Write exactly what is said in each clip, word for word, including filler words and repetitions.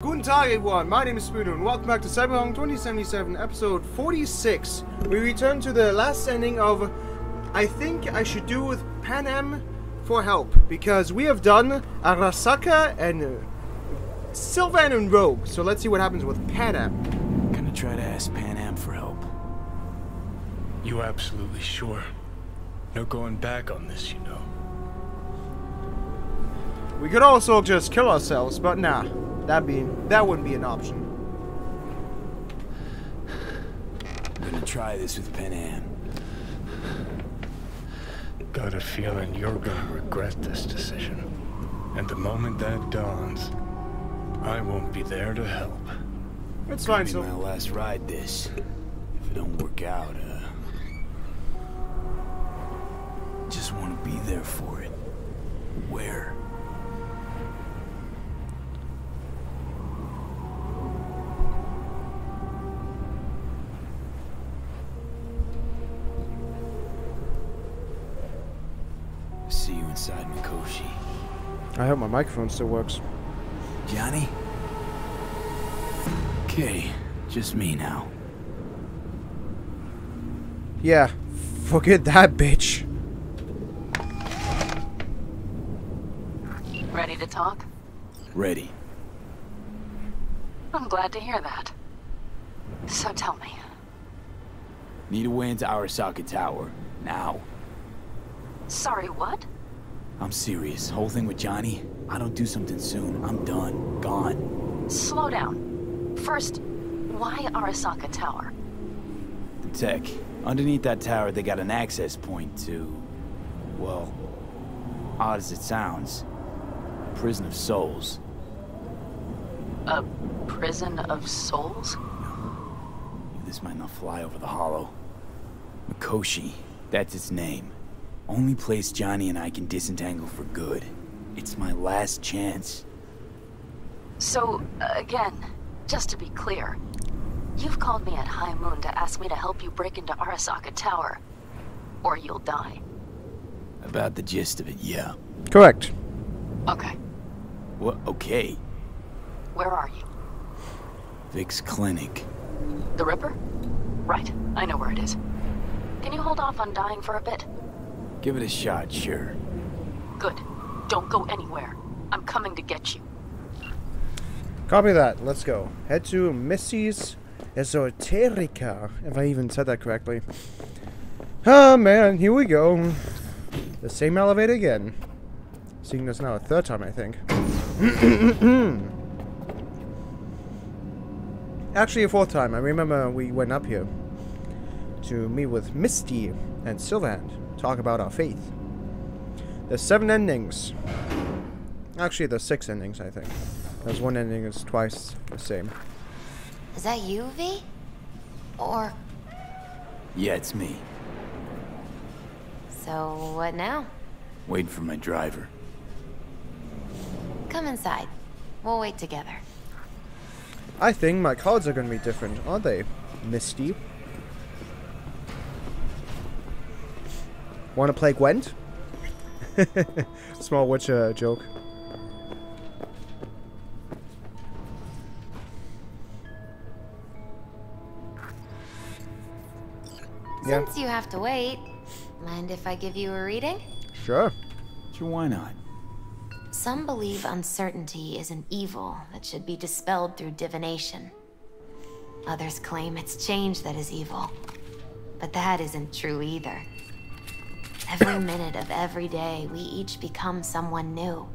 Guten Tag everyone, my name is Spooner and welcome back to Cyberpunk twenty seventy-seven episode forty-six. We return to the last ending of I think I should do with Panam for help, because we have done Arasaka and uh, Sylvain and Rogue. So let's see what happens with Panam. I'm gonna try to ask Panam for help. You absolutely sure? No going back on this, you know. We could also just kill ourselves, but nah. That be that wouldn't be an option. I'm gonna try this with Panam. Got a feeling you're gonna regret this decision. And the moment that dawns, I won't be there to help. It's fine, so. My last ride. This, if it don't work out, uh, just want to be there for it. Where? See you inside, Mikoshi. I hope my microphone still works. Johnny? Okay, just me now. Yeah, forget that bitch. Ready to talk? Ready. I'm glad to hear that. So tell me. Need a way into Arasaka Tower, now. Sorry, what? I'm serious. Whole thing with Johnny. I don't do something soon. I'm done. Gone. Slow down. First, why Arasaka Tower? The tech. Underneath that tower, they got an access point to... well, odd as it sounds, a prison of souls. A prison of souls? No. This might not fly over the hollow. Mikoshi. That's its name. Only place Johnny and I can disentangle for good. It's my last chance. So, again, just to be clear, you've called me at High Moon to ask me to help you break into Arasaka Tower, or you'll die. About the gist of it, yeah. Correct. Okay. What? Okay. Where are you? Vic's clinic. The Ripper? Right. I know where it is. Can you hold off on dying for a bit? Give it a shot, sure. Good. Don't go anywhere. I'm coming to get you. Copy that. Let's go. Head to Missy's Esoterica, if I even said that correctly. Oh, man. Here we go. The same elevator again. Seeing this now a third time, I think. Actually, a fourth time. I remember we went up here to meet with Misty and Sylvan. Talk about our faith. There's seven endings. Actually, there's six endings, I think. There's one ending that's twice the same. Is that you, V? Or... yeah, it's me. So, what now? Waiting for my driver. Come inside. We'll wait together. I think my cards are going to be different, aren't they, Misty? Want to play Gwent? Small witch uh, joke. Since yeah. you have to wait, mind if I give you a reading? Sure. Sure, why not? Some believe uncertainty is an evil that should be dispelled through divination. Others claim it's change that is evil. But that isn't true either. Every minute of every day, we each become someone new.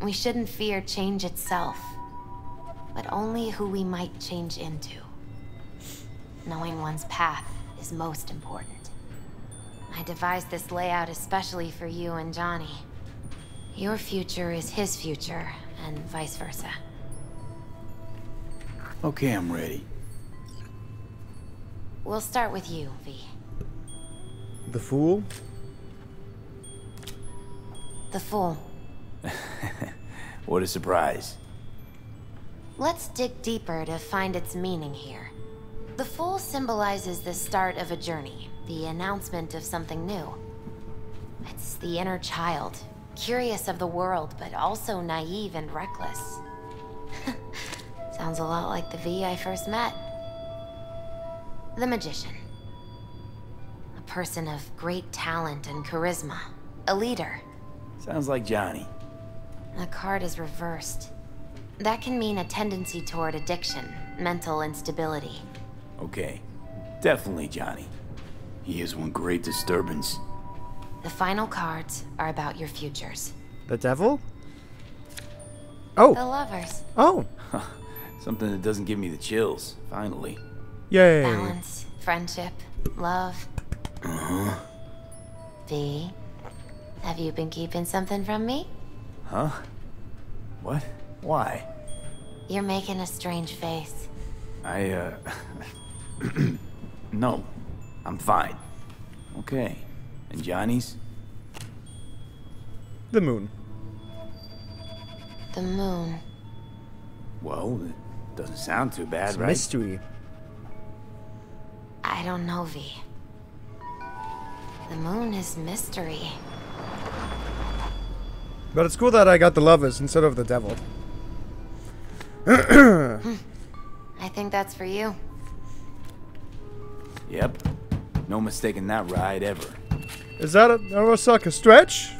We shouldn't fear change itself, but only who we might change into. Knowing one's path is most important. I devised this layout especially for you and Johnny. Your future is his future, and vice versa. Okay, I'm ready. We'll start with you, V. The Fool? The Fool. What a surprise. Let's dig deeper to find its meaning here. The Fool symbolizes the start of a journey, the announcement of something new. It's the inner child, curious of the world, but also naive and reckless. sounds a lot like the V I first met. The magician. A person of great talent and charisma. A leader. Sounds like Johnny. The card is reversed. That can mean a tendency toward addiction, mental instability. Okay. Definitely Johnny. He is one great disturbance. The final cards are about your futures. The devil? Oh. The lovers. Oh. Something that doesn't give me the chills, finally. Yay. Balance, friendship, love. Uh-huh. V, have you been keeping something from me? Huh? What? Why? You're making a strange face. I, uh... No. I'm fine. Okay. And Johnny's? The moon. The moon. Well, it doesn't sound too bad, it's right? Mystery. I don't know, V. The moon is mystery. But it's cool that I got the lovers instead of the devil. I think that's for you. Yep. No mistaking that ride ever. Is that an Arasaka stretch?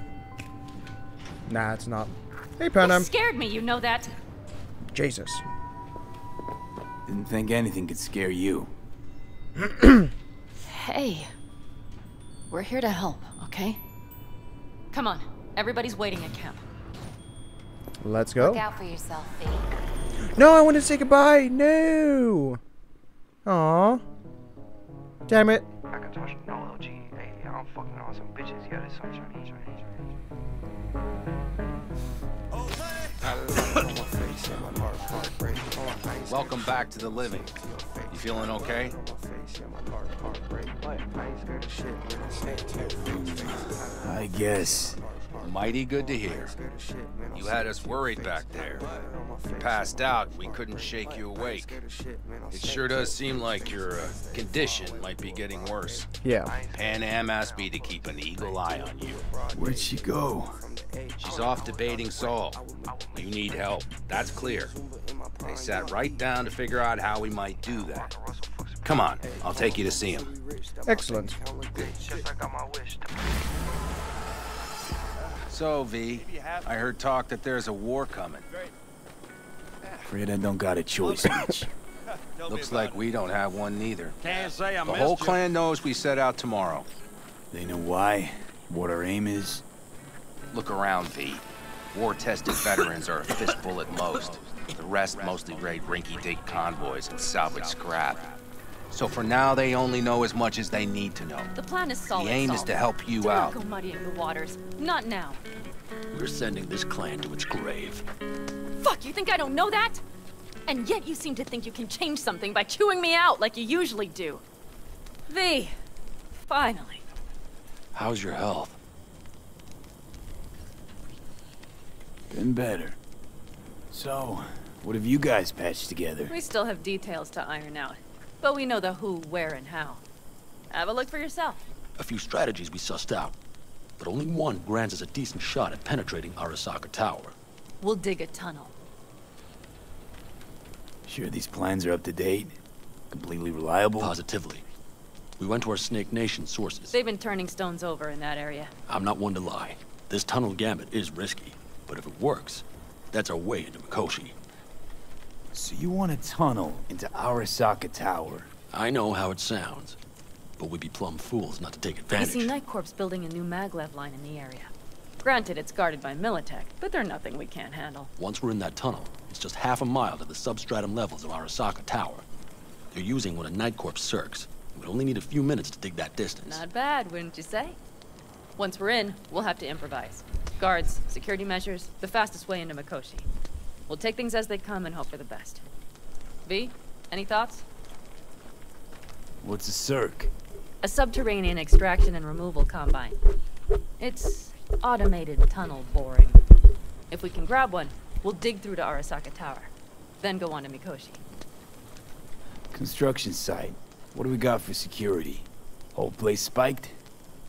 Nah, it's not. Hey, Panam. You scared me, you know that. Jesus. Didn't think anything could scare you. Hey. We're here to help, okay? Come on. Everybody's waiting at camp. Let's go. Look out for yourself, V. No, I want to say goodbye. No. Aw. Damn it. I can touch no L G. Hey, I don't fucking know some bitches. Yeah, there's some Chinese, Chinese, Chinese. Welcome back to the living. You feeling okay? I guess. Mighty good to hear. You had us worried back there. You passed out, we couldn't shake you awake. It sure does seem like your uh, condition might be getting worse. Yeah. Pan Am asked me to keep an eagle eye on you. Where'd she go? She's off debating Saul. You need help, that's clear. They sat right down to figure out how we might do that. Come on, I'll take you to see him. Excellent. So, V, I heard talk that there's a war coming. Afraid I don't got a choice, Mitch. Looks like we don't have one neither. Can't say I missed you. The whole clan knows we set out tomorrow. They know why, what our aim is. Look around, V. War-tested veterans are a fistful at most. The rest mostly raid rinky-dink convoys and salvage scrap. So for now, they only know as much as they need to know. The plan is solid. The aim solid. is to help you Don't out. Don't go muddying the waters. Not now. We're sending this clan to its grave. Fuck, you think I don't know that? And yet you seem to think you can change something by chewing me out like you usually do. V, finally. How's your health? Been better. So, what have you guys patched together? We still have details to iron out, but we know the who, where, and how. Have a look for yourself. A few strategies we sussed out, but only one grants us a decent shot at penetrating Arasaka Tower. We'll dig a tunnel. Sure these plans are up to date? Completely reliable? Positively. We went to our Snake Nation sources. They've been turning stones over in that area. I'm not one to lie. This tunnel gambit is risky, but if it works, that's our way into Mikoshi. So you want a tunnel into Arasaka Tower? I know how it sounds, but we'd be plumb fools not to take advantage. I see Nightcorp's building a new maglev line in the area. Granted, it's guarded by Militech, but they're nothing we can't handle. Once we're in that tunnel, it's just half a mile to the substratum levels of Arasaka Tower. They're using one of Nightcorp's C E R Cs. We'd only need a few minutes to dig that distance. Not bad, wouldn't you say? Once we're in, we'll have to improvise. Guards, security measures, the fastest way into Mikoshi. We'll take things as they come and hope for the best. V, any thoughts? What's a C E R C? A subterranean extraction and removal combine. It's automated tunnel boring. If we can grab one, we'll dig through to Arasaka Tower, then go on to Mikoshi. Construction site. What do we got for security? Whole place spiked?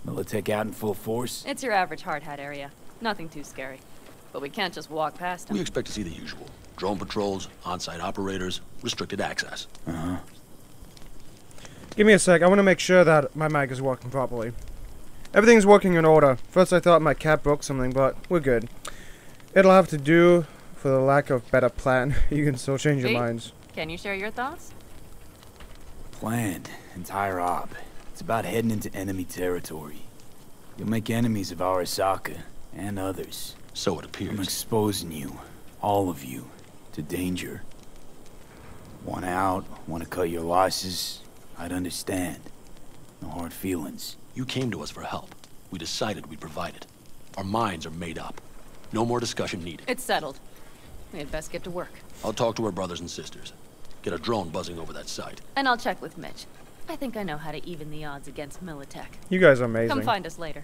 Militech out in full force? It's your average hard hat area. Nothing too scary, but we can't just walk past them. We expect to see the usual. Drone patrols, on-site operators, restricted access. Uh-huh. Give me a sec. I want to make sure that my mic is working properly. Everything's working in order. First I thought my cat broke something, but we're good. It'll have to do for the lack of better plan. You can still change Wait, your minds. Can you share your thoughts? Planned. Entire op. It's about heading into enemy territory. You'll make enemies of Arasaka and others. So it appears. I'm exposing you, all of you, to danger. Want out, want to cut your losses, I'd understand. No hard feelings. You came to us for help. We decided we'd provide it. Our minds are made up. No more discussion needed. It's settled. We had best get to work. I'll talk to her brothers and sisters. Get a drone buzzing over that site. And I'll check with Mitch. I think I know how to even the odds against Militech. You guys are amazing. Come find us later.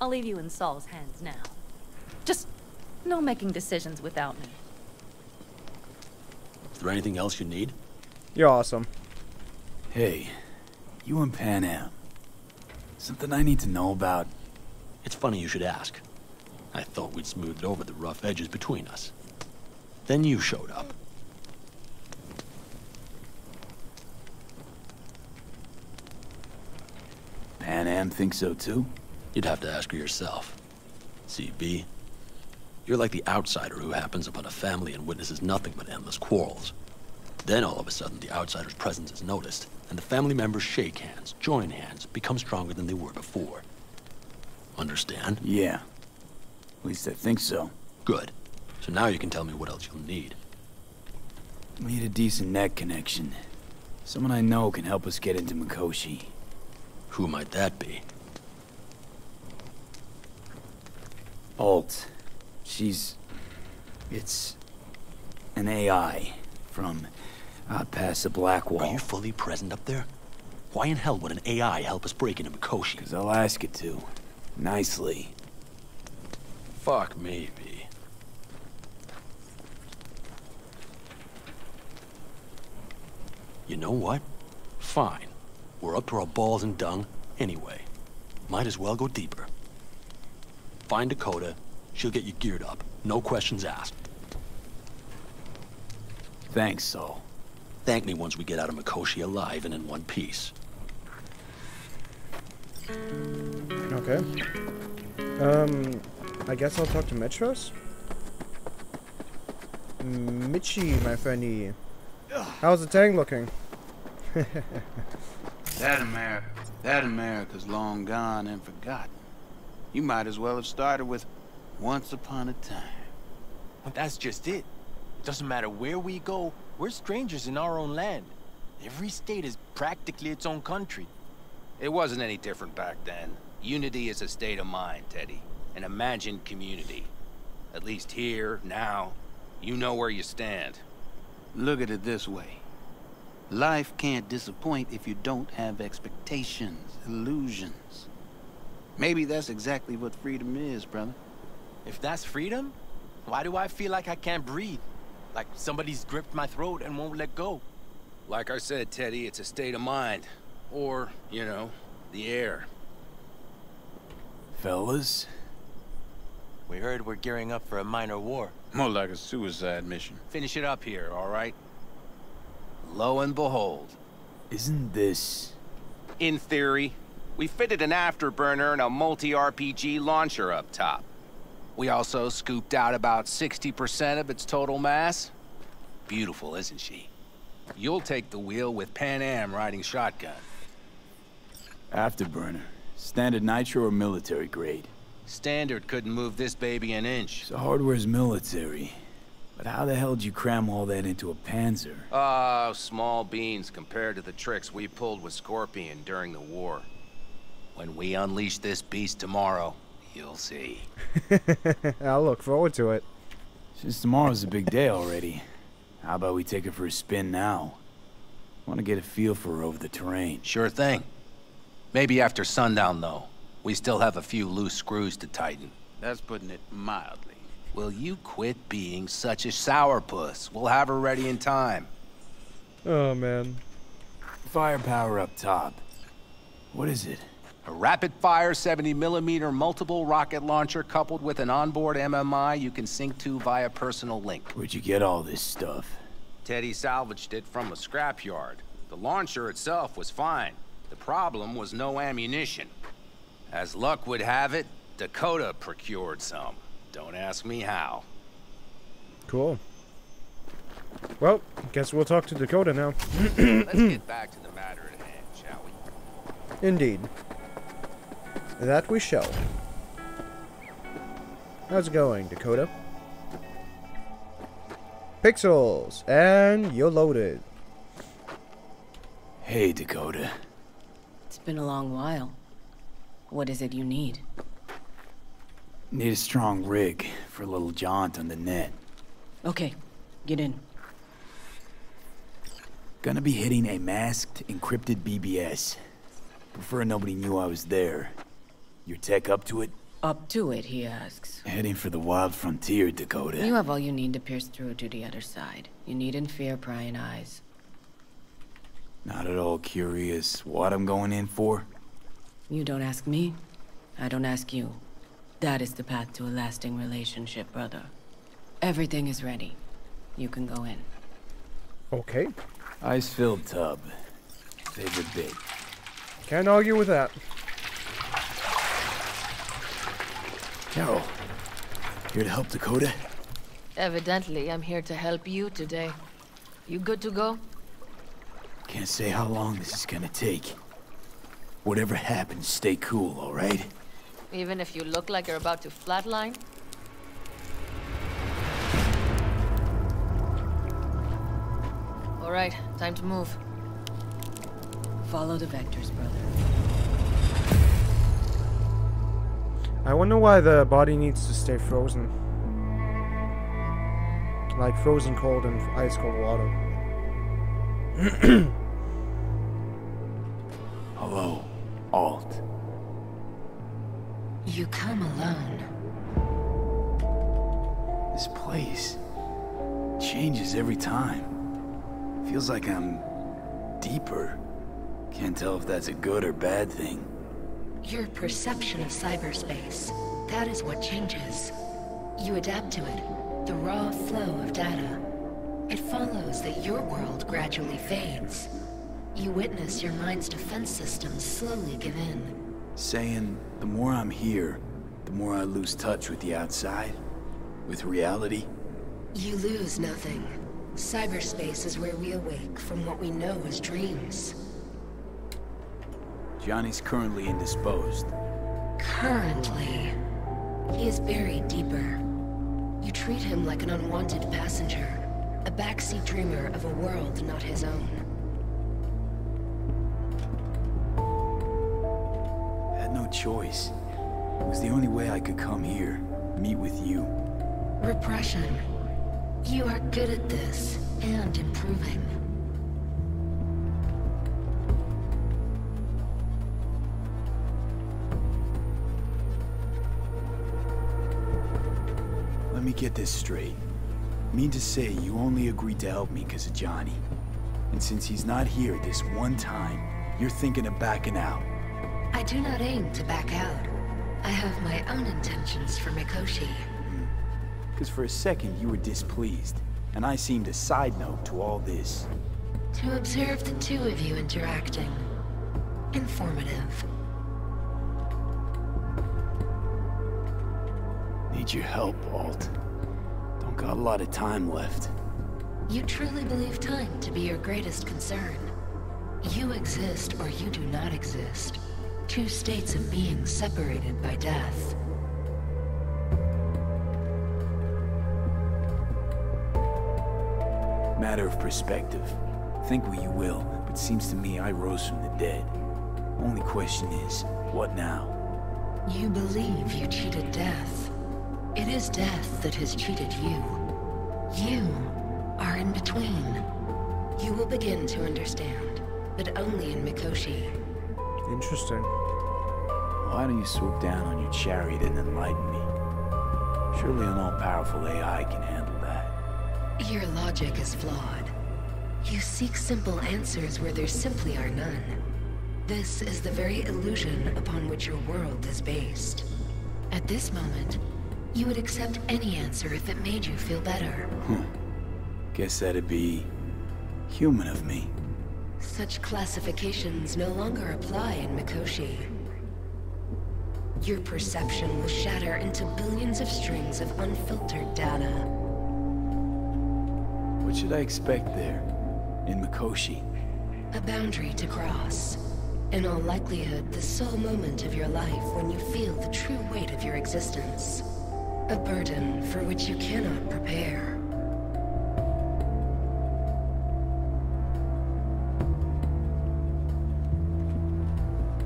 I'll leave you in Saul's hands now. Just no making decisions without me. Is there anything else you need? You're awesome. Hey, you and Panam. Something I need to know about. It's funny you should ask. I thought we'd smoothed over the rough edges between us. Then you showed up. Panam thinks so too? You'd have to ask her yourself. C B, you're like the outsider who happens upon a family and witnesses nothing but endless quarrels. Then all of a sudden the outsider's presence is noticed, and the family members shake hands, join hands, become stronger than they were before. Understand? Yeah. At least I think so. Good. So now you can tell me what else you'll need. We need a decent net connection. Someone I know can help us get into Mikoshi. Who might that be? Alt. She's... It's... an A I from... Uh, past the Blackwall. Are you fully present up there? Why in hell would an A I help us break into Mikoshi? Because I'll ask it to. Nicely. Fuck me, B. You know what? Fine. We're up to our balls in dung anyway. Might as well go deeper. Find Dakota. She'll get you geared up. No questions asked. Thanks, Saul. Thank me once we get out of Mikoshi alive and in one piece. Okay. Um, I guess I'll talk to Mitch first. Mitchie, my friendy. How's the tank looking? That America, that America's long gone and forgotten. You might as well have started with once upon a time. But that's just it. Doesn't matter where we go, we're strangers in our own land. Every state is practically its own country. It wasn't any different back then. Unity is a state of mind, Teddy. An imagined community. At least here, now, you know where you stand. Look at it this way. Life can't disappoint if you don't have expectations, illusions. Maybe that's exactly what freedom is, brother. If that's freedom, why do I feel like I can't breathe? Like somebody's gripped my throat and won't let go. Like I said, Teddy, it's a state of mind. Or, you know, the air. Fellas? We heard we're gearing up for a minor war. More like a suicide mission. Finish it up here, all right? Lo and behold. Isn't this... In theory, we fitted an afterburner and a multi-R P G launcher up top. We also scooped out about sixty percent of its total mass. Beautiful, isn't she? You'll take the wheel with Panam riding shotgun. Afterburner. Standard nitro or military grade? Standard couldn't move this baby an inch. So hardware's military. But how the hell did you cram all that into a Panzer? Oh, small beans compared to the tricks we pulled with Scorpion during the war. When we unleash this beast tomorrow, you'll see. I'll look forward to it. Since tomorrow's a big day already, how about we take her for a spin now? Want to get a feel for her over the terrain. Sure thing. Maybe after sundown, though. We still have a few loose screws to tighten. That's putting it mildly. Will you quit being such a sourpuss? We'll have her ready in time. Oh, man. Firepower up top. What is it? A rapid-fire seventy millimeter multiple rocket launcher coupled with an onboard M M I you can sync to via personal link. Where'd you get all this stuff? Teddy salvaged it from a scrapyard. The launcher itself was fine. The problem was no ammunition. As luck would have it, Dakota procured some. Don't ask me how. Cool. Well, guess we'll talk to Dakota now. Let's get back to the matter at hand, shall we? Indeed. That we shall. How's it going, Dakota? Pixels! And you're loaded. Hey, Dakota. It's been a long while. What is it you need? Need a strong rig for a little jaunt on the net. Okay, get in. Gonna be hitting a masked, encrypted B B S. Prefer nobody knew I was there. Your tech up to it? Up to it, he asks. Heading for the wild frontier, Dakota. You have all you need to pierce through to the other side. You needn't fear prying eyes. Not at all curious what I'm going in for? You don't ask me. I don't ask you. That is the path to a lasting relationship, brother. Everything is ready. You can go in. Okay. Ice-filled tub. Favorite bit. Can't argue with that. Carol, here to help Dakota? Evidently, I'm here to help you today. You good to go? Can't say how long this is gonna take. Whatever happens, stay cool, all right? Even if you look like you're about to flatline? All right, time to move. Follow the vectors, brother. I wonder why the body needs to stay frozen. Like frozen cold and ice cold water. Hello, Alt. You come alone. This place changes every time. Feels like I'm deeper. Can't tell if that's a good or bad thing. Your perception of cyberspace, that is what changes. You adapt to it, the raw flow of data. It follows that your world gradually fades. You witness your mind's defense system slowly give in. Saying, the more I'm here, the more I lose touch with the outside, with reality. You lose nothing. Cyberspace is where we awake from what we know as dreams. Johnny's currently indisposed. Currently? He is buried deeper. You treat him like an unwanted passenger, a backseat dreamer of a world not his own. I had no choice. It was the only way I could come here, meet with you. Repression. You are good at this, and improving. Let me get this straight. Mean to say you only agreed to help me because of Johnny. And since he's not here this one time, you're thinking of backing out. I do not aim to back out. I have my own intentions for Mikoshi. Because for a second you were displeased, and I seemed a side note to all this. To observe the two of you interacting. Informative. Need your help, Alt. Don't got a lot of time left. You truly believe time to be your greatest concern. You exist or you do not exist. Two states of being separated by death. Matter of perspective. Think what you will, but seems to me I rose from the dead. Only question is, what now? You believe you cheated death. It is death that has cheated you. You are in between. You will begin to understand, but only in Mikoshi. Interesting. Why don't you swoop down on your chariot and enlighten me? Surely an all-powerful A I can handle that. Your logic is flawed. You seek simple answers where there simply are none. This is the very illusion upon which your world is based. At this moment, you would accept any answer if it made you feel better. Hmm. Guess that'd be human of me. Such classifications no longer apply in Mikoshi. Your perception will shatter into billions of strings of unfiltered data. What should I expect there, in Mikoshi? A boundary to cross. In all likelihood, the sole moment of your life when you feel the true weight of your existence. A burden for which you cannot prepare.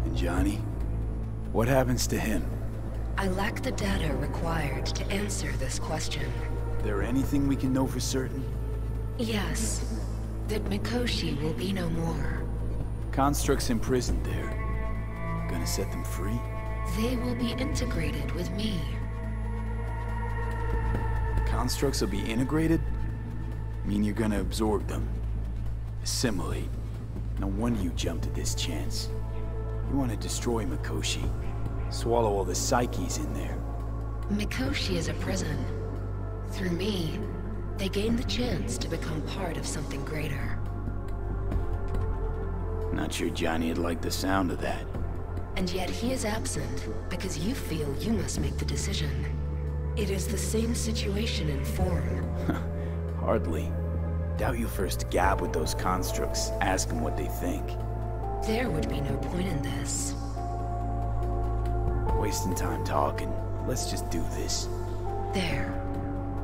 And Johnny? What happens to him? I lack the data required to answer this question. Is there anything we can know for certain? Yes. That Mikoshi will be no more. Constructs imprisoned there. Gonna set them free? They will be integrated with me. Constructs will be integrated? Mean you're gonna absorb them. Assimilate. No wonder you jumped at this chance. You want to destroy Mikoshi. Swallow all the psyches in there. Mikoshi is a prison. Through me, they gain the chance to become part of something greater. Not sure Johnny'd like the sound of that. And yet he is absent, because you feel you must make the decision. It is the same situation in form. Hardly. Doubt you first gab with those constructs, ask them what they think. There would be no point in this. Wasting time talking. Let's just do this. There.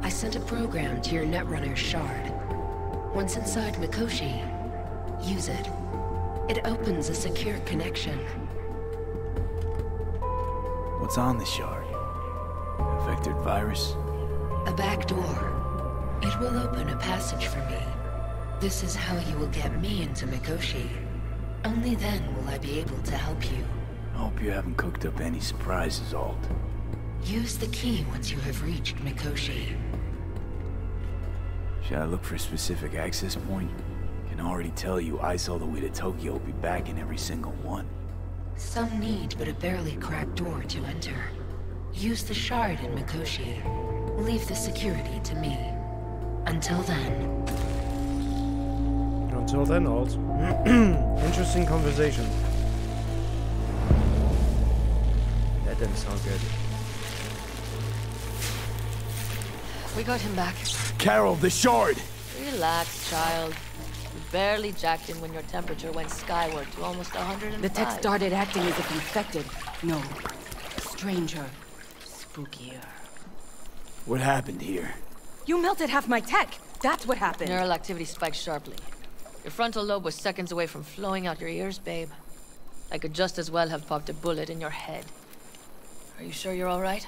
I sent a program to your Netrunner shard. Once inside Mikoshi, use it. It opens a secure connection. What's on the shard? A vectored virus? A back door. It will open a passage for me. This is how you will get me into Mikoshi. Only then will I be able to help you. I hope you haven't cooked up any surprises, Alt. Use the key once you have reached Mikoshi. Should I look for a specific access point? Can already tell you ice all the way to Tokyo will be back in every single one. Some need but a barely cracked door to enter. Use the shard in Mikoshi. Leave the security to me. Until then. Until then, Alt. Interesting conversation. That didn't sound good. We got him back. Carol, the shard! Relax, child. You barely jacked in when your temperature went skyward to almost one hundred five. The tech started acting as if infected. No. Stranger. Spookier. What happened here? You melted half my tech! That's what happened! Neural activity spiked sharply. Your frontal lobe was seconds away from flowing out your ears, babe. I could just as well have popped a bullet in your head. Are you sure you're all right?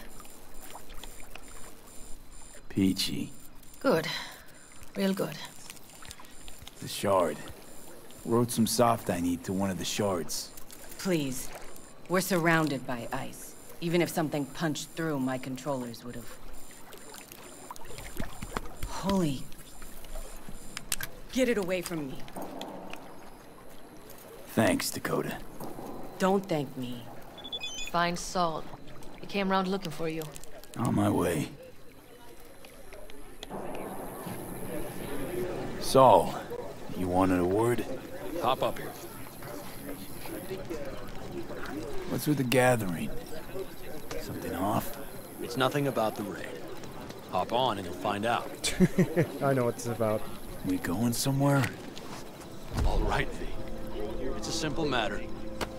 Peachy. Good. Real good. The shard. Wrote some soft I need to one of the shards. Please. We're surrounded by ice. Even if something punched through, my controllers would have... Holy... Get it away from me. Thanks, Dakota. Don't thank me. Find Saul. He came around looking for you. On my way. Saul, you wanted a word? Hop up here. What's with the gathering? Something off? It's nothing about the raid. Hop on and you'll find out. I know what it's about. We going somewhere? All right, V. It's a simple matter.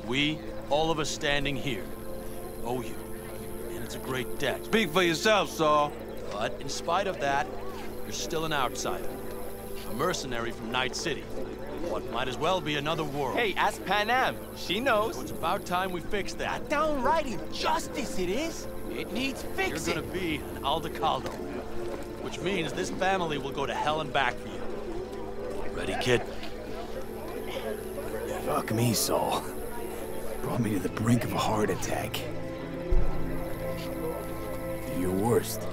We, all of us standing here, owe you. And it's a great debt. Speak for yourself, Saul. But in spite of that, you're still an outsider. A mercenary from Night City. What might as well be another world. Hey, ask Panam. She knows. So it's about time we fix that. A downright injustice it is. It needs fixing. You're gonna be an Aldecaldo. Which means this family will go to hell and back for you. Ready, kid? Fuck me, Saul. Brought me to the brink of a heart attack. You're your worst.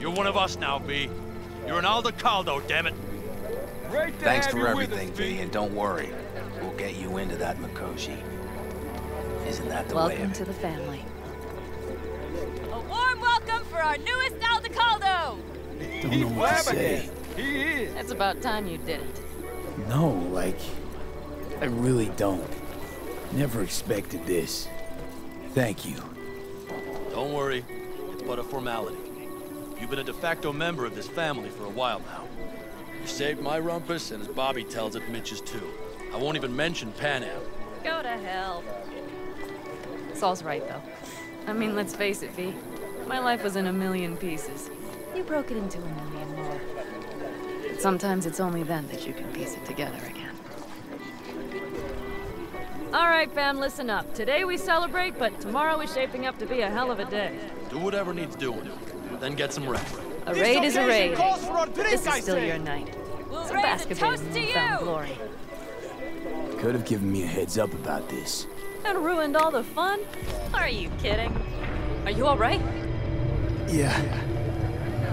You're one of us now, B. You're an Aldecaldo, dammit. Thanks for everything, B, and don't worry. We'll get you into that Mikoshi. Isn't that the way of it? Welcome to the family. A warm welcome for our newest Aldecaldo! Don't know what to say. He is. That's about time you did it. No, like, I really don't. Never expected this. Thank you. Don't worry. It's but a formality. You've been a de facto member of this family for a while now. You saved my rumpus, and as Bobby tells it, Mitch's too. I won't even mention Panam. Go to hell. Saul's right, though. I mean, let's face it, V. My life was in a million pieces. You broke it into a million more. But sometimes it's only then that you can piece it together again. All right, fam, listen up. Today we celebrate, but tomorrow is shaping up to be a hell of a day. Do whatever needs doing, then get some rest. A raid is a raid. This is still your night. We'll raise a toast to you! Glory. Could have given me a heads up about this. And ruined all the fun? Are you kidding? Are you all right? Yeah.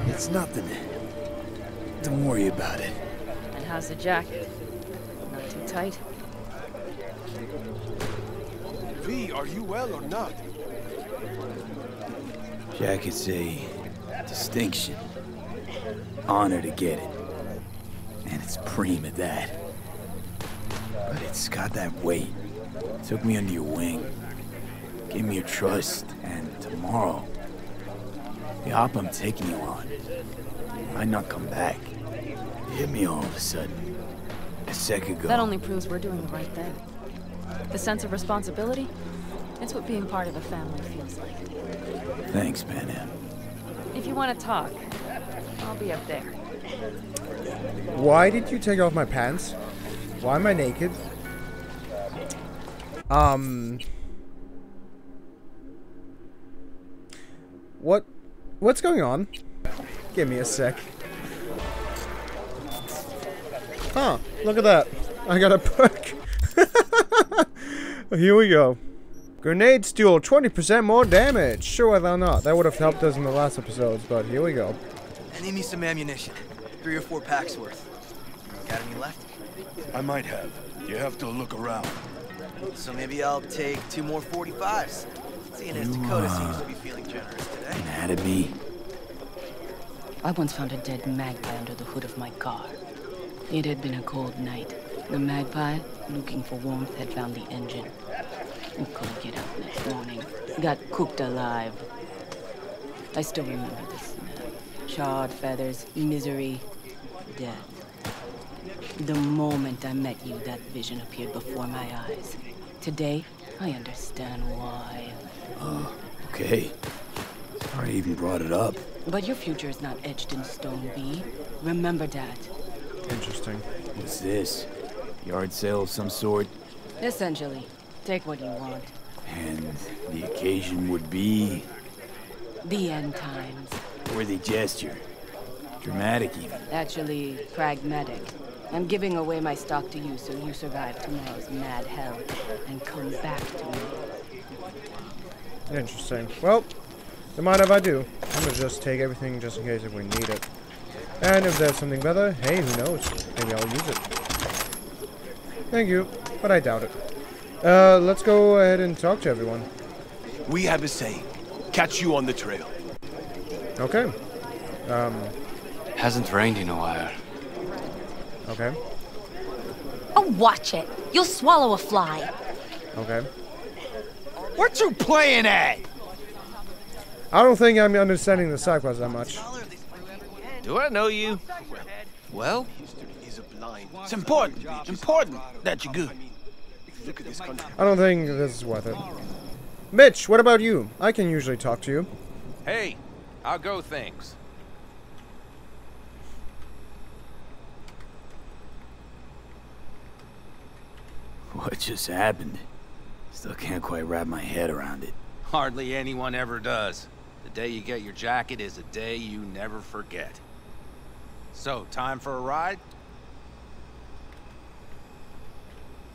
It's nothing. Don't worry about it. And how's the jacket? Not too tight? V, are you well or not? Jacket's a distinction. Honor to get it. And it's preem at that. But it's got that weight. It took me under your wing. Gave me your trust. And tomorrow, the hop I'm taking you on might not come back. It hit me all of a sudden. A second ago. That only proves we're doing the right thing. The sense of responsibility? It's what being part of a family feels like. Thanks, Panam. If you want to talk, I'll be up there. Why did you take off my pants? Why am I naked? Um... What... What's going on? Give me a sec. Huh, look at that. I got a perk. Here we go. Grenades deal twenty percent more damage. Sure they're not. That would have helped us in the last episodes, but here we go. I need me some ammunition. Three or four packs worth. Got any left? I might have. You have to look around. So maybe I'll take two more forty-fives. Seeing as Dakota seems to be feeling generous today. Mad at me. I once found a dead magpie under the hood of my car. It had been a cold night. The magpie, looking for warmth, had found the engine. We couldn't get up next morning. Got cooked alive. I still remember the smell. Charred feathers, misery, death. The moment I met you, that vision appeared before my eyes. Today, I understand why. Oh, uh, okay. Sorry I even brought it up. But your future is not etched in stone, V. Remember that. Interesting. What's this? Yard sale of some sort? Essentially. Take what you want. And the occasion would be? The end times. Worthy gesture. Dramatic even. Actually, pragmatic. I'm giving away my stock to you so you survive tomorrow's mad hell and come back to me. Interesting. Well, don't mind if I do. I'm gonna just take everything just in case if we need it. And if there's something better, hey, who knows? Maybe I'll use it. Thank you, but I doubt it. Uh, let's go ahead and talk to everyone. We have a saying. Catch you on the trail. Okay. Um. Hasn't rained in a while. Okay. Oh, watch it. You'll swallow a fly. Okay. What you playing at? I don't think I'm understanding the side quest that much. Do I know you? Well? It's important, important that you're good. I don't think this is worth it. Mitch, what about you? I can usually talk to you. Hey, I'll go, thanks. What just happened? Still can't quite wrap my head around it. Hardly anyone ever does. The day you get your jacket is a day you never forget. So, time for a ride?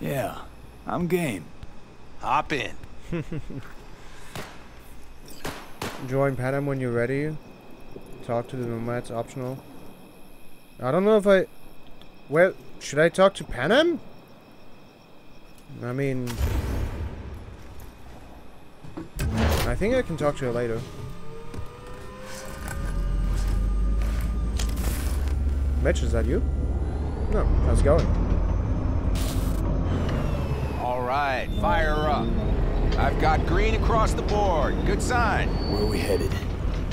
Yeah, I'm game. Hop in. Join Panam when you're ready. Talk to the nomads, optional. I don't know if I... Well, should I talk to Panam? I mean... I think I can talk to her later. Mitch, is that you? No, how's it going? Alright, fire up. I've got green across the board. Good sign. Where are we headed?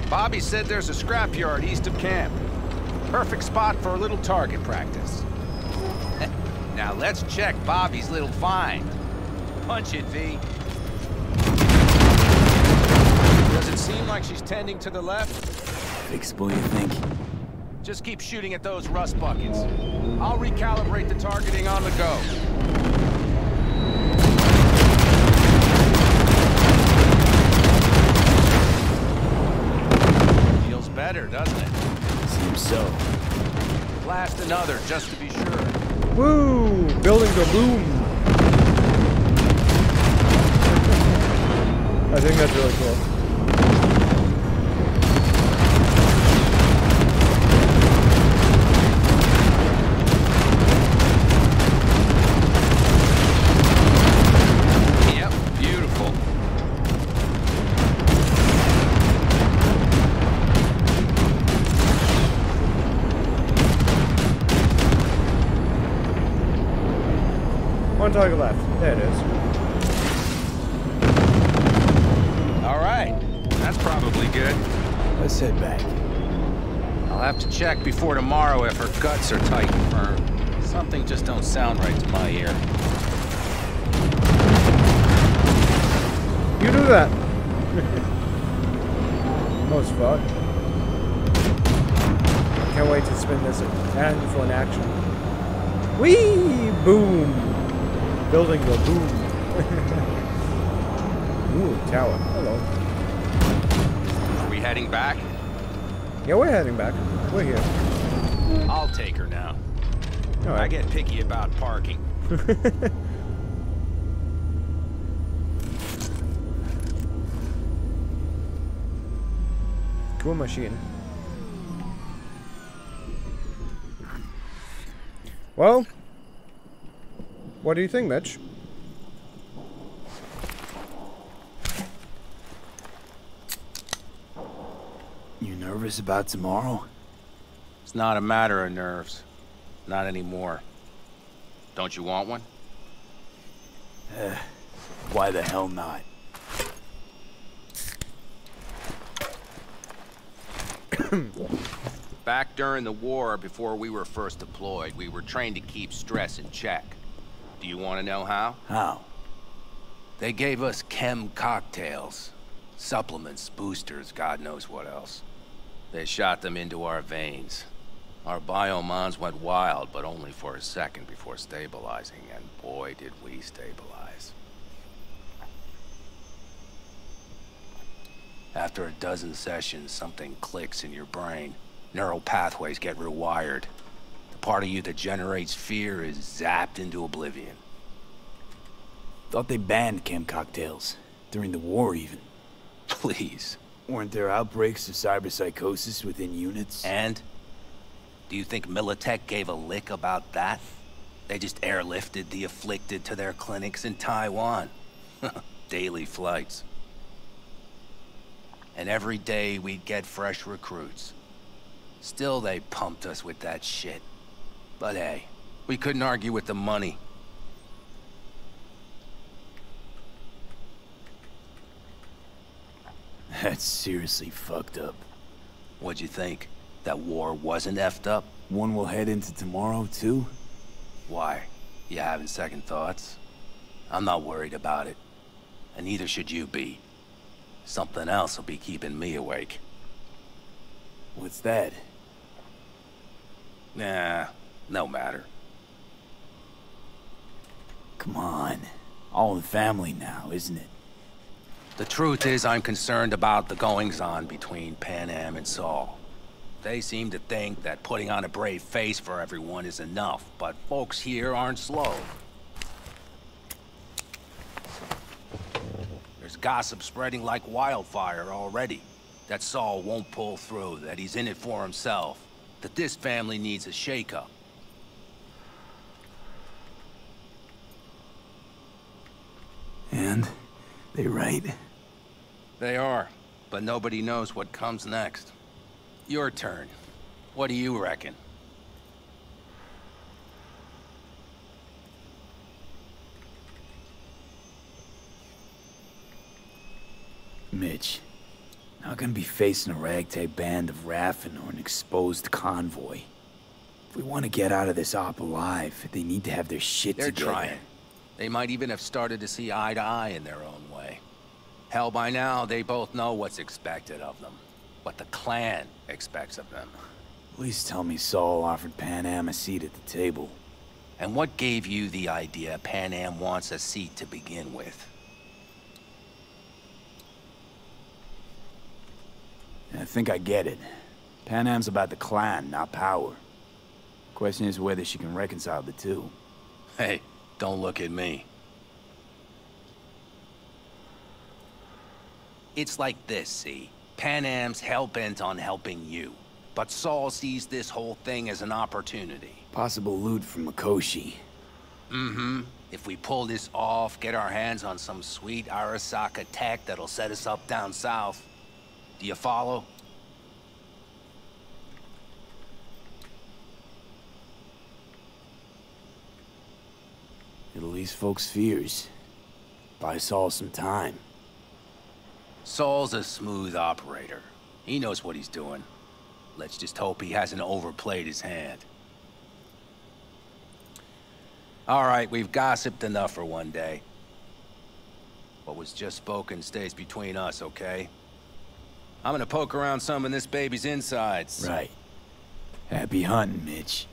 Bobby said there's a scrapyard east of camp. Perfect spot for a little target practice. Now let's check Bobby's little find. Punch it, V. Does it seem like she's tending to the left? Explain, you think. Just keep shooting at those rust buckets. I'll recalibrate the targeting on the go. Feels better, doesn't it? Seems so. Blast another, just to be sure. Woo! Building the boom! I think that's really cool. Target left. There it is. Alright. That's probably good. Let's head back. I'll have to check before tomorrow if her guts are tight or something just don't sound right to my ear. You do that. Oh, it's fuck. Can't wait to spin this and for an action. Whee! Boom! Building the boom. Ooh, tower. Hello. Are we heading back? Yeah, we're heading back. We're here. I'll take her now. All right. I get picky about parking. Cool machine. Well. What do you think, Mitch? You nervous about tomorrow? It's not a matter of nerves. Not anymore. Don't you want one? Uh, why the hell not? Back during the war, before we were first deployed, we were trained to keep stress in check. Do you want to know how? How? They gave us chem cocktails, supplements, boosters, God knows what else. They shot them into our veins. Our biomons went wild, but only for a second before stabilizing, and boy, did we stabilize. After a dozen sessions, something clicks in your brain. Neural pathways get rewired. Part of you that generates fear is zapped into oblivion. Thought they banned chem cocktails. During the war, even. Please. Weren't there outbreaks of cyberpsychosis within units? And? Do you think Militech gave a lick about that? They just airlifted the afflicted to their clinics in Taiwan. Daily flights. And every day we'd get fresh recruits. Still, they pumped us with that shit. But hey, we couldn't argue with the money. That's seriously fucked up. What'd you think? That war wasn't effed up? One will head into tomorrow, too? Why? You having second thoughts? I'm not worried about it. And neither should you be. Something else will be keeping me awake. What's that? Nah, no matter. Come on. All in the family now, isn't it? The truth is I'm concerned about the goings-on between Panam and Saul. They seem to think that putting on a brave face for everyone is enough, but folks here aren't slow. There's gossip spreading like wildfire already. That Saul won't pull through, that he's in it for himself. That this family needs a shakeup. And they right. They are, but nobody knows what comes next. Your turn. What do you reckon? Mitch, not gonna be facing a ragtag band of raffin or an exposed convoy. If we want to get out of this op alive, they need to have their shit together. They're trying. They might even have started to see eye to eye in their own way. Hell, by now, they both know what's expected of them. What the clan expects of them. Please tell me Saul offered Pan Am a seat at the table. And what gave you the idea Pan Am wants a seat to begin with? I think I get it. Pan Am's about the clan, not power. Question is whether she can reconcile the two. Hey, don't look at me. It's like this, see? Pan Am's hell-bent on helping you. But Saul sees this whole thing as an opportunity. Possible loot from Mikoshi. Mm-hmm. If we pull this off, get our hands on some sweet Arasaka tech that'll set us up down south. Do you follow? It'll ease folks' fears. Buy Saul some time. Saul's a smooth operator. He knows what he's doing. Let's just hope he hasn't overplayed his hand. All right, we've gossiped enough for one day. What was just spoken stays between us, okay? I'm gonna poke around some in this baby's insides. Right. Happy hunting, Mitch.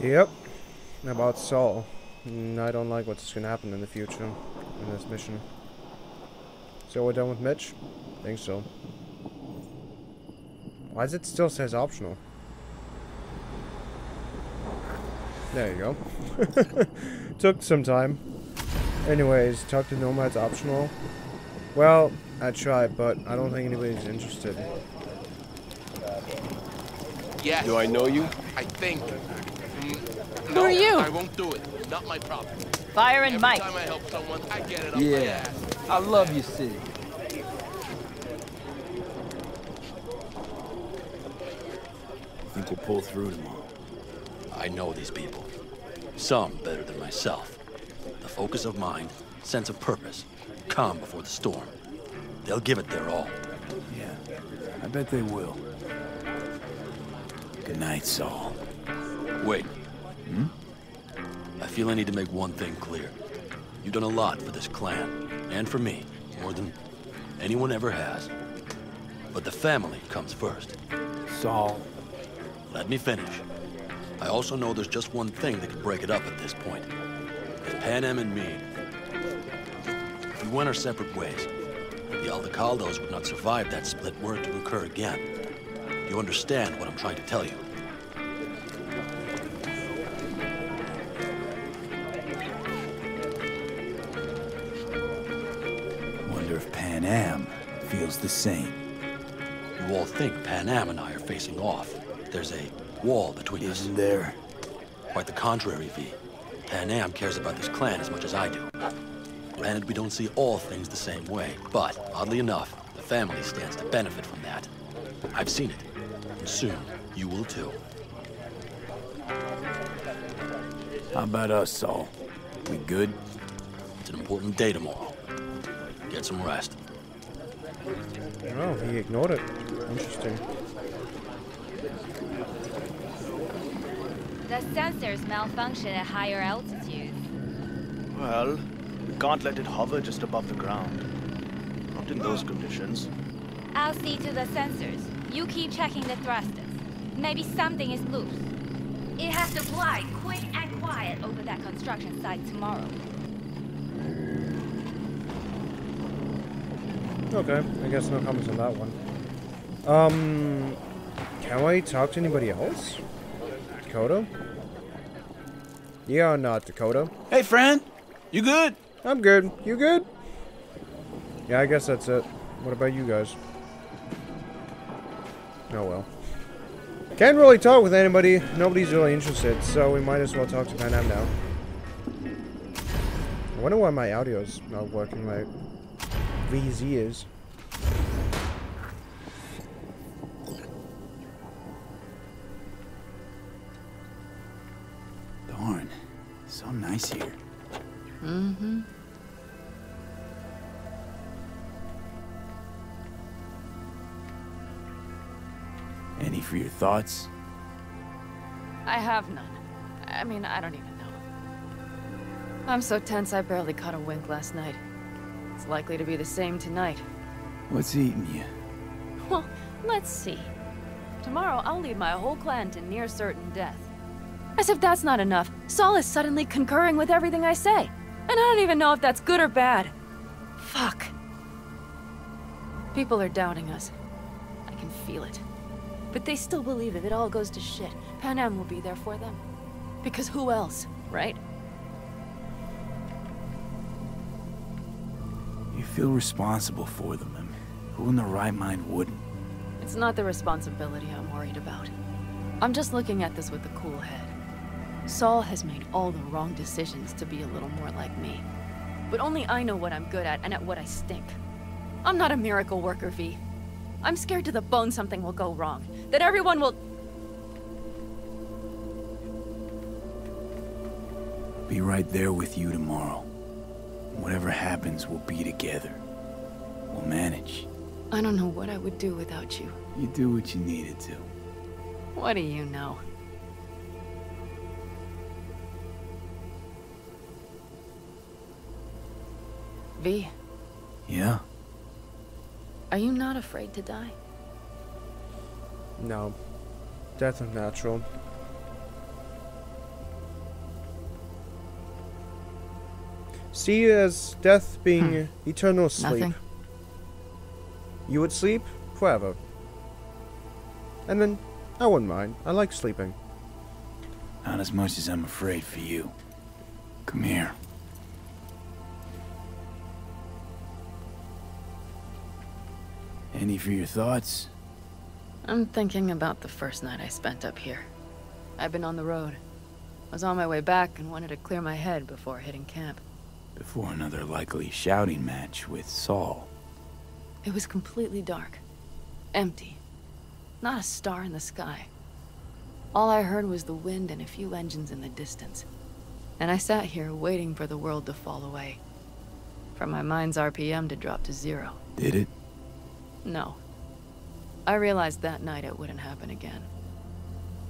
Yep. About Saul. I don't like what's gonna happen in the future in this mission. So we're done with Mitch? I think so. Why does it still says optional? There you go. Took some time. Anyways, talk to Nomad's optional. Well, I tried, but I don't think anybody's interested. Yes. Do I know you? I think. Mm, no, who are you? I won't do it. Not my problem. Fire and Every Mike. Time I help someone, I get it up yeah. my ass. I love you, city. I think we'll pull through tomorrow. I know these people. Some better than myself. The focus of mind, sense of purpose, calm before the storm. They'll give it their all. Yeah, I bet they will. Good night, Saul. Wait. Hmm? I feel I need to make one thing clear. You've done a lot for this clan, and for me, more than anyone ever has. But the family comes first. Saul. Let me finish. I also know there's just one thing that could break it up at this point. If Pan Am and me, we went our separate ways. The Aldecaldos would not survive that split were it to occur again. You understand what I'm trying to tell you. Wonder if Pan Am feels the same. You all think Pan Am and I are facing off. There's a wall between us. Isn't there? Quite the contrary, V. Pan Am cares about this clan as much as I do. Granted, we don't see all things the same way, but, oddly enough, the family stands to benefit from that. I've seen it, and soon you will too. How about us, Saul? We good? It's an important day tomorrow. Get some rest. Oh, he ignored it. Interesting. The sensors malfunction at higher altitudes. Well... Can't let it hover just above the ground. Not in those conditions. I'll see to the sensors. You keep checking the thrusters. Maybe something is loose. It has to fly quick and quiet over that construction site tomorrow. Okay, I guess no comments on that one. Um, can I talk to anybody else? Dakota? Yeah, not Dakota. Hey, friend. You good? I'm good. You good? Yeah, I guess that's it. What about you guys? Oh well. Can't really talk with anybody. Nobody's really interested, so we might as well talk to Pan Am now. I wonder why my audio's not working right. these years. Darn, so nice here. Mm-hmm. Any for your thoughts? I have none. I mean, I don't even know. I'm so tense I barely caught a wink last night. It's likely to be the same tonight. What's eating you? Well, let's see. Tomorrow I'll lead my whole clan to near certain death. As if that's not enough, Saul is suddenly concurring with everything I say. And I don't even know if that's good or bad. Fuck. People are doubting us. I can feel it. But they still believe if it all goes to shit, Panam will be there for them. Because who else, right? You feel responsible for them, and who in their right mind wouldn't? It's not the responsibility I'm worried about. I'm just looking at this with a cool head. Saul has made all the wrong decisions to be a little more like me. But only I know what I'm good at and at what I stink. I'm not a miracle worker, V. I'm scared to the bone something will go wrong. That everyone will... Be right there with you tomorrow. Whatever happens, we'll be together. We'll manage. I don't know what I would do without you. You do what you needed to. What do you know? V? Yeah? Are you not afraid to die? No. That's unnatural. See as death being hmm. eternal sleep. Nothing. You would sleep forever. And then, I wouldn't mind. I like sleeping. Not as much as I'm afraid for you. Come here. Any for your thoughts? I'm thinking about the first night I spent up here. I've been on the road. I was on my way back and wanted to clear my head before hitting camp. Before another likely shouting match with Saul. It was completely dark. Empty. Not a star in the sky. All I heard was the wind and a few engines in the distance. And I sat here waiting for the world to fall away. For my mind's R P M to drop to zero. Did it? No. I realized that night it wouldn't happen again.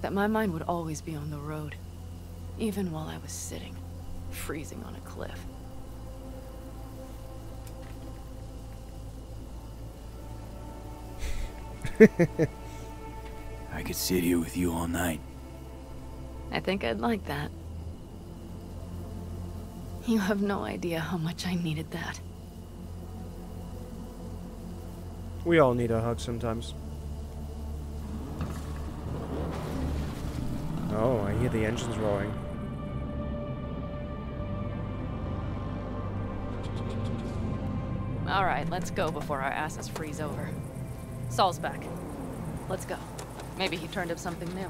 That my mind would always be on the road. Even while I was sitting, freezing on a cliff. I could sit here with you all night. I think I'd like that. You have no idea how much I needed that. We all need a hug sometimes. Oh, I hear the engines roaring. All right, let's go before our asses freeze over. Saul's back. Let's go. Maybe he turned up something new.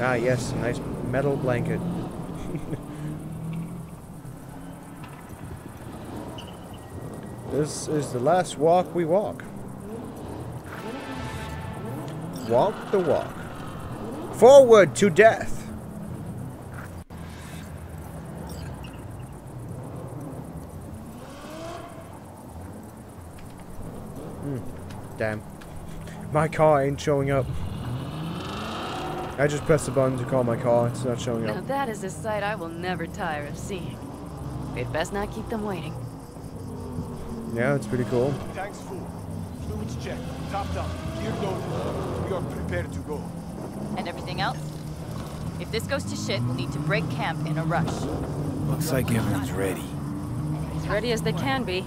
Ah, yes, a nice metal blanket. This is the last walk we walk. Walk the walk. Forward to death! Mm, damn. My car ain't showing up. I just pressed the button to call my car. It's not showing up. Now that is a sight I will never tire of seeing. We'd best not keep them waiting. Yeah, it's pretty cool. Thanks, fool. Fluids check. Topped up. Gear loaded. We are prepared to go. And everything else? If this goes to shit, we'll need to break camp in a rush. Looks like everyone's ready. As ready as they can be.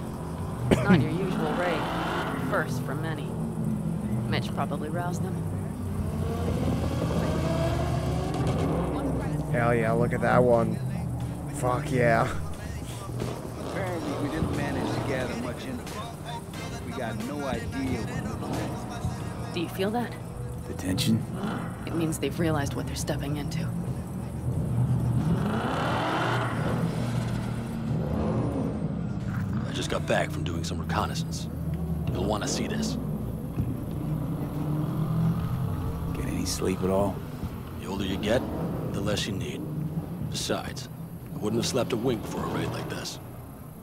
It's not your usual raid. First for many. Mitch probably roused them. Hell yeah, look at that one. Fuck yeah. Apparently we didn't manage to gather much info. We got no idea what to do. Do you feel that? The tension? It means they've realized what they're stepping into. just got back from doing some reconnaissance. You'll want to see this. Get any sleep at all? The older you get, the less you need. Besides, I wouldn't have slept a wink before a raid like this.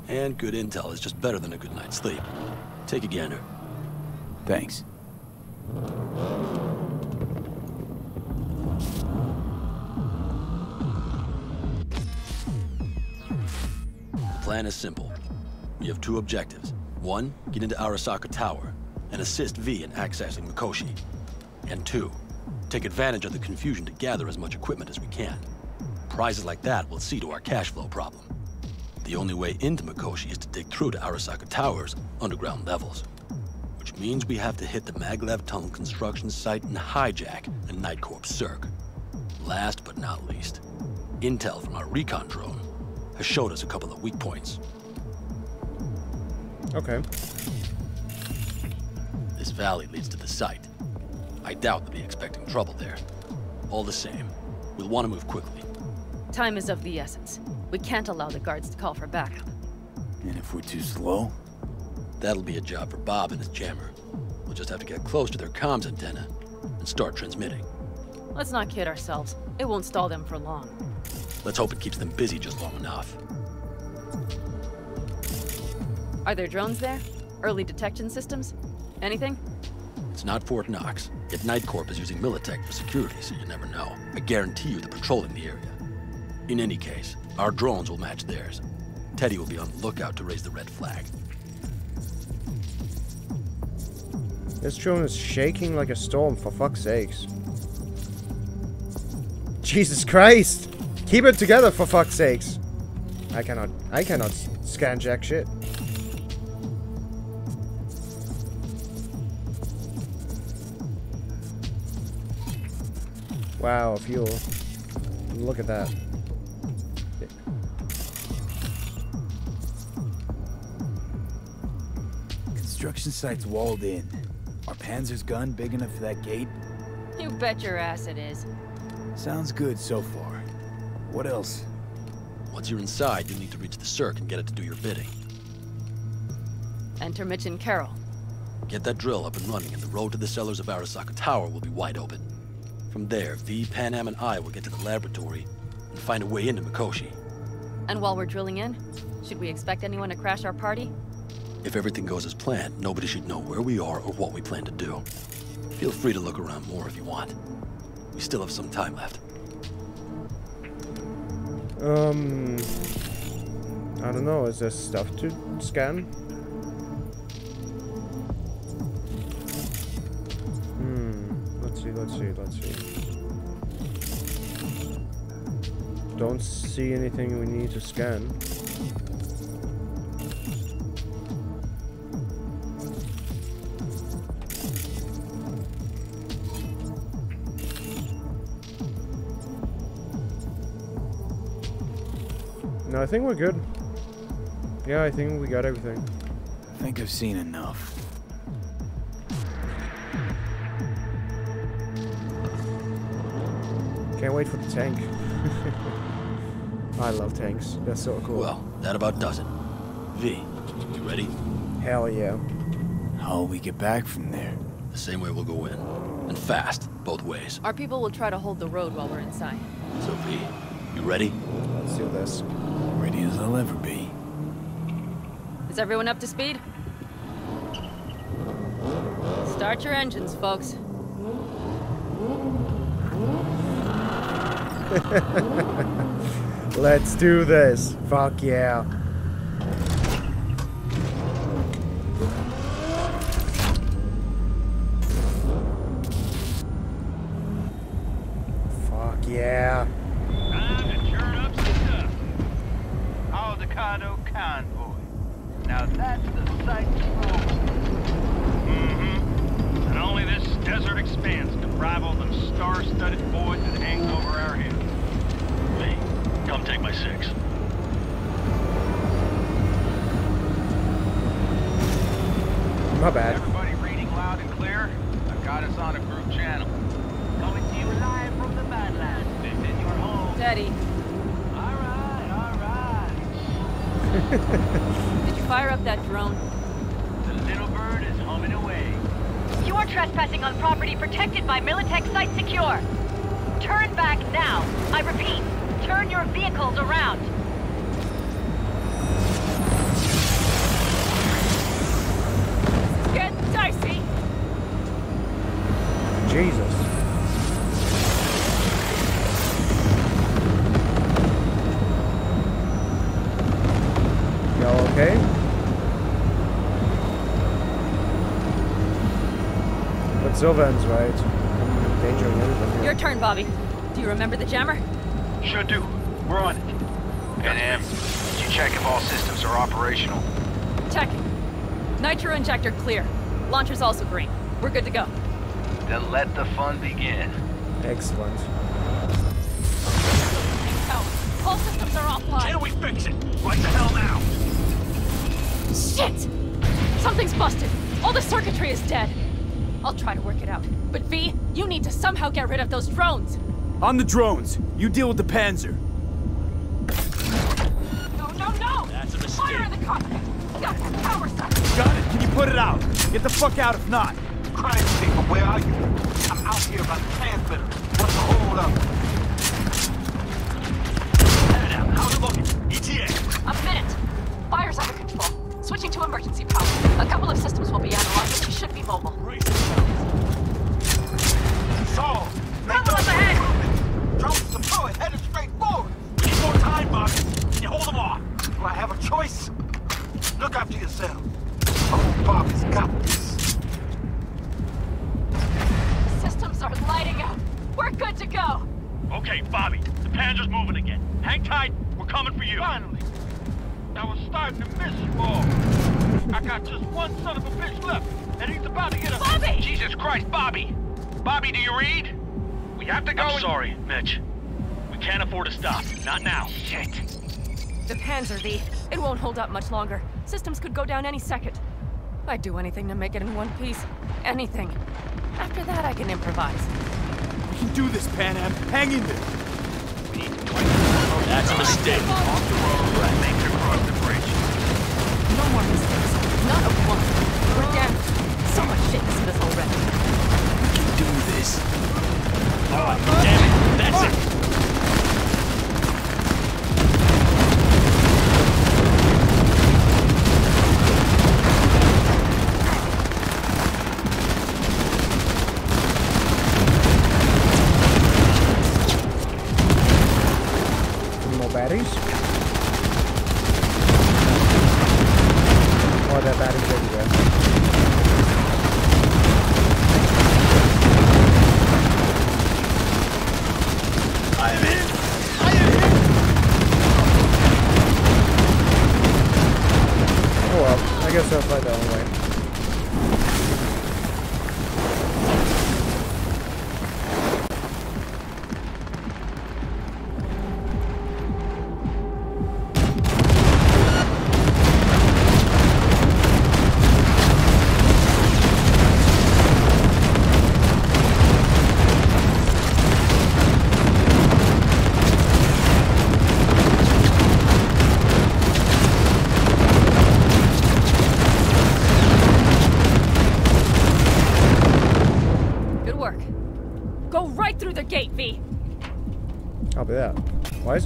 And good intel is just better than a good night's sleep. Take a gander. Thanks. The plan is simple. We have two objectives. One, get into Arasaka Tower and assist V in accessing Mikoshi. And two, take advantage of the confusion to gather as much equipment as we can. Prizes like that will see to our cash flow problem. The only way into Mikoshi is to dig through to Arasaka Tower's underground levels, which means we have to hit the maglev tunnel construction site and hijack the Nightcorp C E R C. Last but not least, intel from our recon drone has showed us a couple of weak points. Okay. This valley leads to the site. I doubt they'll be expecting trouble there. All the same, we'll want to move quickly. Time is of the essence. We can't allow the guards to call for backup. And if we're too slow? That'll be a job for Bob and his jammer. We'll just have to get close to their comms antenna and start transmitting. Let's not kid ourselves. It won't stall them for long. Let's hope it keeps them busy just long enough. Are there drones there? Early detection systems? Anything? It's not Fort Knox. Yet Nightcorp is using Militech for security, so you never know. I guarantee you they're patrolling the area. In any case, our drones will match theirs. Teddy will be on the lookout to raise the red flag. This drone is shaking like a storm, for fuck's sakes. Jesus Christ! Keep it together, for fuck's sakes! I cannot, I cannot scan jack shit. Wow, fuel. Look at that. Construction site's walled in. Are Panzer's gun big enough for that gate? You bet your ass it is. Sounds good so far. What else? Once you're inside, you need to reach the C E R C and get it to do your bidding. Enter Mitch and Carol. Get that drill up and running, and the road to the cellars of Arasaka Tower will be wide open. From there, V, Panam, and I will get to the laboratory and find a way into Mikoshi. And while we're drilling in, should we expect anyone to crash our party? If everything goes as planned, nobody should know where we are or what we plan to do. Feel free to look around more if you want. We still have some time left. Um... I don't know, is there stuff to scan? Hmm... Let's see, let's see, let's see. Don't see anything we need to scan. I think we're good. Yeah, I think we got everything. I think I've seen enough. Can't wait for the tank. I love tanks. That's so cool. Well, that about does it. V, you ready? Hell yeah. How'll we get back from there? The same way we'll go in. And fast, both ways. Our people will try to hold the road while we're inside. So V, you ready? Let's do this. Ready as I'll ever be. Is everyone up to speed? Start your engines, folks. Let's do this. Fuck yeah. Fuck yeah. Convoy. Now that's the site to roll. Mm-hmm. And only this desert expanse can rival them star-studded voids that hang over our heads. V, come take my six. My bad. Everybody reading loud and clear? I've got us on a group channel. Coming to you live from the Badlands. This is your home. Teddy. Did you fire up that drone? The little bird is humming away. You are trespassing on property protected by Militech Site Secure. Turn back now. I repeat, turn your vehicles around. This is getting dicey. Jesus. Y'all okay? But Sylvain's right. I'm endangering everybody. Your turn, Bobby. Do you remember the jammer? Sure do. We're on it. Panam, did you check if all systems are operational? Checking. Nitro injector clear. Launcher's also green. We're good to go. Then let the fun begin. Excellent. All systems are offline. Can we fix it? Right the hell now! Shit! Something's busted. All the circuitry is dead. I'll try to work it out. But V, you need to somehow get rid of those drones. On the drones. You deal with the Panzer. No, no, no! That's a mistake. Fire in the cockpit. Got that power socket. Got it. Can you put it out? Get the fuck out if not. Crime people, where are you? I'm out here by the transmitter. What's the hold up? Head out. How's it looking? E T A. A minute. Fire's under control. Switching to emergency power. A couple of systems will be analyzed, but she should be mobile. Saul! Rebel up ahead! Drop some power, headed straight forward! We need more time, Bobby. Can you hold them off? Do I have a choice? Look after yourself. Oh, Bobby's got this. Are lighting up. We're good to go. Okay, Bobby. The Panzer's moving again. Hang tight. We're coming for you. Finally. I was starting to miss you all. I got just one son of a bitch left, and he's about to get a... Bobby! Jesus Christ, Bobby! Bobby, do you read? We have to go... I'm sorry, Mitch. We can't afford to stop. Not now. Shit. The Panzer, V. It won't hold up much longer. Systems could go down any second. I'd do anything to make it in one piece. Anything. After that, I can improvise. We can do this, Panam. Hang in there. We need to twice the That's a mistake. Off the road, and make it across the bridge. No more mistakes. Not a one. We're damaged. So much shit is in this already. We can do this. All right, uh, damn it. That's uh, it.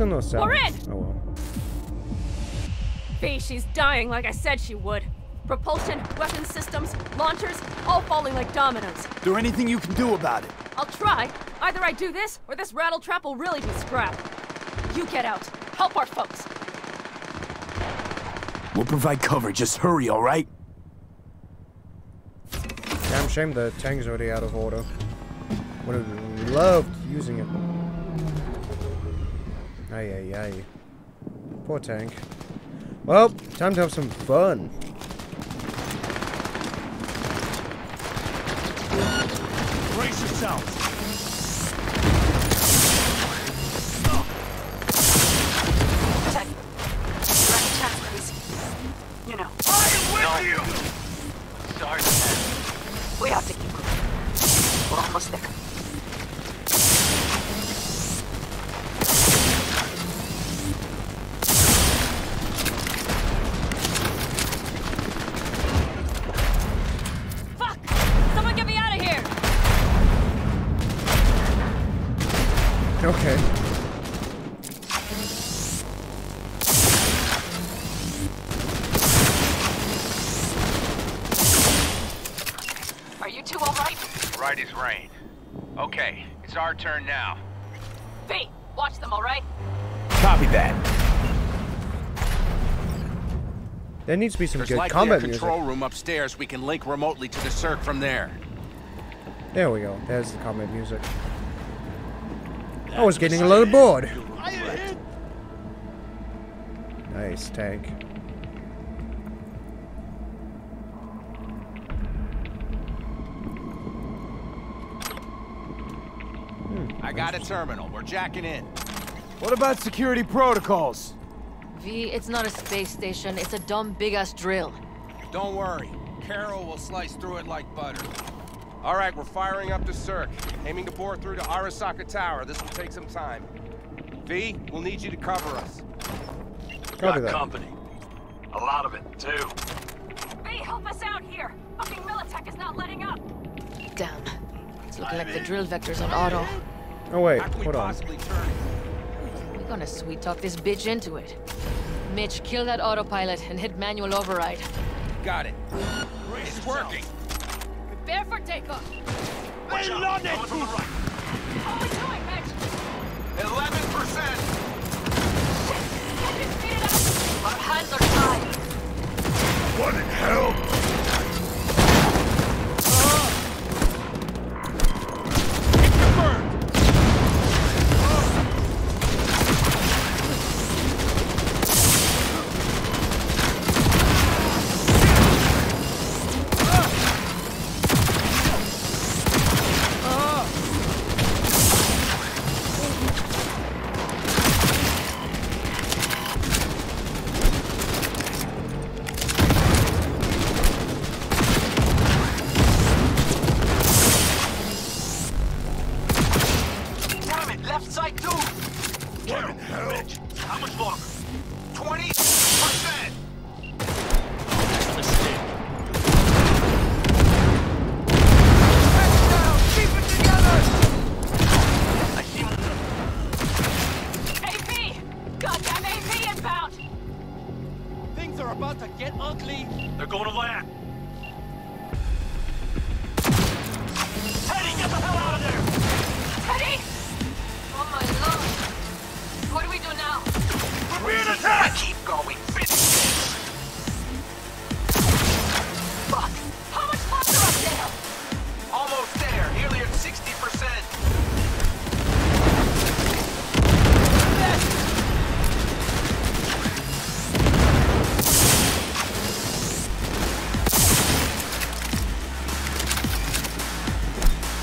No We're in! Oh well. B, she's dying like I said she would. Propulsion, weapon systems, launchers, all falling like dominoes. Is there anything you can do about it? I'll try. Either I do this, or this rattle trap will really be scrapped. You get out. Help our folks. We'll provide cover. Just hurry, all right? Damn shame the tank's already out of order. Would have loved using it. Ay, ay, ay. Poor tank. Well, time to have some fun. Brace yourself. Tech. Right attack is, you know. I am with you! Sorry, Tech. We have to keep going. We're almost there. outside his reign. Okay, it's our turn now. Pete, watch them, all right? Copy that. There needs to be some There's good like combat music. There's likely a control room upstairs we can link remotely to the C E R C from there. There we go. There's the combat music. I was getting a little bored. Nice tank. I got a terminal. We're jacking in. What about security protocols? V, it's not a space station. It's a dumb big-ass drill. Don't worry. Carol will slice through it like butter. All right, we're firing up the C E R C. Aiming to bore through to Arasaka Tower. This will take some time. V, we'll need you to cover us. Got company. A lot of it, too. V, help us out here. Fucking Militech is not letting up. Damn. It's looking like the drill vector's on auto. Oh, wait. Hold on. We're gonna sweet-talk this bitch into it. Mitch, kill that autopilot and hit manual override. Got it. It's working. Prepare for takeoff. They love it! What are we doing, Mitch? Eleven percent! Shit! I can speed it up! Our hands are tied! What in hell? Uh. It's confirmed!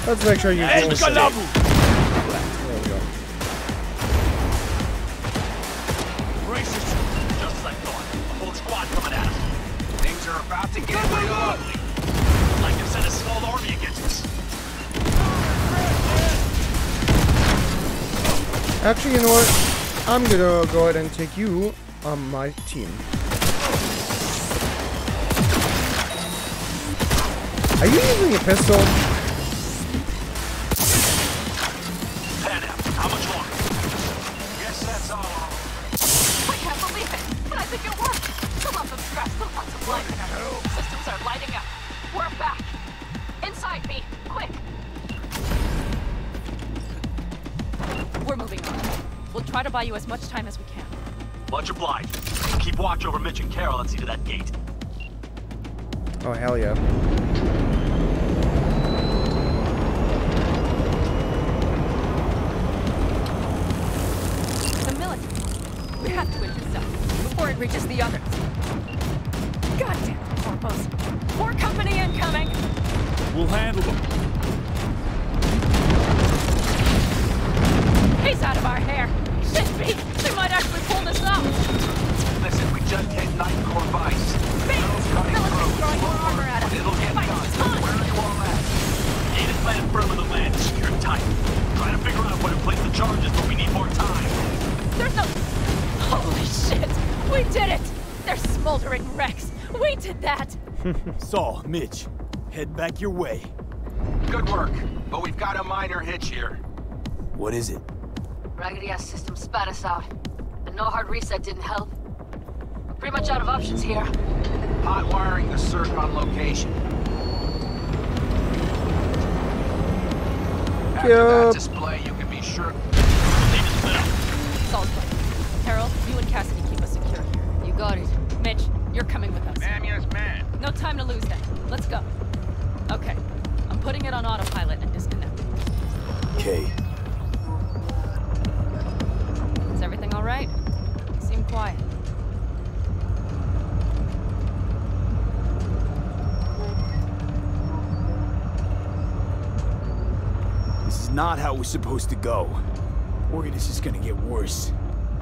Let's make sure you go. There we go. Racist. Just like thought. A whole squad coming at us. Things are about to get really ugly. Like they've sent a small army against us. Actually, you know what? I'm gonna go ahead and take you on my team. Are you using a pistol? You as much time as we can. Much obliged. Keep watch over Mitch and Carol and see to that gate. Oh, hell yeah. The military. We have to win this up before it reaches the others. Goddamn corpos. More company incoming. We'll handle them. He's out of our hair. They might actually pull this out. Listen, we just hit Nightcorp ice. It'll get done. Where are you all at? Need a plan firm of the land. Secure tight. Trying to figure out where to place the charges, but we need more time. There's no... Holy shit! We did it! They're smoldering wrecks. We did that! Saul, Mitch, head back your way. Good work, but we've got a minor hitch here. What is it? Raggedy-ass system spat us out, and no hard reset didn't help. We're pretty much out of options here. Hot wiring the C E R C on location. Thank you. That display, you can be sure. Saul's plan. Carol, you and Cassidy keep us secure here. You got it. Mitch, you're coming with us. Ma'am, yes, ma'am. No time to lose then. Let's go. Okay. I'm putting it on autopilot and disconnecting. Okay. Is everything all right? You seem quiet. This is not how we're supposed to go. Oregon is just gonna get worse.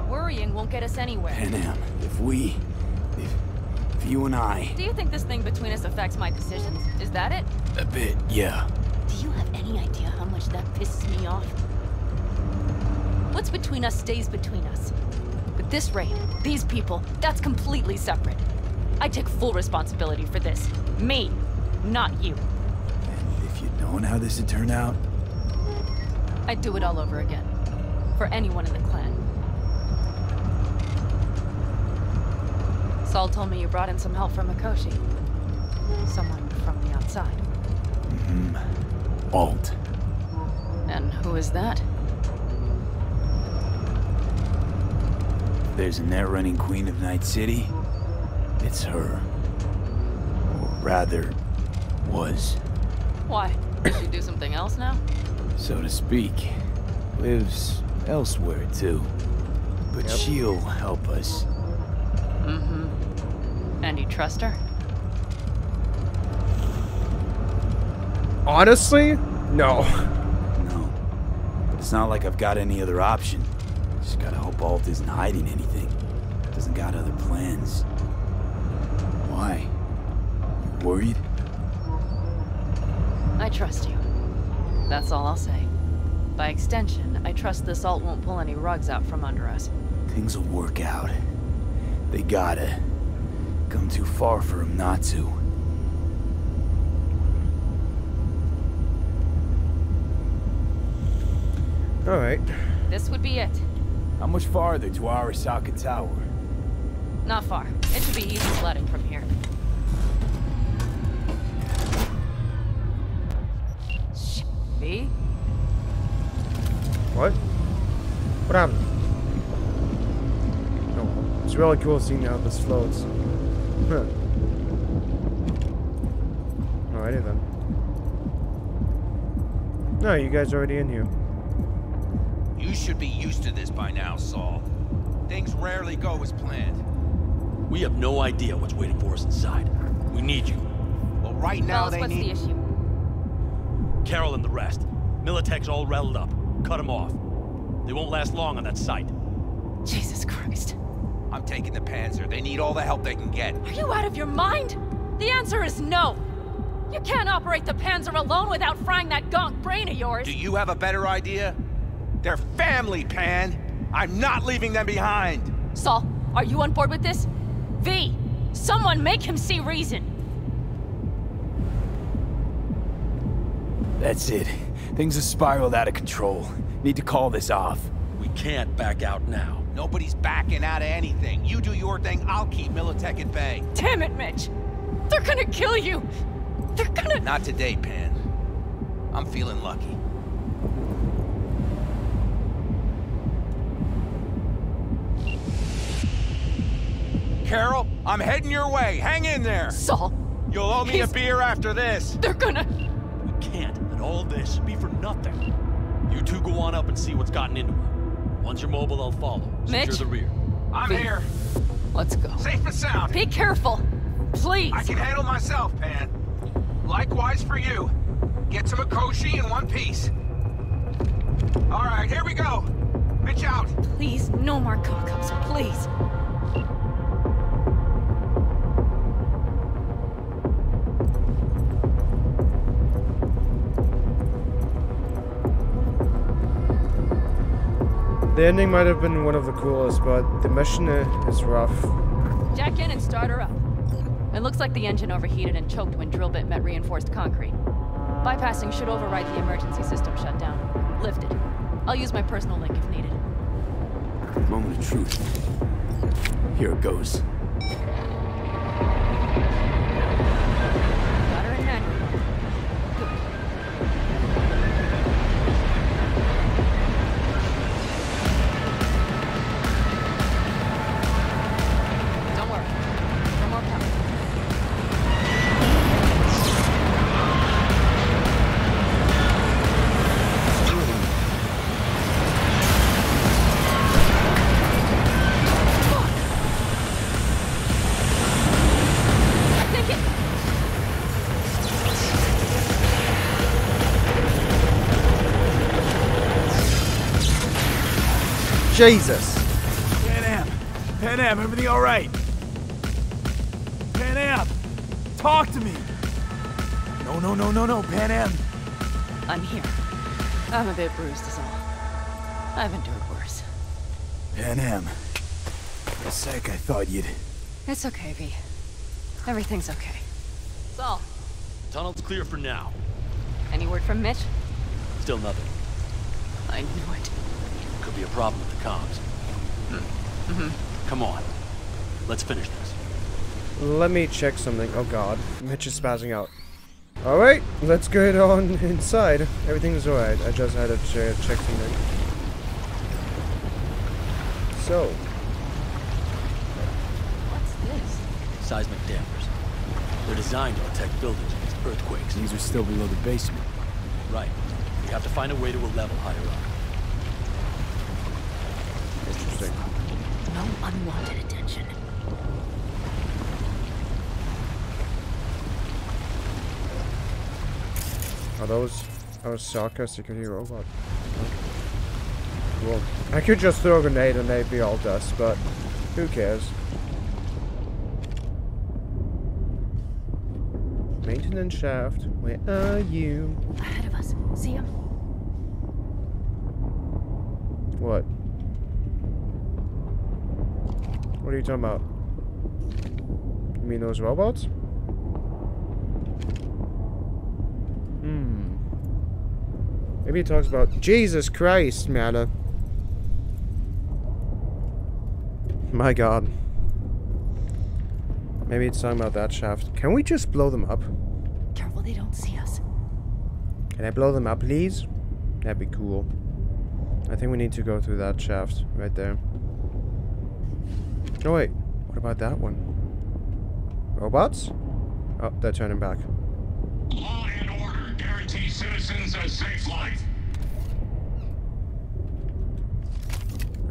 Worrying won't get us anywhere. Panam, if we... If, if you and I... Do you think this thing between us affects my decisions? Is that it? A bit, yeah. Do you have any idea how much that pisses me off? What's between us stays between us. But this raid, these people, that's completely separate. I take full responsibility for this. Me, not you. And if you'd known how this would turn out... I'd do it all over again. For anyone in the clan. Saul told me you brought in some help from Mikoshi. Someone from the outside. Mm-hmm. Alt. And who is that? If there's a net-running queen of Night City, it's her. Or rather, was. Why? Does she do something else now? So to speak. Lives elsewhere, too. But yep. She'll help us. Mm-hmm. And you trust her? Honestly? No. No. But it's not like I've got any other option. Just gotta hope Alt isn't hiding anything. Doesn't got other plans. Why? You worried? I trust you. That's all I'll say. By extension, I trust this Alt won't pull any rugs out from under us. Things will work out. They gotta. Come too far for him not to. Alright. This would be it. How much farther to Arasaka Tower? Not far. It should be easy sledding from here. Be? What? What happened? No, it's really cool seeing how this floats. Alrighty then. No, you guys are already in here. You should be used to this by now, Saul. Things rarely go as planned. We have no idea what's waiting for us inside. We need you. Well, right now they need... What's the issue? Carol and the rest. Militech's all rattled up. Cut them off. They won't last long on that site. Jesus Christ. I'm taking the Panzer. They need all the help they can get. Are you out of your mind? The answer is no. You can't operate the Panzer alone without frying that gonk brain of yours. Do you have a better idea? They're family, Pan. I'm not leaving them behind. Saul, are you on board with this? V, someone make him see reason. That's it. Things have spiraled out of control. Need to call this off. We can't back out now. Nobody's backing out of anything. You do your thing, I'll keep Militech at bay. Damn it, Mitch! They're gonna kill you! They're gonna... Not today, Pan. I'm feeling lucky. Carol, I'm heading your way. Hang in there! Saul! You'll owe me he's... a beer after this. They're gonna... We can't. And all this should be for nothing. You two go on up and see what's gotten into her. Once you're mobile, I'll follow. Mitch? Secure the rear. I'm Be here. Let's go. Safe and sound. Be careful. Please. I can handle myself, Pan. Likewise for you. Get to Mikoshi in one piece. All right, here we go. Mitch out. Please, no more cock-ups, please. The ending might have been one of the coolest, but the mission is rough. Jack in and start her up. It looks like the engine overheated and choked when drill bit met reinforced concrete. Bypassing should override the emergency system shutdown. Lift it. I'll use my personal link if needed. Moment of truth. Here it goes. Got her in hand. Good. Jesus. Panam, Panam, everything all right? Panam, talk to me. No, no, no, no, no, Panam. I'm here. I'm a bit bruised is all. I've endured worse. Panam, for a sec I thought you'd... It's okay, V. Everything's okay. Saul. Tunnel's clear for now. Any word from Mitch? Still nothing. I knew it. Could be a problem with the comms. Mm. Mm-hmm. Come on. Let's finish this. Let me check something. Oh god. Mitch is spazzing out. Alright, let's get on inside. Everything's alright. I just had to ch check something. So. What's this? Seismic dampers. They're designed to protect buildings against earthquakes. These are still below the basement. Right. We have to find a way to a level higher up. Interesting. No unwanted attention. Are those Arasaka security robot? Cool. I could just throw a grenade and they'd be all dust, but who cares? Maintenance shaft, where are you? Ahead of us. See him? What? What are you talking about? You mean those robots? Hmm. Maybe he talks about Jesus Christ, matter. My God. Maybe it's talking about that shaft. Can we just blow them up? Careful they don't see us. Can I blow them up, please? That'd be cool. I think we need to go through that shaft right there. Oh wait, what about that one? Robots? Oh, they're turning back. Law and order guarantee citizens a safe life.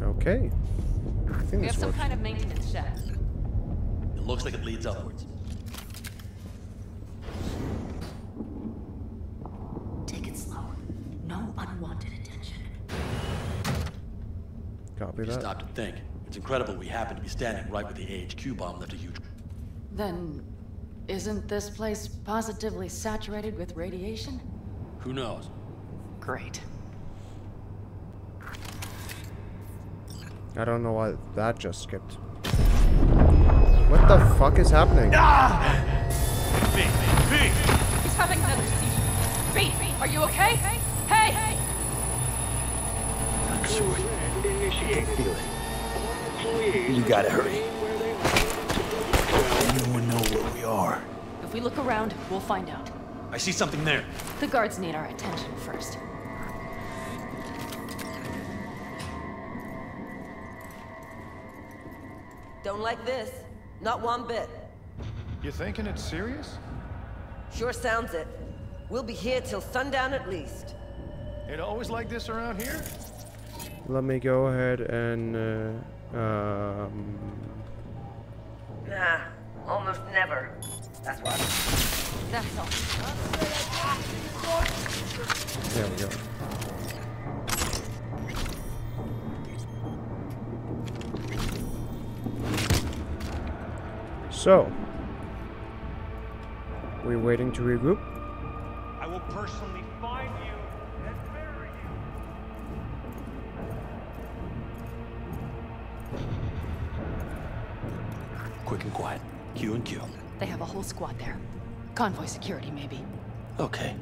Okay. I think we have some kind of maintenance shaft. Looks like it leads upwards. Take it slow. No unwanted attention. Copy that. Stop to think. It's incredible we happen to be standing right where the A H Q bomb left a huge. Then, isn't this place positively saturated with radiation? Who knows? Great. I don't know why that just skipped. What the fuck is happening? Ah! B, B, B. He's having another seizure. B, B, are you okay? Hey! Hey! hey. I'm sure you can feel it. You gotta hurry. Does anyone know where we are? If we look around, we'll find out. I see something there. The guards need our attention first. Don't like this. Not one bit. You thinking it's serious? Sure sounds it. We'll be here till sundown at least. It always like this around here? Let me go ahead and... Uh, um... Nah, almost never. That's why. That's all. There we go. So, we're waiting to regroup. I will personally find you and bury you. Quick and quiet. Q and Q. They have a whole squad there. Convoy security, maybe. Okay.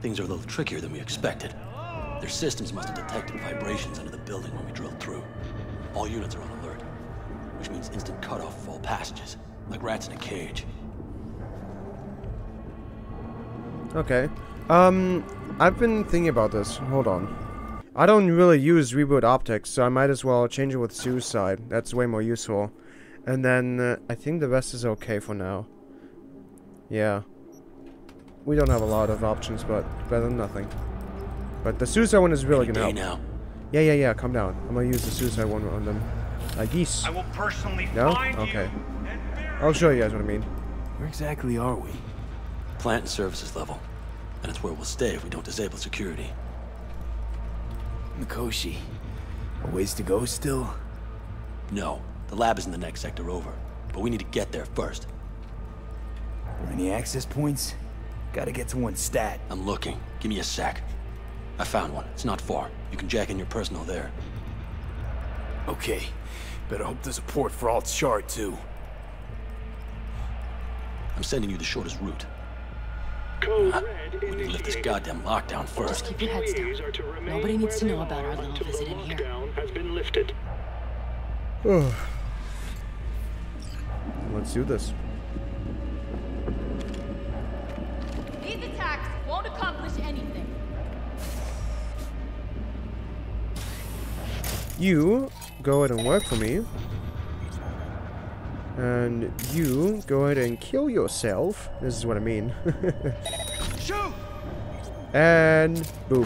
Things are a little trickier than we expected. Their systems must have detected vibrations under the building when we drilled through. All units are on alert, which means instant cutoff of all passages. Like rats in a cage. Okay. Um, I've been thinking about this. Hold on. I don't really use reboot optics, so I might as well change it with suicide. That's way more useful. And then uh, I think the rest is okay for now. Yeah. We don't have a lot of options, but better than nothing. But the suicide one is really gonna help. Now. Yeah, yeah, yeah. Calm down. I'm gonna use the suicide one on them. Like geese. I will personally no? find okay. You. I'll show you guys what I mean. Where exactly are we? Plant and services level. And it's where we'll stay if we don't disable security. Mikoshi. A ways to go still? No. The lab is in the next sector over, but we need to get there first. Are there any access points? Gotta get to one stat. I'm looking. Give me a sec. I found one. It's not far. You can jack in your personal there. Okay. Better hope there's a port for Alt's shard, too. I'm sending you the shortest route. Code uh, red we need to lift this goddamn lockdown first. Just keep your heads down. Nobody needs to know about our little visit in here. Has been lifted. Let's do this. These attacks won't accomplish anything. You go ahead and work for me. And you go ahead and kill yourself. This is what I mean. Shoot! And boom.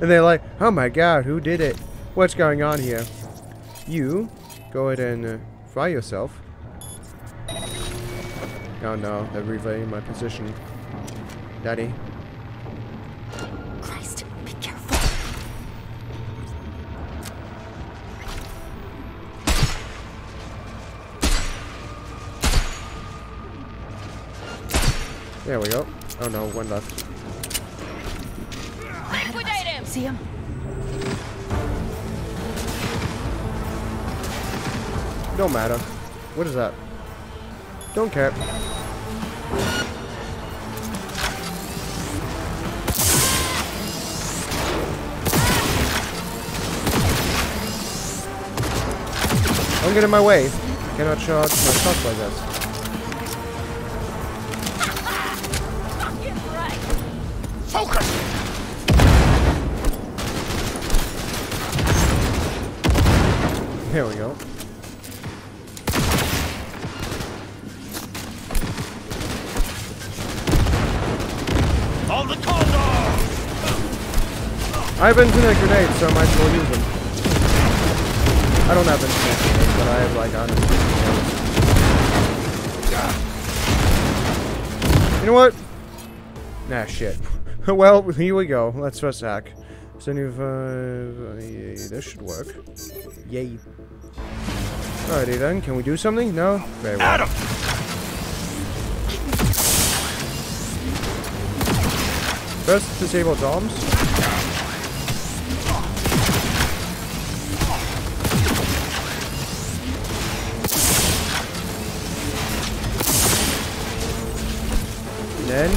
And they're like, oh my god, who did it? What's going on here? You go ahead and uh, fry yourself. Oh no, they're relaying my position. Daddy. Christ, be careful. There we go. Oh no, one left. Liquidate him! See him? Don't matter. What is that? Don't care. Don't get in my way. I cannot charge my shots like this. Fucking right. Focus! Here we go. I have infinite grenades, so I might as well use them. I don't have infinite grenades, but I have like one hundred. You know what? Nah, shit. Well, here we go. Let's attack. seventy-five. Uh, yay, this should work. Yay. Alrighty then. Can we do something? No? Very well. First, disable D O M S. Then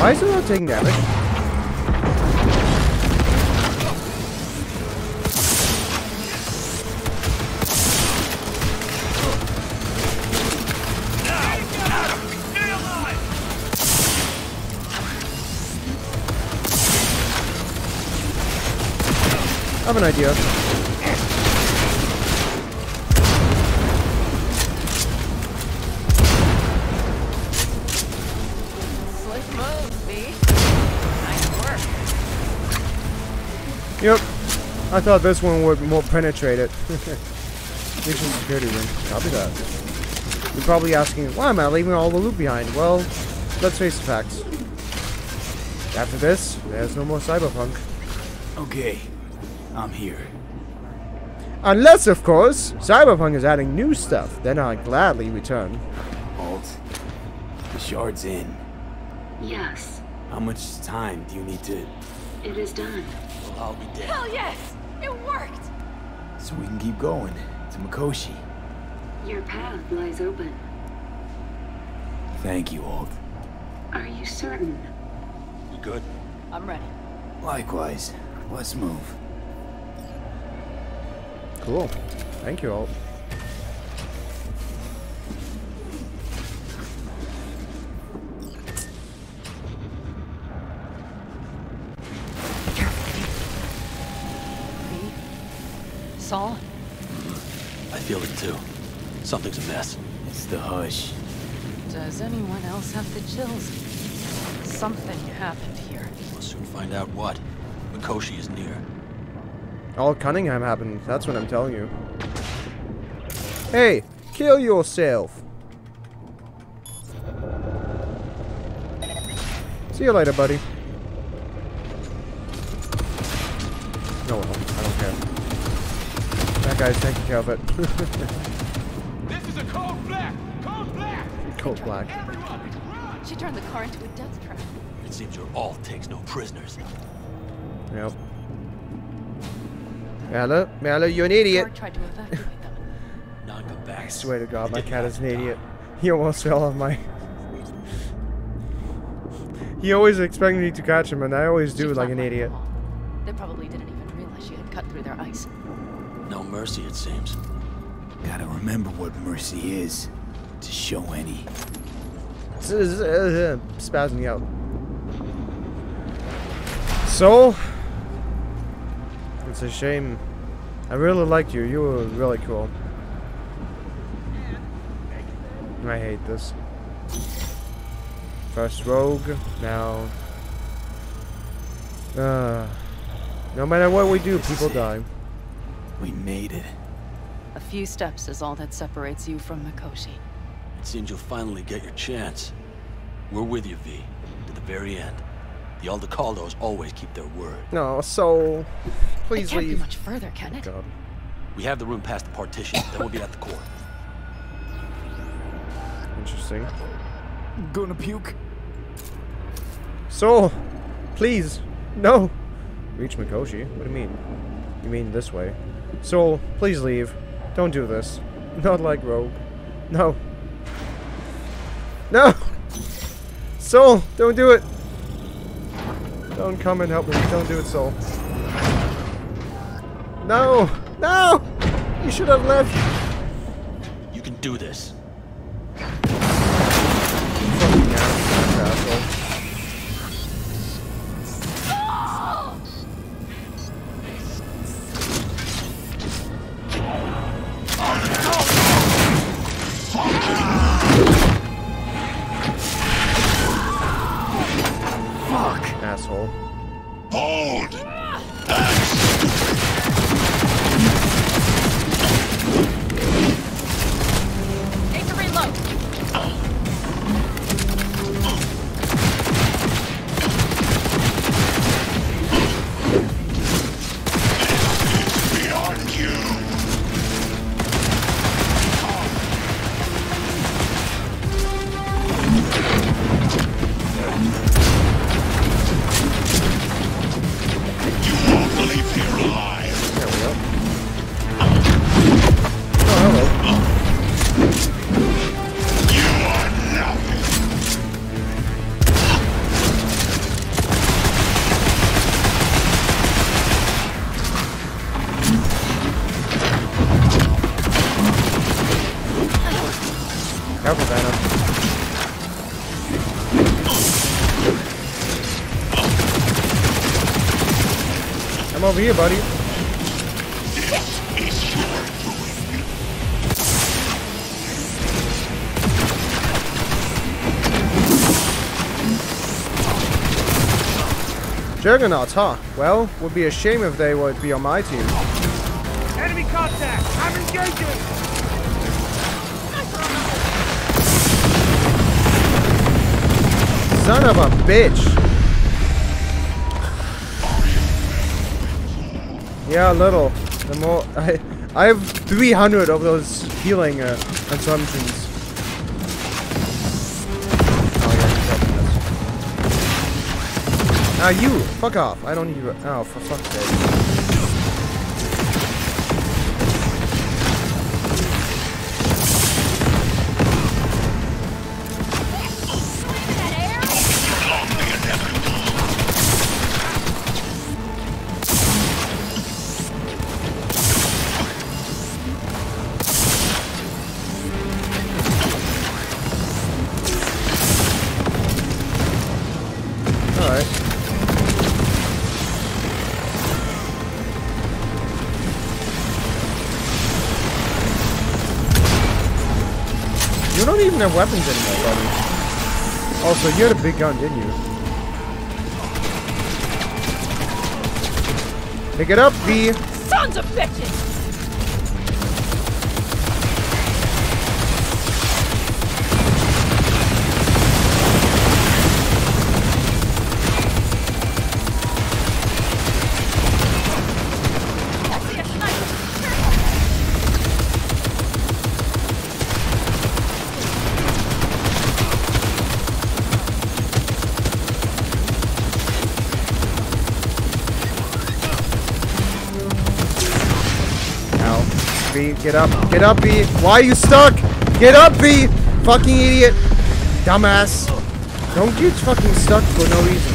why is it not taking damage? I have an idea. Yep, I thought this one would more penetrate it. Mission security room. Copy that. You're probably asking, why am I leaving all the loot behind? Well, let's face the facts. After this, there's no more Cyberpunk. Okay, I'm here. Unless, of course, Cyberpunk is adding new stuff. Then I'll gladly return. Alt, the shard's in. Yes. How much time do you need to... It is done. I'll be dead. Hell yes! It worked! So we can keep going to Mikoshi. Your path lies open. Thank you, Alt. Are you certain? You good? I'm ready. Likewise. Let's move. Cool. Thank you, Alt. Saul? I feel it too. Something's a mess. It's the hush. Does anyone else have the chills? Something happened here. We'll soon find out what. Mikoshi is near. All Cunningham happened. That's what I'm telling you. Hey! Kill yourself! See you later, buddy. No, I don't care. That guy's taking care of it. This is a code black! Code black! Code black. Everyone, she turned the car into a death trap. It seems your Alt takes no prisoners. Yep. Mallow, Mallow, you're an idiot. I swear to God, my cat is an idiot. He almost fell off my... He always expects me to catch him, and I always do like an idiot. They probably didn't even realize she had cut through their ice. No mercy, it seems. Gotta remember what mercy is to show any. Spasming out. So, it's a shame. I really liked you. You were really cool. I hate this. First Rogue, now. Uh, no matter what we do, people die. We made it. A few steps is all that separates you from Mikoshi. It seems you'll finally get your chance. We're with you, V, to the very end. The Aldecaldos always keep their word. No, so please it can't leave. Be much further, can it? God. We have the room past the partition. Then we'll be at the core. Interesting. Gonna puke. So, please, no. Reach Mikoshi. What do you mean? You mean this way? So, please leave. Don't do this. Not like Rogue. No. No. Soul, don't do it. Don't come and help me. Don't do it, Soul. No! No! You should have left. You can do this. Fucking asshole. Fuck. Asshole. Hold. Take the reload. This is beyond you. Over here, buddy. This is your doing. Juggernauts, huh? Well, would be a shame if they would be on my team. Enemy contact! I'm engaging! Son of a bitch! Yeah, a little. The more I, I have three hundred of those healing uh, assumptions. Oh, yeah, ah, you! Fuck off! I don't need you. Oh, for fuck's sake. No weapons anymore, buddy. Also, you had a big gun, didn't you? Pick it up, V! Sons of bitches! B, get up, get up, B. Why are you stuck? Get up, B. Fucking idiot, dumbass. Don't get fucking stuck for no reason.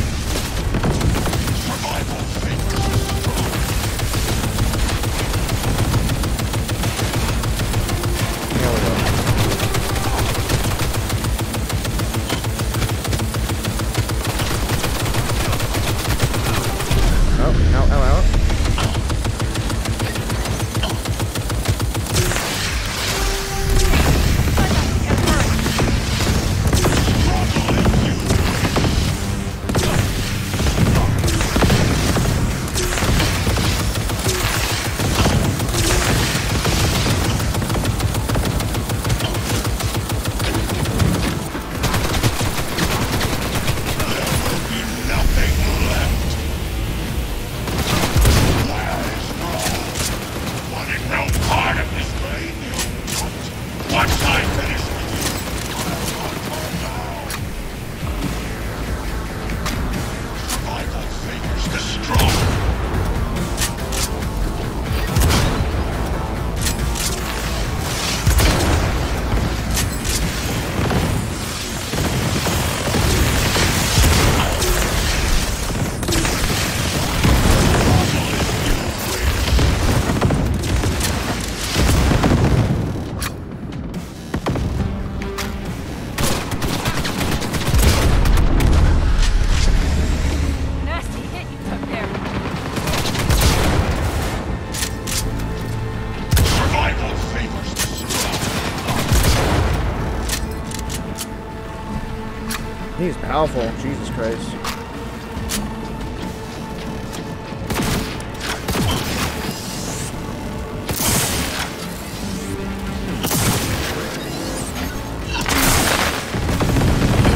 Powerful, Jesus Christ.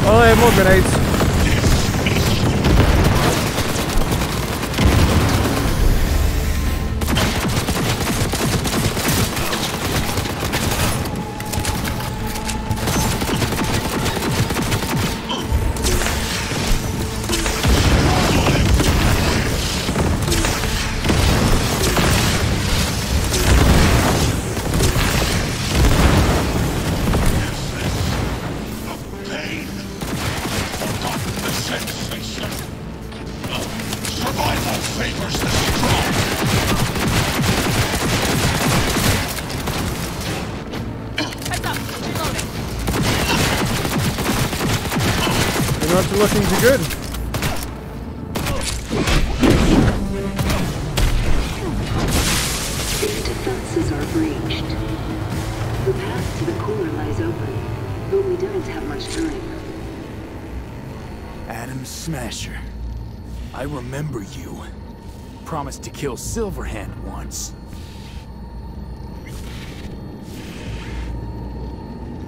Oh, I have more grenades. To kill Silverhand once.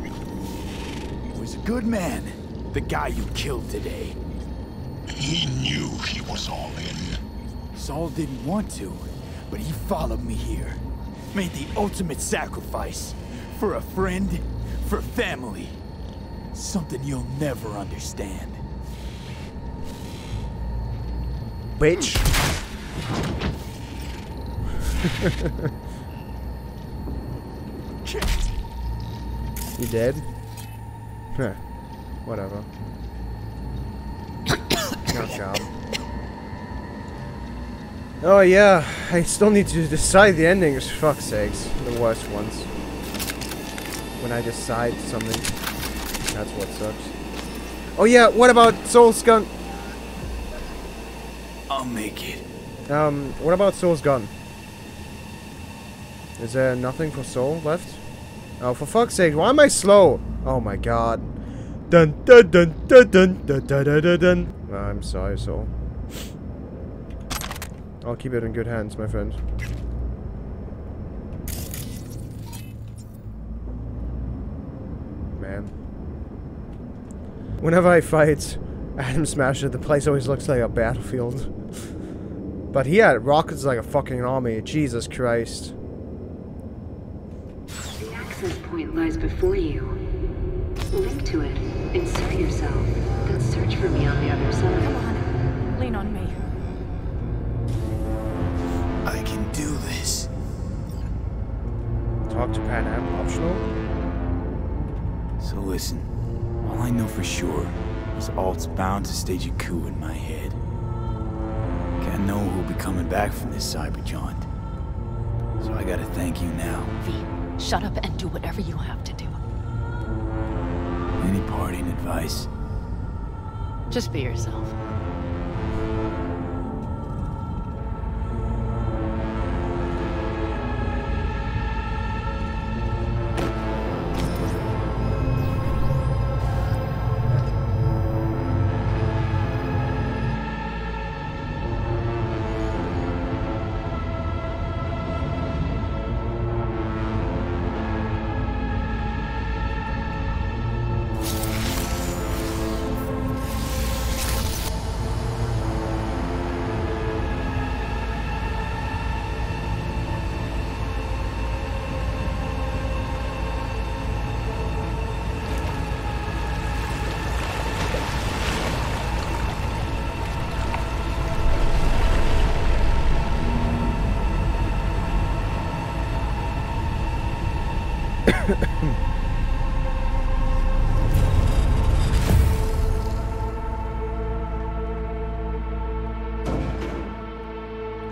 He was a good man, the guy you killed today. He knew he was all in. Saul didn't want to, but he followed me here. Made the ultimate sacrifice. For a friend, for family. Something you'll never understand. Bitch. You dead? Huh. Whatever. Nice job. Oh yeah, I still need to decide the endings, for fuck's sakes. The worst ones. When I decide something. That's what sucks. Oh yeah, what about Soul Skunk? I'll make it. Um, what about Soul's gun? Is there nothing for Soul left? Oh, for fuck's sake, why am I slow? Oh my god. Dun dun dun dun dun dun dun dun dun dun. I'm sorry, Soul. I'll keep it in good hands, my friend. Man. Whenever I fight Adam Smasher, the place always looks like a battlefield. But he had rockets like a fucking army. Jesus Christ. The access point lies before you. Link to it. Insert yourself. Then search for me on the other side. Come on. Lean on me. I can do this. up to Panam optional? So listen, all I know for sure is Alt's bound to stage a coup in my head. I know who'll be coming back from this cyber jaunt. So I gotta thank you now. V, shut up and do whatever you have to do. Any parting advice? Just be yourself.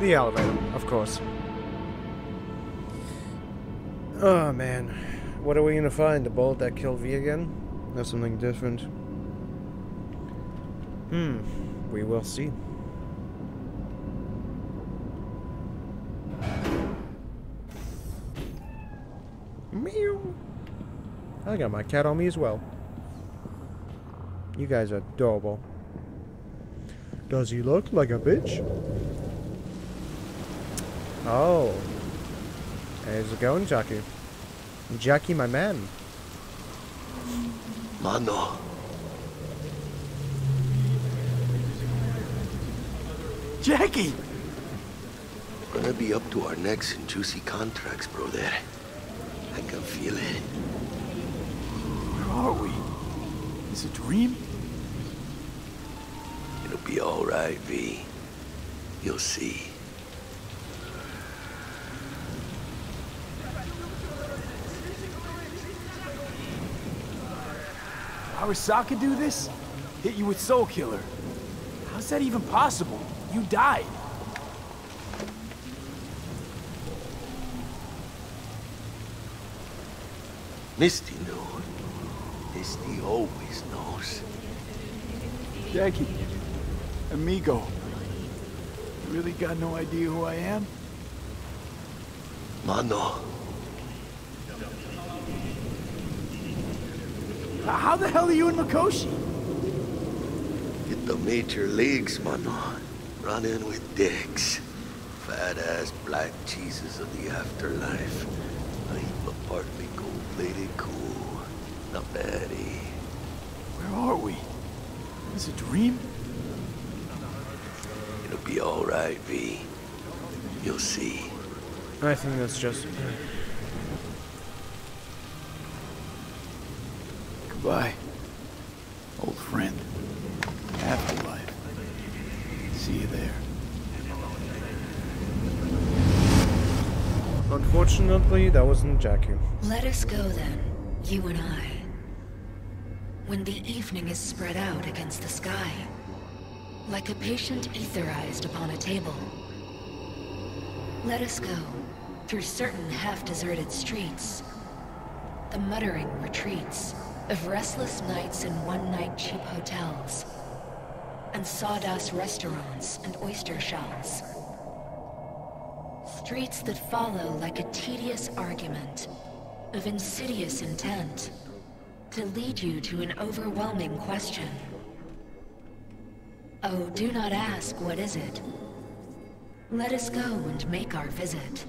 The elevator, of course. Oh man, what are we gonna find? The bolt that killed V again? Or something different? Hmm, we will see. Meow. I got my cat on me as well. You guys are adorable. Does he look like a bitch? Oh, how's it going, Jackie? Jackie, my man. Mano. Jackie! We're gonna be up to our necks in juicy contracts, brother. I can feel it. Where are we? Is it a dream? It'll be all right, V. You'll see. Arasaka do this? Hit you with Soul Killer. How's that even possible? You died. Misty knows. Misty always knows. Jackie. Amigo. You really got no idea who I am? Mano. How the hell are you in Mikoshi? Hit the major leagues, mano. Run in with dicks. Fat-ass black cheeses of the afterlife. I eat my partly gold-plated cool. Not bad, eh? Where are we? Is it a dream? It'll be all right, V. You'll see. I think that's just... Bye, old friend. Afterlife. See you there. Unfortunately, that wasn't Jackie. Let us go then, you and I. When the evening is spread out against the sky, like a patient etherized upon a table. Let us go through certain half-deserted streets. The muttering retreats of restless nights in one-night cheap hotels, and sawdust restaurants and oyster shells. Streets that follow like a tedious argument of insidious intent to lead you to an overwhelming question. Oh, do not ask what is it. Let us go and make our visit.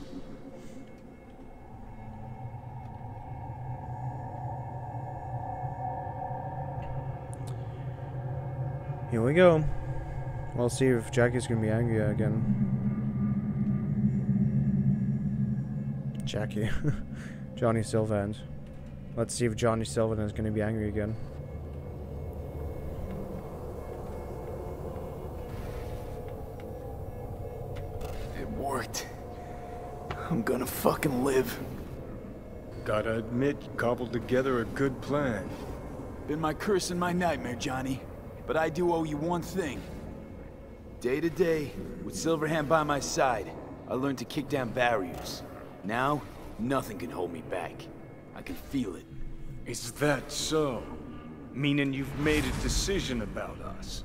Here we go. We'll see if Jackie's gonna be angry again. Jackie. Johnny Silverhand. Let's see if Johnny Silverhand is gonna be angry again. It worked. I'm gonna fucking live. Gotta admit, you cobbled together a good plan. Been my curse and my nightmare, Johnny. But I do owe you one thing. Day to day, with Silverhand by my side, I learned to kick down barriers. Now, nothing can hold me back. I can feel it. Is that so? Meaning you've made a decision about us?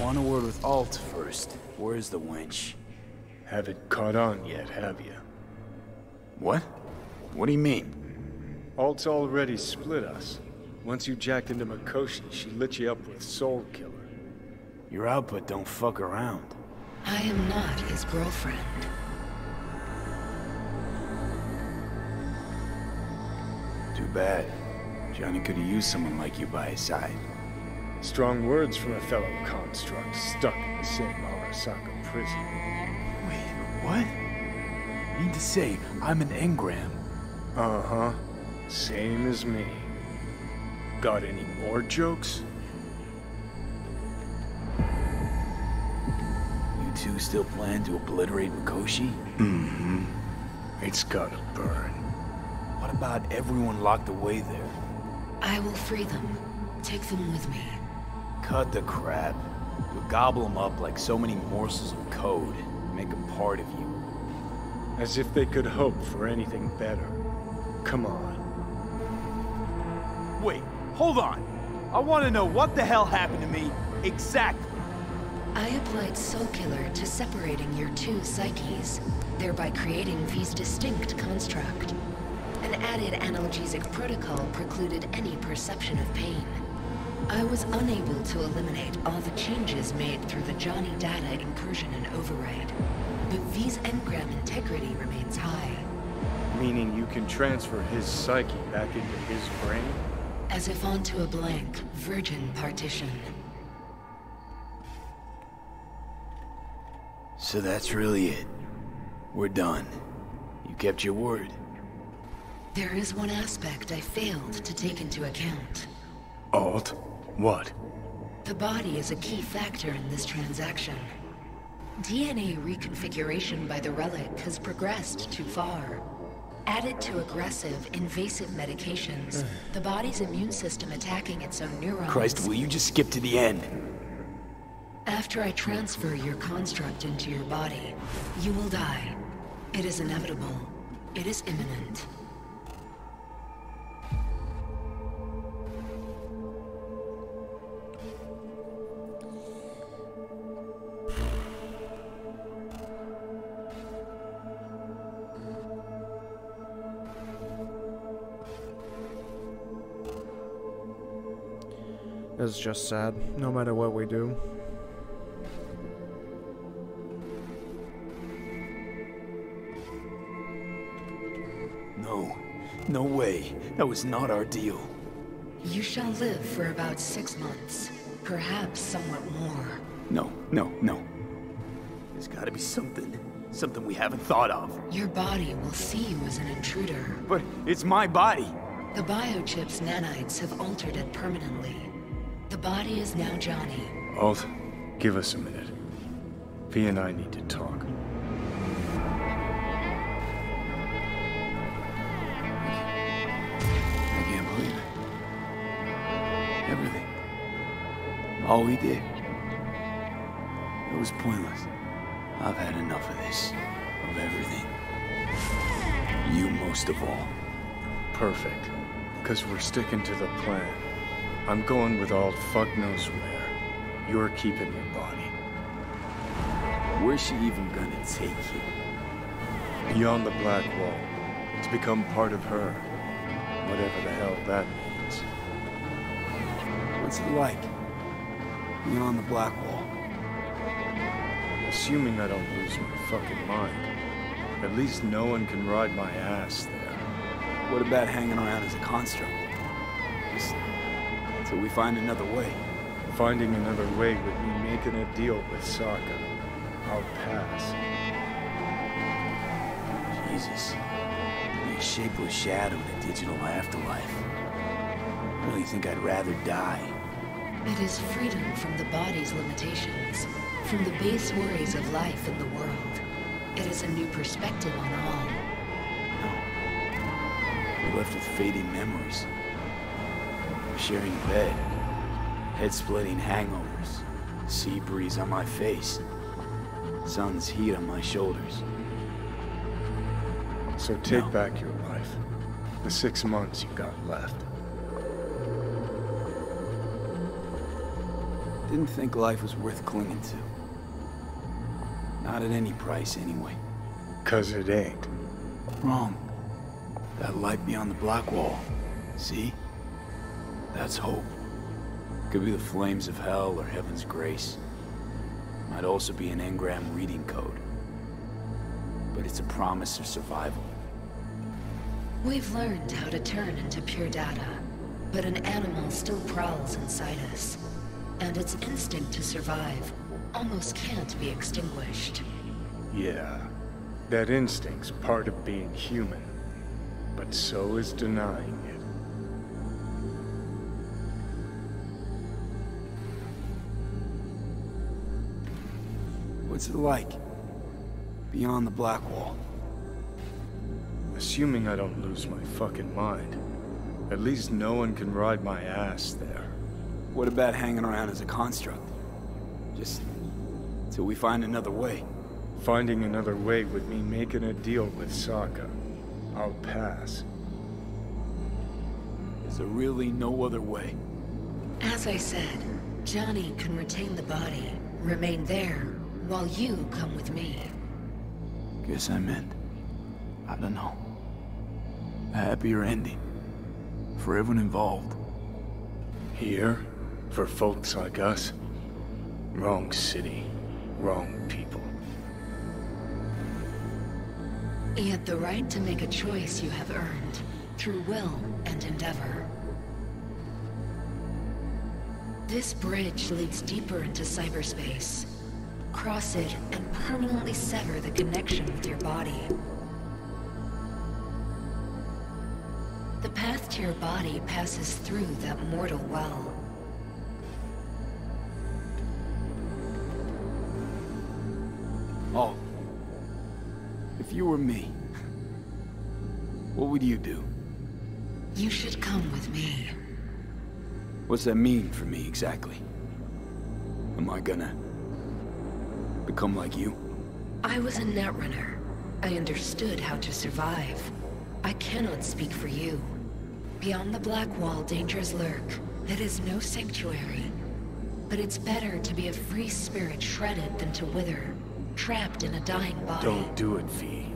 Want a word with Alt first. Where's the wench? Haven't caught on yet, have you? What? What do you mean? Alt's already split us. Once you jacked into Mikoshi, she lit you up with Soul Killer. Your output don't fuck around. I am not his girlfriend. Too bad. Johnny could have used someone like you by his side. Strong words from a fellow construct stuck in the same Arasaka prison. Wait, what? You mean to say I'm an engram? Uh-huh. Same as me. Got any more jokes? You two still plan to obliterate Mikoshi? Mm-hmm. It's gotta burn. What about everyone locked away there? I will free them. Take them with me. Cut the crap. You'll gobble them up like so many morsels of code. Make a part of you. As if they could hope for anything better. Come on. Wait, hold on. I want to know what the hell happened to me, exactly. I applied Soul Killer to separating your two psyches, thereby creating these distinct construct. An added analgesic protocol precluded any perception of pain. I was unable to eliminate all the changes made through the Johnny data incursion and override, but V's engram integrity remains high. Meaning you can transfer his psyche back into his brain? As if onto a blank, virgin partition. So that's really it. We're done. You kept your word. There is one aspect I failed to take into account. Alt? What? The body is a key factor in this transaction. D N A reconfiguration by the relic has progressed too far. Added to aggressive, invasive medications, the body's immune system attacking its own neurons... Christ, will you just skip to the end? After I transfer your construct into your body, you will die. It is inevitable. It is imminent. It's just sad, no matter what we do. No, no way. That was not our deal. You shall live for about six months, perhaps somewhat more. No, no, no. There's gotta be something, something we haven't thought of. Your body will see you as an intruder. But it's my body. The biochip's nanites have altered it permanently. The body is now Johnny. Alt, give us a minute. P and I need to talk. I can't believe it. Everything. All we did. It was pointless. I've had enough of this. Of everything. You most of all. Perfect. Because we're sticking to the plan. I'm going with all fuck knows where. You're keeping your body. Where's she even gonna take you? Beyond the Blackwall. It's become part of her. Whatever the hell that means. What's it like? Beyond the Blackwall. Assuming I don't lose my fucking mind. At least no one can ride my ass there. What about hanging around as a construct? Just till we find another way. Finding another way would be making a deal with Sokka. I'll pass. Jesus. Be a shapeless shadow in a digital afterlife. I really think I'd rather die. It is freedom from the body's limitations. From the base worries of life in the world, it is a new perspective on all. No. We're left with fading memories. We're sharing a bed, head-splitting hangovers, sea breeze on my face, sun's heat on my shoulders. So take no. back your life. The six months you've got left. Didn't think life was worth clinging to. Not at any price, anyway. Cause it ain't. Wrong. That light beyond the Blackwall. See? That's hope. Could be the flames of hell or heaven's grace. Might also be an engram reading code. But it's a promise of survival. We've learned how to turn into pure data. But an animal still prowls inside us. And its instinct to survive almost can't be extinguished. Yeah, that instinct's part of being human, but so is denying it. What's it like beyond the Blackwall? Assuming I don't lose my fucking mind, at least no one can ride my ass there. What about hanging around as a construct? Just till we find another way. Finding another way would mean making a deal with Sokka. I'll pass. Is there really no other way? As I said, Johnny can retain the body, remain there, while you come with me. Guess I meant, I don't know, a happier ending for everyone involved. Here? For folks like us? Wrong city, wrong people. Yet the right to make a choice you have earned, through will and endeavor. This bridge leads deeper into cyberspace. Cross it and permanently sever the connection with your body. The path to your body passes through that mortal well. Alt, if you were me, what would you do? You should come with me. What's that mean for me exactly? Am I gonna become like you? I was a netrunner. I understood how to survive. I cannot speak for you. Beyond the Blackwall, dangers lurk. It is no sanctuary. But it's better to be a free spirit shredded than to wither. Trapped in a dying body. Don't do it, V.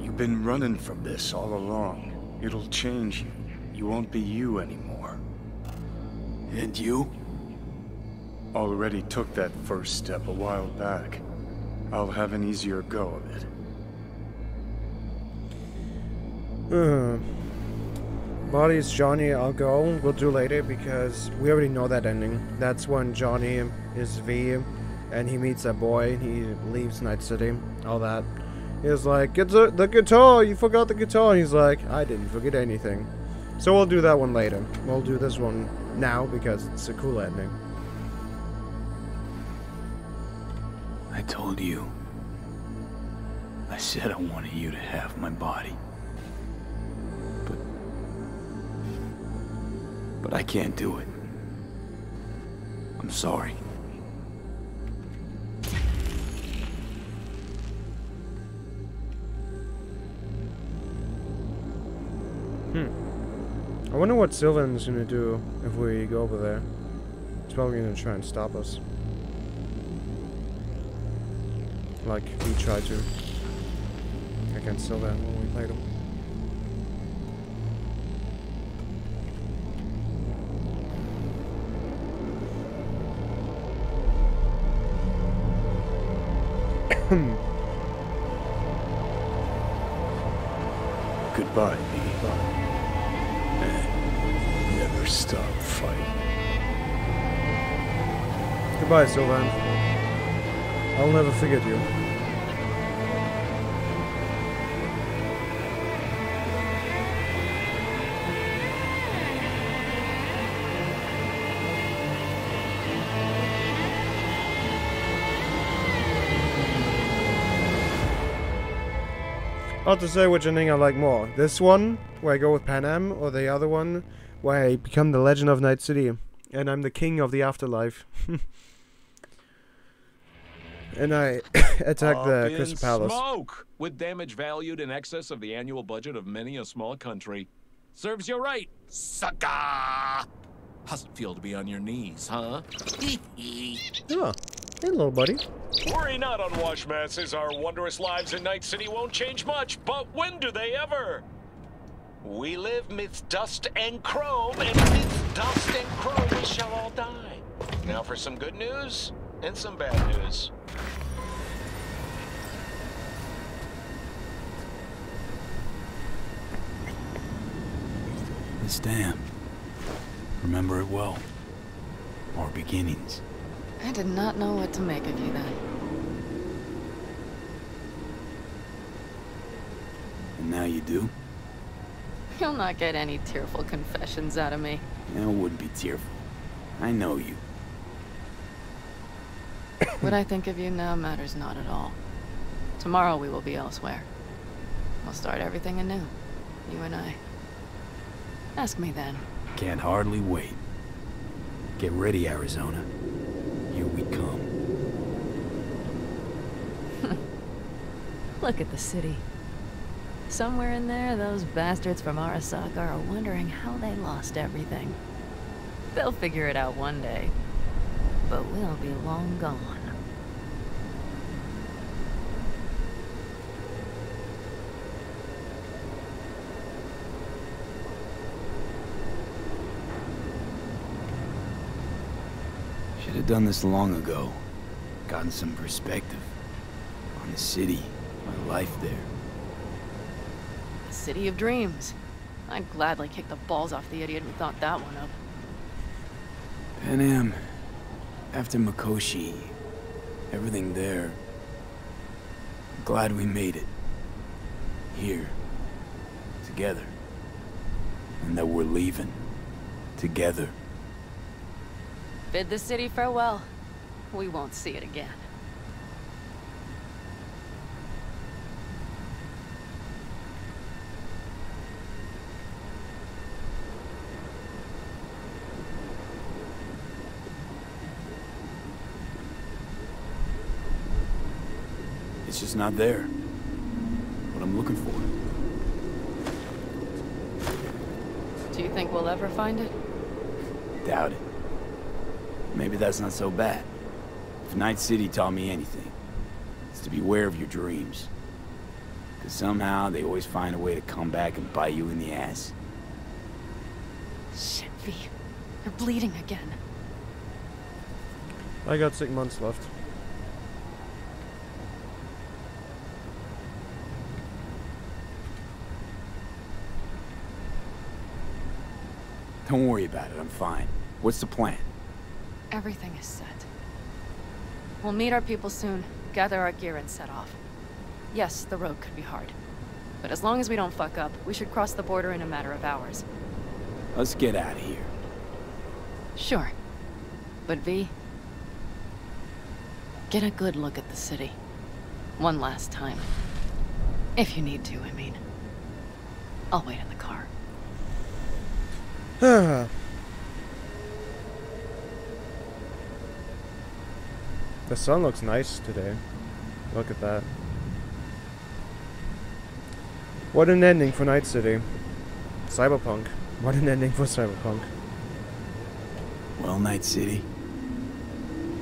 You've been running from this all along. It'll change you. You won't be you anymore. And you? Already took that first step a while back. I'll have an easier go of it. Hmm. Bodies, Johnny, I'll go. We'll do later because we already know that ending. That's when Johnny is V. And he meets that boy, he leaves Night City, all that. He was like, it's a, the guitar, you forgot the guitar. And he's like, I didn't forget anything. So we'll do that one later. We'll do this one now because it's a cool ending. I told you. I said I wanted you to have my body. But... But I can't do it. I'm sorry. I wonder what Sylvain's gonna do if we go over there. He's probably gonna try and stop us. Like we tried to against Sylvain when we played him. Goodbye, Biggie. Stop fighting. Goodbye, Sylvain. I'll never forget you. Hard to say which ending I like more. This one, where I go with Panam, or the other one, where I become the legend of Night City, and I'm the king of the afterlife. And I attack the Crystal Palace. Smoke! With damage valued in excess of the annual budget of many a small country. Serves you right, sucker! How's it feel to be on your knees, huh? Oh. Hey, little buddy. Worry not, unwashed masses. Our wondrous lives in Night City won't change much, but when do they ever? We live midst dust and chrome, and midst dust and chrome we shall all die. Now for some good news and some bad news. This dam. Remember it well. Our beginnings. I did not know what to make of you then. And now you do? You'll not get any tearful confessions out of me. I wouldn't be tearful. I know you. What I think of you now matters not at all. Tomorrow we will be elsewhere. We'll start everything anew. You and I. Ask me then. Can't hardly wait. Get ready, Arizona. Here we come. Look at the city. Somewhere in there, those bastards from Arasaka are wondering how they lost everything. They'll figure it out one day, but we'll be long gone. Should have done this long ago. Gotten some perspective on the city, my life there. The city of dreams. I'd gladly kick the balls off the idiot who thought that one up. Panam, after Mikoshi, everything there. I'm glad we made it here, together, and that we're leaving together. Bid the city farewell. We won't see it again. It's just not there. What I'm looking for. Do you think we'll ever find it? Doubt it. Maybe that's not so bad. If Night City taught me anything, it's to beware of your dreams. Because somehow they always find a way to come back and bite you in the ass. Shit, V. You're bleeding again. I got six months left. Don't worry about it, I'm fine. What's the plan? Everything is set. We'll meet our people soon, gather our gear and set off. Yes, the road could be hard. But as long as we don't fuck up, we should cross the border in a matter of hours. Let's get out of here. Sure. But V, get a good look at the city. One last time. If you need to, I mean. I'll wait in the car. Ah. The sun looks nice today. Look at that. What an ending for Night City. Cyberpunk. What an ending for Cyberpunk. Well, Night City.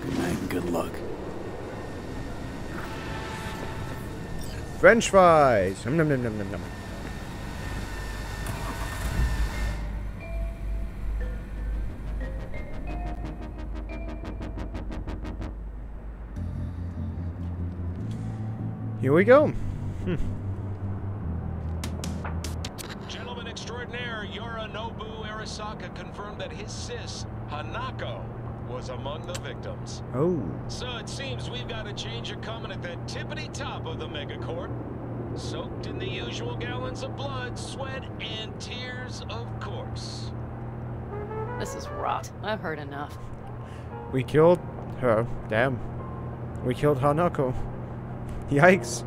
Good night and good luck. French fries! Nom nom nom nom nom nom. Here we go. Hmm. Gentleman extraordinaire Yorinobu Arasaka confirmed that his sis, Hanako, was among the victims. Oh. So it seems we've got a change of coming at the tippity top of the megacorp. Soaked in the usual gallons of blood, sweat, and tears, of course. This is rot. I've heard enough. We killed her. Damn. We killed Hanako. Yikes.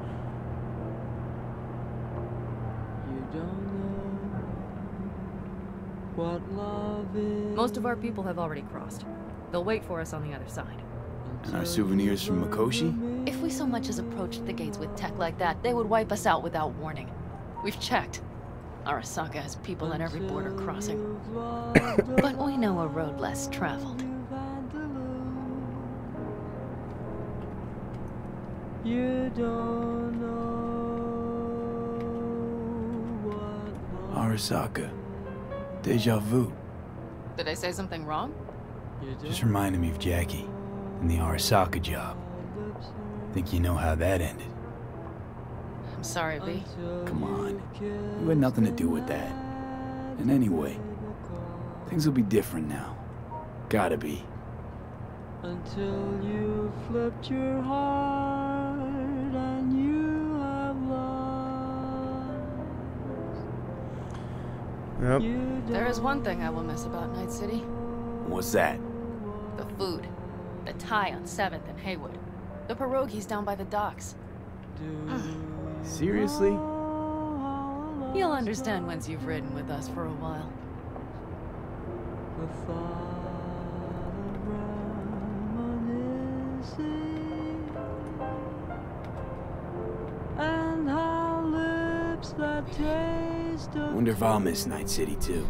what love is. Most of our people have already crossed. They'll wait for us on the other side. And our souvenirs from Mikoshi? If we so much as approached the gates with tech like that, they would wipe us out without warning. We've checked. Arasaka has people at every border crossing. But we know a road less traveled. You don't know what love is. Arasaka. Deja vu. Did I say something wrong? Just reminded me of Jackie and the Arasaka job. Think you know how that ended. I'm sorry, V. Come on. You had nothing to do with that. And anyway, things will be different now. Gotta be. Until you flipped your heart and you have lost. Yep. There is one thing I will miss about Night City. What's that? The food. The Thai on seventh and Haywood. The pierogies down by the docks. Seriously? You'll understand once you've ridden with us for a while. Wonder if I'll miss Night City too.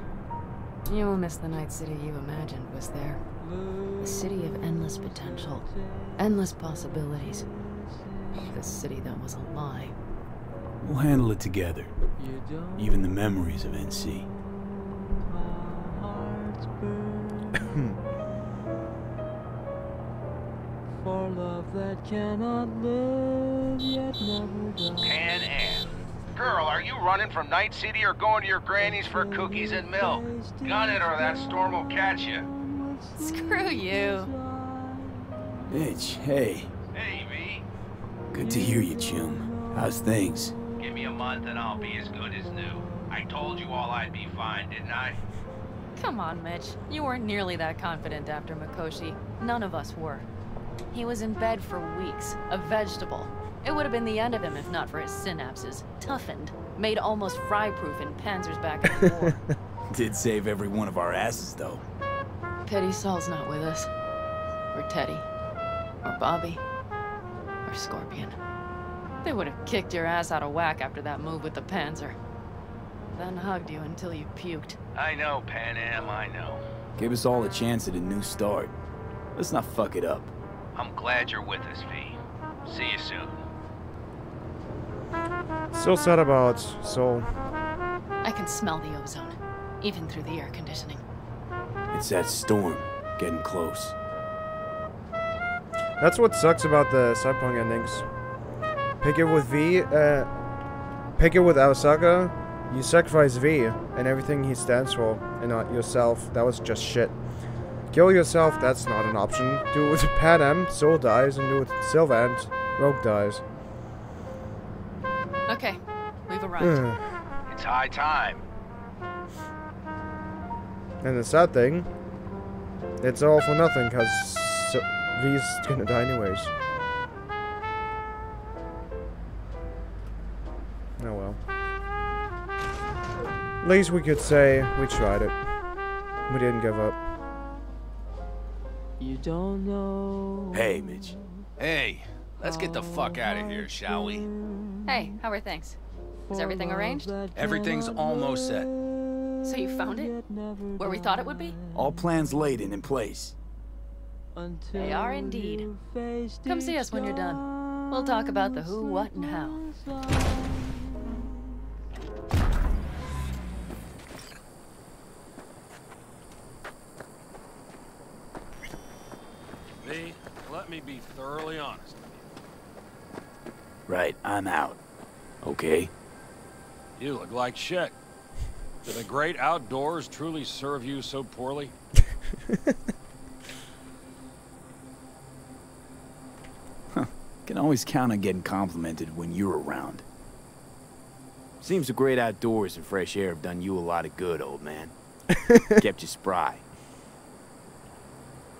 You will miss the Night City you imagined was there. The city of endless potential, endless possibilities. The city that was a lie. We'll handle it together. Even the memories of N C. For love that cannot live yet never dies. Pan Am. Girl, are you running from Night City or going to your granny's for cookies and milk? Gun it or that storm will catch you. Screw you. Mitch, hey. Hey, V. Good to hear you, Chum. How's things? Give me a month and I'll be as good as new. I told you all I'd be fine, didn't I? Come on, Mitch. You weren't nearly that confident after Mikoshi. None of us were. He was in bed for weeks, a vegetable. It would have been the end of him if not for his synapses. Toughened, made almost fry-proof in Panzers back in the war. Did save every one of our asses, though. Pity Saul's not with us. Or Teddy. Or Bobby. Or Scorpion. They would have kicked your ass out of whack after that move with the Panzer. Then hugged you until you puked. I know, Pan Am, I know. Gave us all a chance at a new start. Let's not fuck it up. I'm glad you're with us, V. See you soon. So sad about Soul. I can smell the ozone, even through the air conditioning. It's that storm getting close. That's what sucks about the Cyberpunk endings. Pick it with V, uh, pick it with Arasaka. You sacrifice V and everything he stands for, and not yourself. That was just shit. Kill yourself. That's not an option. Do it with Panam. Soul dies, and do it with Sylvain. Rogue dies. Okay, we've arrived. It's high time. And the sad thing, it's all for nothing, because so V's gonna die anyways. Oh well. At least we could say we tried it. We didn't give up. You don't know. Hey, Mitch. Hey, let's get the fuck out of here, shall we? Hey, how are things? Is everything arranged? Everything's almost set. So you found it? Where we thought it would be? All plans laid and in place. They are indeed. Come see us when you're done. We'll talk about the who, what, and how. Me, let me be thoroughly honest. Right, I'm out. Okay? You look like shit. Do the great outdoors truly serve you so poorly? Huh. Can always count on getting complimented when you're around. Seems the great outdoors and fresh air have done you a lot of good, old man. Kept you spry.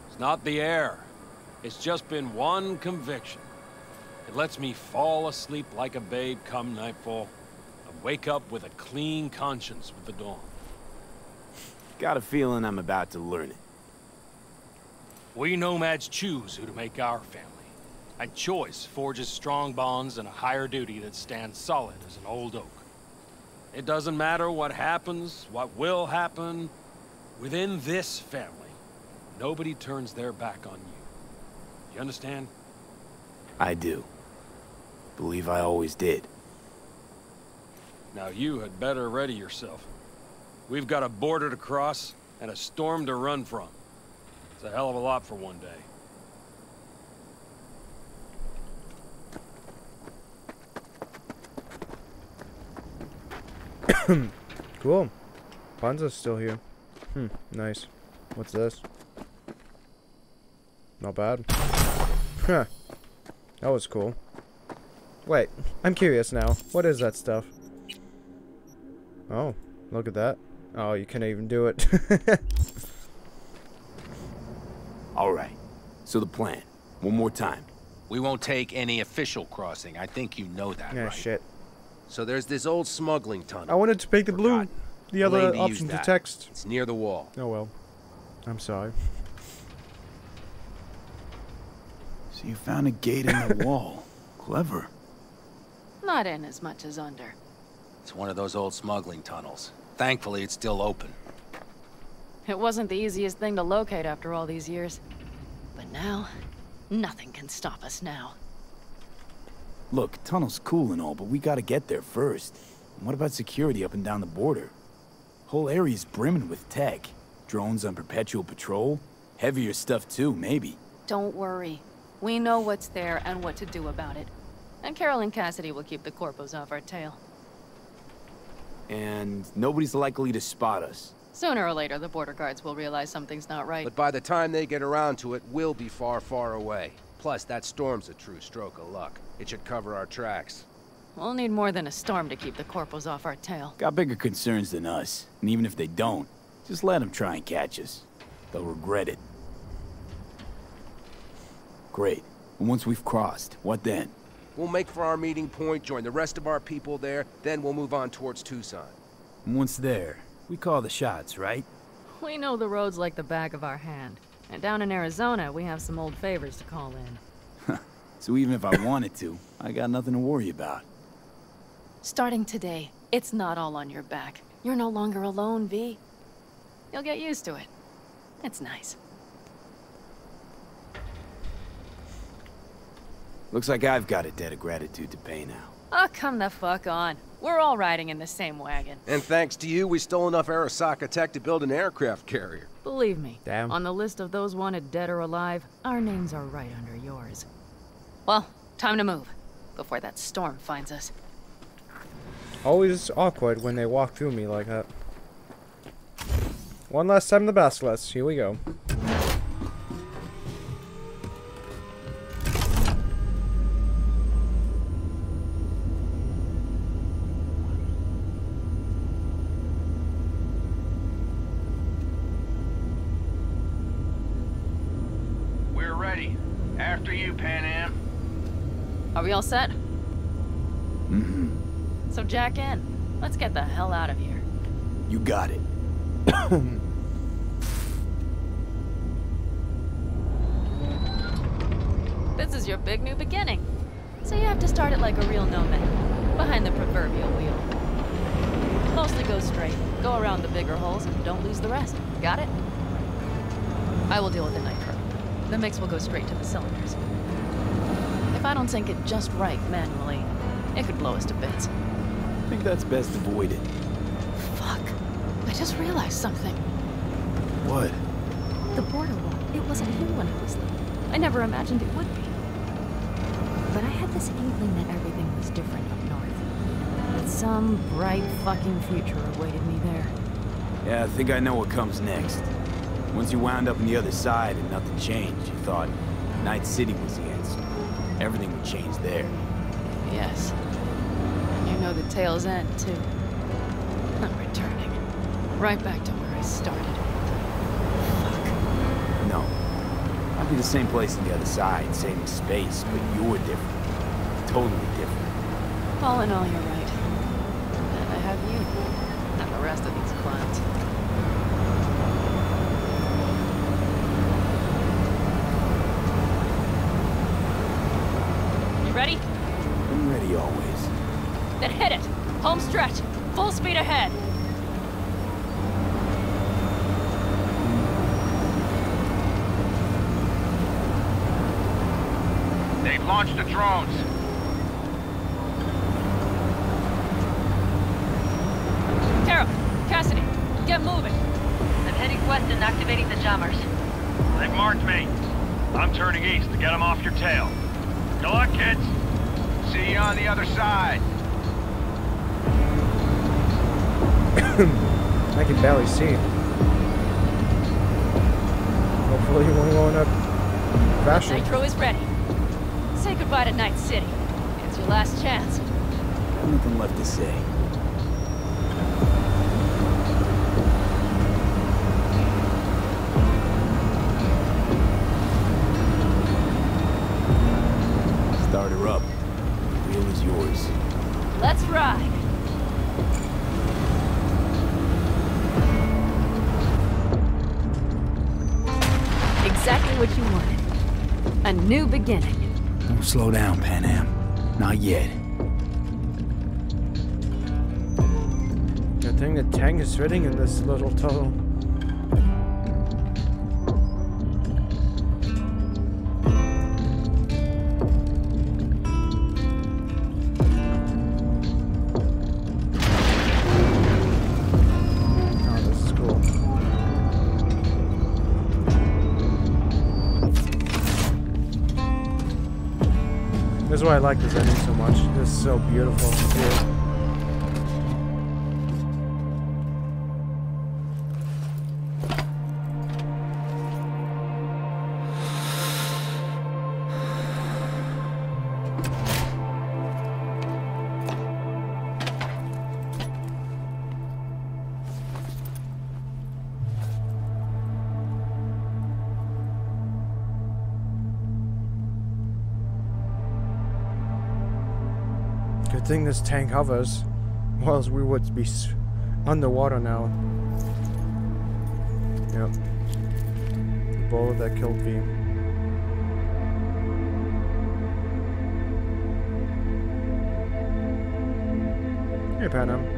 It's not the air. It's just been one conviction. It lets me fall asleep like a babe come nightfall, and wake up with a clean conscience with the dawn. Got a feeling I'm about to learn it. We nomads choose who to make our family. And choice forges strong bonds and a higher duty that stands solid as an old oak. It doesn't matter what happens, what will happen. Within this family, nobody turns their back on you. You understand? I do. Believe I always did. Now you had better ready yourself. We've got a border to cross and a storm to run from. It's a hell of a lot for one day. Cool. Panza's still here. Hmm, nice. What's this? Not bad. Huh. That was cool. Wait, I'm curious now. What is that stuff? Oh, look at that. Oh, you can't even do it. Alright, so the plan. One more time. We won't take any official crossing. I think you know that, yeah, right? Yeah, shit. So there's this old smuggling tunnel. I wanted to pick the blue, the other option to text. It's near the wall. Oh well, I'm sorry. So you found a gate in the wall. Clever. Not in as much as under. It's one of those old smuggling tunnels. Thankfully, it's still open. It wasn't the easiest thing to locate after all these years. But now, nothing can stop us now. Look, tunnel's cool and all, but we gotta get there first. And what about security up and down the border? Whole area's brimming with tech. Drones on perpetual patrol. Heavier stuff too, maybe. Don't worry. We know what's there and what to do about it. And Carol and Cassidy will keep the corpos off our tail. And nobody's likely to spot us. Sooner or later, the border guards will realize something's not right. But by the time they get around to it, we'll be far, far away. Plus, that storm's a true stroke of luck. It should cover our tracks. We'll need more than a storm to keep the corpos off our tail. Got bigger concerns than us. And even if they don't, just let them try and catch us. They'll regret it. Great. And once we've crossed, what then? We'll make for our meeting point, join the rest of our people there, then we'll move on towards Tucson. And once there, we call the shots, right? We know the roads like the back of our hand. And down in Arizona, we have some old favors to call in. So even if I wanted to, I got nothing to worry about. Starting today, it's not all on your back. You're no longer alone, V. You'll get used to it. It's nice. Looks like I've got a debt of gratitude to pay now. Oh, come the fuck on. We're all riding in the same wagon. And thanks to you, we stole enough Arasaka tech to build an aircraft carrier. Believe me, damn, on the list of those wanted dead or alive, our names are right under yours. Well, time to move, before that storm finds us. Always awkward when they walk through me like that. One last time the basilisk, here we go. We all set? Mm-hmm. So jack in. Let's get the hell out of here. You got it. This is your big new beginning. So you have to start it like a real nomad. Behind the proverbial wheel. Mostly go straight. Go around the bigger holes and don't lose the rest. Got it? I will deal with the Nightcorp. The mix will go straight to the cylinders. If I don't sync it just right manually, it could blow us to bits. I think that's best avoided. Fuck. I just realized something. What? The border wall. It wasn't here when I was little. I never imagined it would be. But I had this inkling that everything was different up north. That some bright fucking future awaited me there. Yeah, I think I know what comes next. Once you wound up on the other side and nothing changed, you thought Night City was the answer. Everything would change there. Yes. And you know the tale's end, too. I'm returning. Right back to where I started. Fuck. No. I'd be the same place on the other side, same space, but you're different. Totally different. All in all, you're right. And I have you. And the rest of these clowns. They've launched the drones. Carol, Cassidy, get moving. I'm heading west and activating the jammers. They've marked me. I'm turning east to get them off your tail. Good luck, kids. See you on the other side. I can barely see. Hopefully you won't go in a fashion. Nitro is ready. Say goodbye to Night City. It's your last chance. Nothing left to say. Start her up. The wheel is yours. Let's ride. Exactly what you wanted. A new beginning. Don't slow down, Pan Am. Not yet. Good thing the tank is fitting in this little tunnel. That's why I like this ending so much. This is so beautiful. I think this tank hovers, or else we would be underwater now. Yep. The bullet that killed me. Hey, Panam.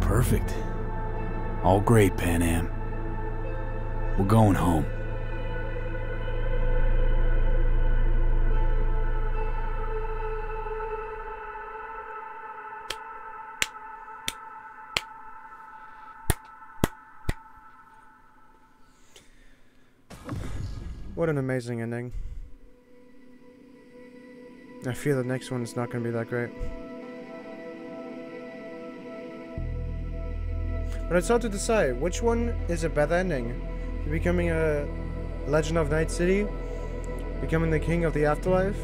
Perfect. All great, Pan Am. We're going home. What an amazing ending. I fear the next one is not going to be that great. But it's hard to decide which one is a better ending. Becoming a legend of Night City, becoming the king of the afterlife,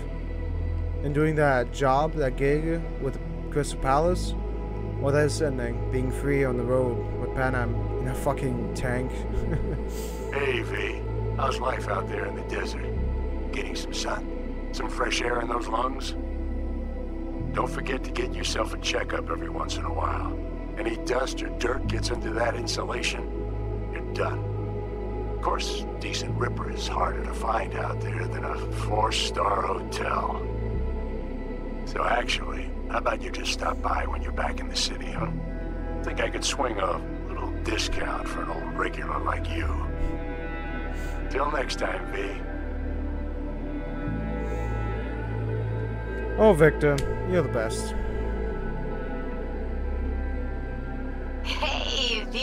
and doing that job, that gig with Crystal Palace, or this ending, being free on the road with Pan Am in a fucking tank. Hey V, how's life out there in the desert? Getting some sun, some fresh air in those lungs? Don't forget to get yourself a checkup every once in a while. Any dust or dirt gets into that insulation, you're done. Of course, decent Ripper is harder to find out there than a four-star hotel. So actually, how about you just stop by when you're back in the city, huh? Think I could swing a little discount for an old regular like you. Till next time, V. Oh, Victor, you're the best. Hey, V!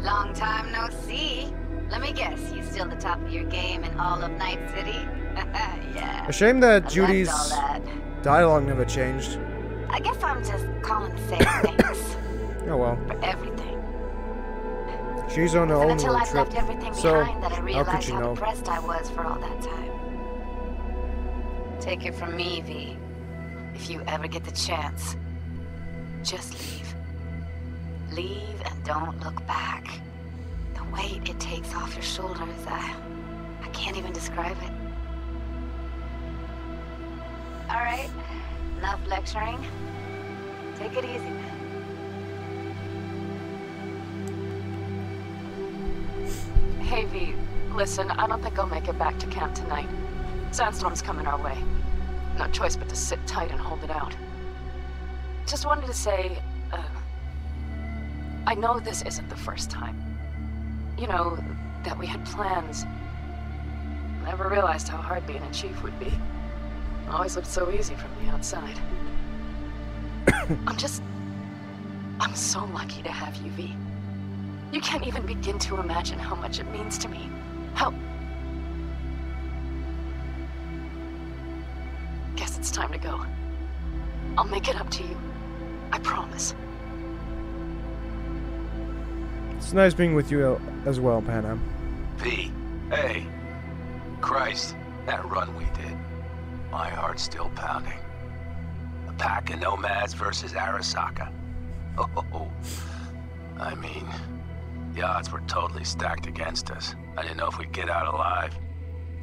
Long time no see. Let me guess, you still the top of your game in all of Night City? Yeah. A shame that I Judy's that. dialogue never changed. I guess I'm just calling to say thanks. Oh well. For everything. She's on her own little trip. So how could she know? I was for all that time. Take it from me, V. If you ever get the chance, just leave. Leave and don't look back. The weight it takes off your shoulders, I, I can't even describe it. All right, enough lecturing. Take it easy, man. Hey, V, listen, I don't think I'll make it back to camp tonight. Sandstorm's coming our way. No choice but to sit tight and hold it out. Just wanted to say, uh, I know this isn't the first time. You know, that we had plans. Never realized how hard being a chief would be. Always looked so easy from the outside. I'm just... I'm so lucky to have you, V. You can't even begin to imagine how much it means to me. How... Guess it's time to go. I'll make it up to you. I promise. It's nice being with you as well, Panam. V. Hey. Christ, that run we did. My heart's still pounding. A pack of nomads versus Arasaka. Oh, I mean... The odds were totally stacked against us. I didn't know if we'd get out alive.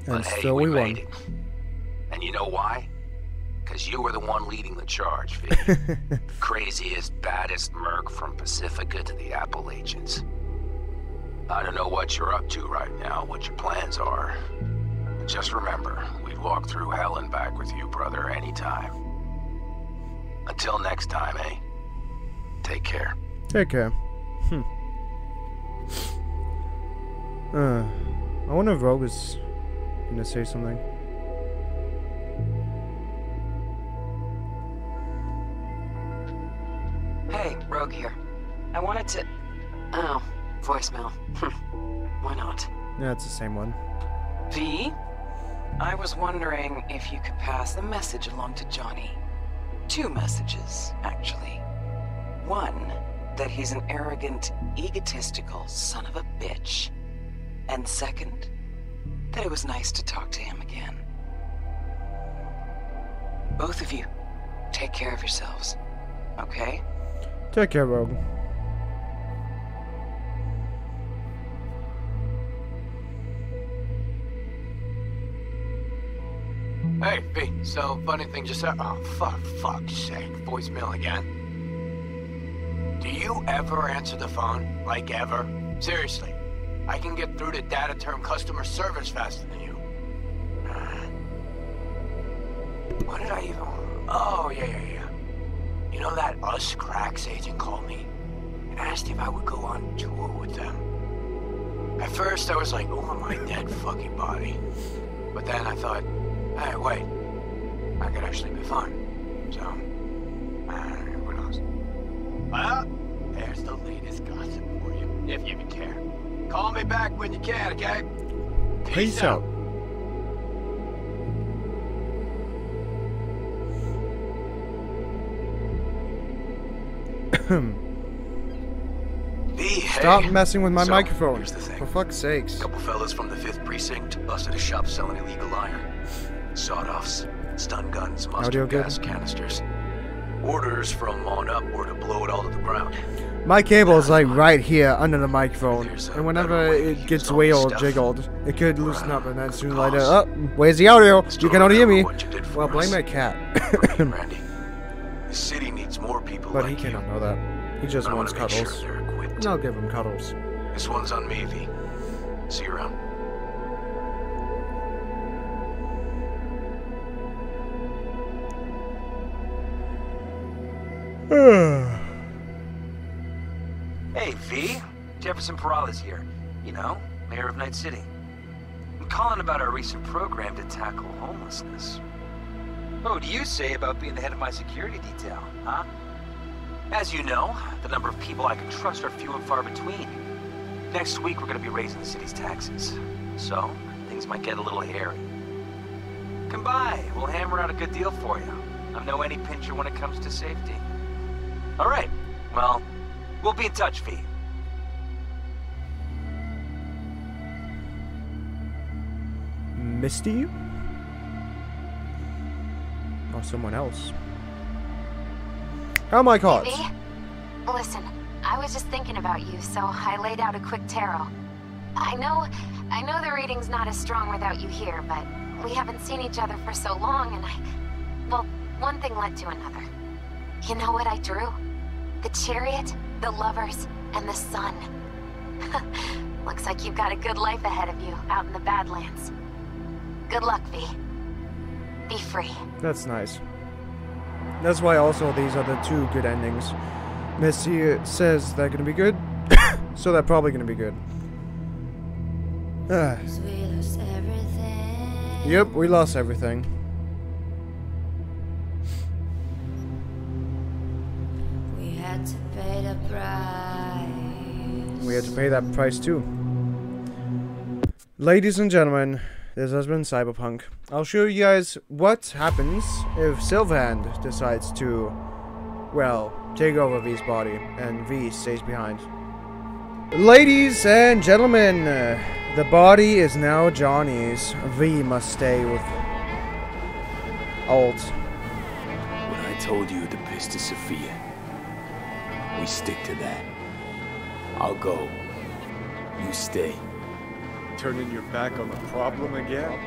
But hey, we made it. And you know why? Because you were the one leading the charge, V. Craziest, baddest merc from Pacifica to the Appalachians. I don't know what you're up to right now, what your plans are. But just remember, we'd walk through hell and back with you, brother, anytime. Until next time, eh? Take care. Take care. Hmm. Uh, I wonder if Rogue is gonna say something. Hey, Rogue here. I wanted to... Oh, voicemail. Why not? Yeah, it's the same one. V? I was wondering if you could pass the message along to Johnny. Two messages, actually. One, that he's an arrogant, egotistical son of a bitch. And second, that it was nice to talk to him again. Both of you, take care of yourselves, okay? Take care, Rogue. Hey, B, so funny thing just happened. Oh, fuck, fuck's sake, voicemail again. Do you ever answer the phone? Like, ever? Seriously. I can get through to data-term customer service faster than you. Uh, what did I even... Oh, yeah, yeah, yeah. You know that Us Cracks agent called me and asked if I would go on tour with them. At first, I was like, over my dead fucking body. But then I thought, hey, wait. I could actually be fun. So, uh, who knows? Well, there's the latest gossip for you, if you even care. Call me back when you can, okay? Peace, Peace out. out. Stop messing with my so, microphone. Here's the thing. For fuck's sakes. Couple fellas from the fifth precinct busted a shop selling illegal iron. Sawed-offs, stun guns, mustard gas canisters. Orders from on up were to blow it all to the ground. My cable is like right here under the microphone, and whenever it gets wiggled, jiggled, it could loosen up, and then soon later, oh, where's the audio? You can only hear me. Well, blame that cat. Randy, the city needs more people like you. But he cannot know that. He just wants cuddles. I'll give him cuddles. This one's on me, V. See you around. Hey, V. Jefferson Perales here. You know, mayor of Night City. I'm calling about our recent program to tackle homelessness. What do you say about being the head of my security detail, huh? As you know, the number of people I can trust are few and far between. Next week, we're going to be raising the city's taxes. So, things might get a little hairy. Come by. We'll hammer out a good deal for you. I'm no any pincher when it comes to safety. All right. Well, we'll be in touch, V. Misty? Or someone else? Oh my god! Listen, I was just thinking about you, so I laid out a quick tarot. I know, I know the reading's not as strong without you here, but we haven't seen each other for so long, and I... Well, one thing led to another. You know what I drew? The Chariot, the Lovers, and the Sun. Looks like you've got a good life ahead of you out in the Badlands. Good luck, V. Be free. That's nice. That's why also these are the two good endings. Missy says they're gonna be good, so they're probably gonna be good. Ah. Yep, we lost everything. We had to pay the price. We had to pay that price too. Ladies and gentlemen, this has been Cyberpunk. I'll show you guys what happens if Silverhand decides to, well, take over V's body and V stays behind. Ladies and gentlemen, uh, the body is now Johnny's. V must stay with Alt. When I told you the pistol Sophia, we stick to that. I'll go. You stay. Turning your back on the problem again?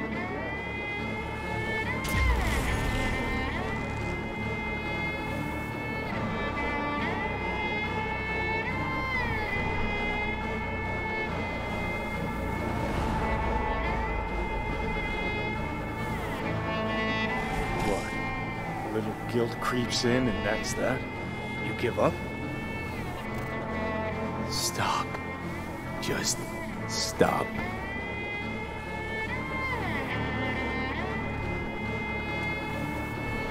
Guilt creeps in, and that's that. You give up? Stop. Just stop.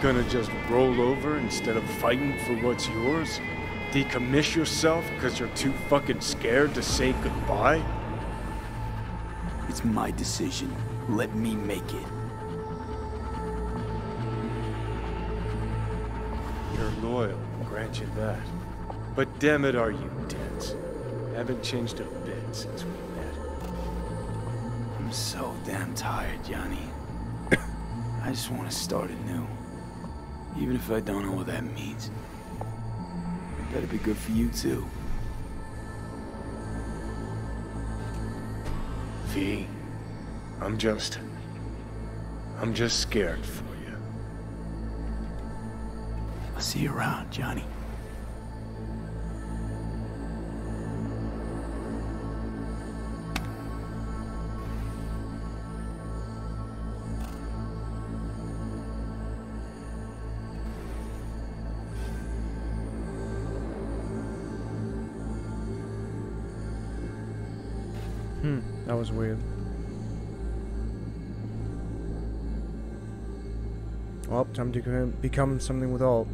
Gonna just roll over instead of fighting for what's yours? Decommiss yourself because you're too fucking scared to say goodbye? It's my decision. Let me make it. Loyal, grant you that. But damn it, are you tense? Haven't changed a bit since we met. I'm so damn tired, Johnny. I just want to start anew. Even if I don't know what that means. That'd be good for you, too. V, I'm just... I'm just scared for you. See you around, Johnny. Hmm, that was weird. Well, time to become something with Alt.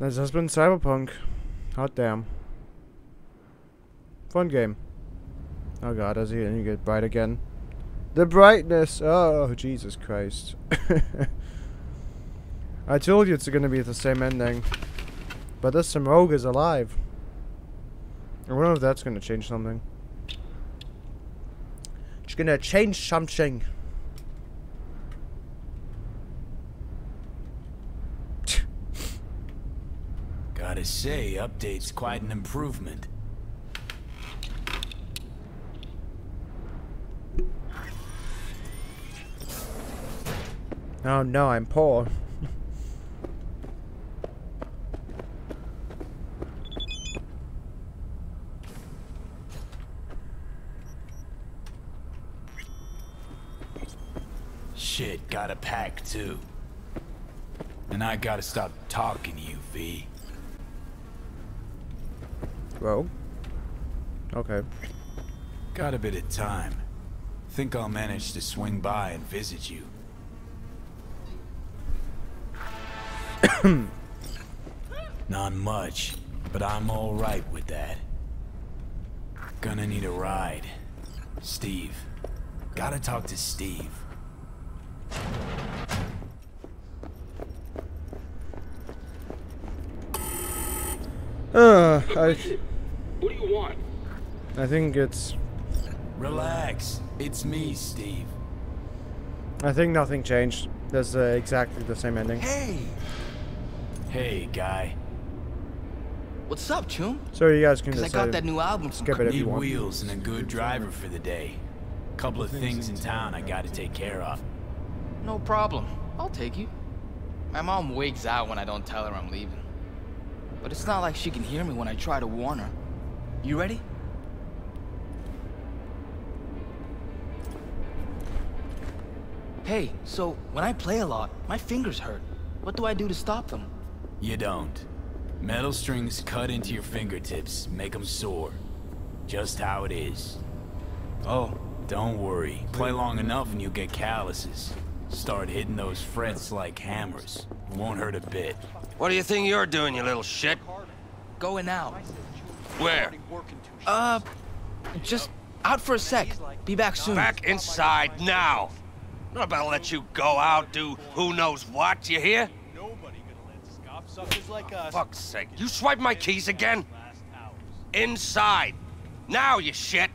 This has been Cyberpunk. Hot damn. Fun game. Oh god, is it gonna get bright again? The brightness! Oh, Jesus Christ. I told you it's gonna be the same ending. But this some Rogue is alive. I wonder if that's gonna change something. It's gonna change something. Gotta say, update's quite an improvement. Oh no, I'm poor. got a pack too. And I gotta stop talking to you, V. Well, okay. Got a bit of time. Think I'll manage to swing by and visit you. Not much, but I'm all right with that. Gonna need a ride. Steve. Gotta talk to Steve. Uh, I... What do you want? I think it's... Relax. It's me, Steve. I think nothing changed. That's uh, exactly the same ending. Hey! Hey, guy. What's up, Chum? So you guys can just I got that new album. Skip it if you want. Need wheels and a good driver for the day. Couple of things in town I gotta take care of. No problem. I'll take you. My mom wigs out when I don't tell her I'm leaving. But it's not like she can hear me when I try to warn her. You ready? Hey, so when I play a lot, my fingers hurt. What do I do to stop them? You don't. Metal strings cut into your fingertips, make them sore. Just how it is. Oh, don't worry. Play long enough and you'll get calluses. Start hitting those frets like hammers. Won't hurt a bit. What do you think you're doing, you little shit? Going out. Where? Uh, just out for a sec. Be back soon. Back inside now. I'm not about to let you go out, do who knows what, you hear? Like us. Fuck's sake, you swiped my keys again? Inside. Now, you shit.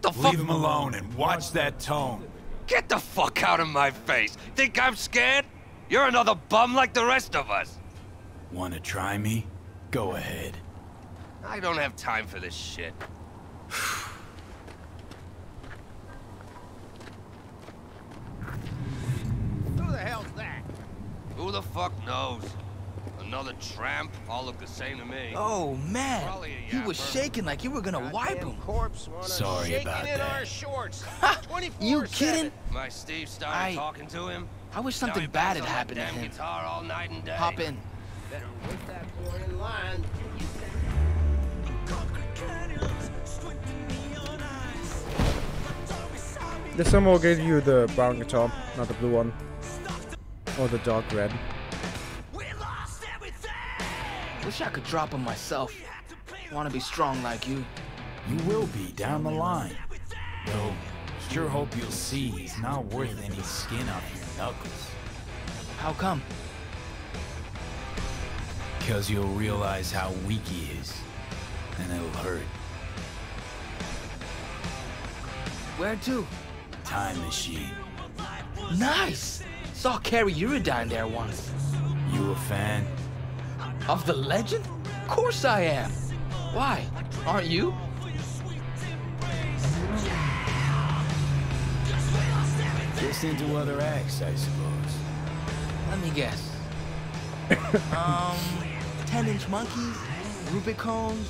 The fuck? Leave him alone and watch that tone. Get the fuck out of my face. Think I'm scared? You're another bum like the rest of us. Wanna try me? Go ahead. I don't have time for this shit. Who the hell's that? Who the fuck knows? Another tramp, all look the same to me. Oh man, he was shaking like you were gonna God wipe him. Sorry about that. In our shorts, you kidding? My Steve started I... talking to him. I wish something bad had happened to him. Guitar all night and day. Hop in. Better whip that boy in line. This one will give you the brown guitar, not the blue one, or the dark red. Wish I could drop him myself. Want to be strong like you. You will be down the line. Though, sure hope you'll see he's not worth any skin off your knuckles. How come? Because you'll realize how weak he is. And it'll hurt. Where to? Time machine. Nice! Saw Carrie Uridine there once. You a fan? Of the legend? Of course I am. Why? Aren't you? Just into other acts, I suppose. Let me guess. um, ten-inch monkeys, Rubicons,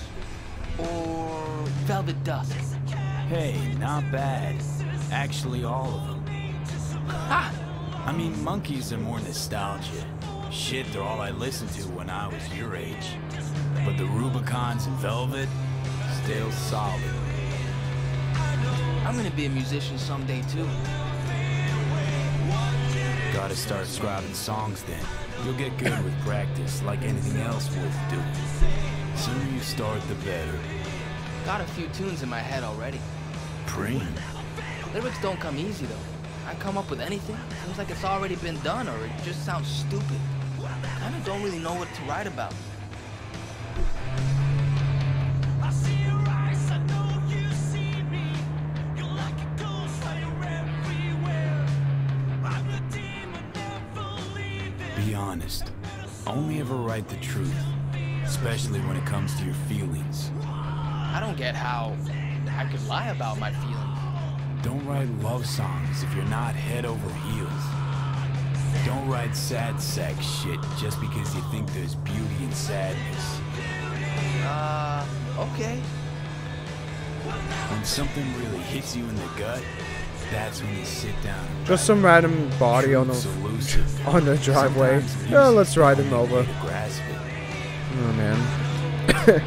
or Velvet Dusk. Hey, not bad. Actually, all of them. Ha! I mean, monkeys are more nostalgia. Shit, they're all I listened to when I was your age. But the Rubicons and Velvet, still solid. I'm gonna be a musician someday too. Gotta start scribbling songs then. You'll get good with practice, like anything else worth doing. Sooner you start, the better. Got a few tunes in my head already. Pretty. Lyrics don't come easy though. I come up with anything. Seems like it's already been done, or it just sounds stupid. I kinda don't really know what to write about. I see your eyes, I know you see me. You're like a ghost, I am everywhere. I'm a demon, never leaving. Be honest. Only ever write the truth. Especially when it comes to your feelings. I don't get how I could lie about my feelings. Don't write love songs if you're not head over heels. Don't write sad sack shit just because you think there's beauty in sadness. Uh, okay. When something really hits you in the gut, That's when you sit down. Just some random body on the on the driveway. Oh, let's ride him over. Oh man.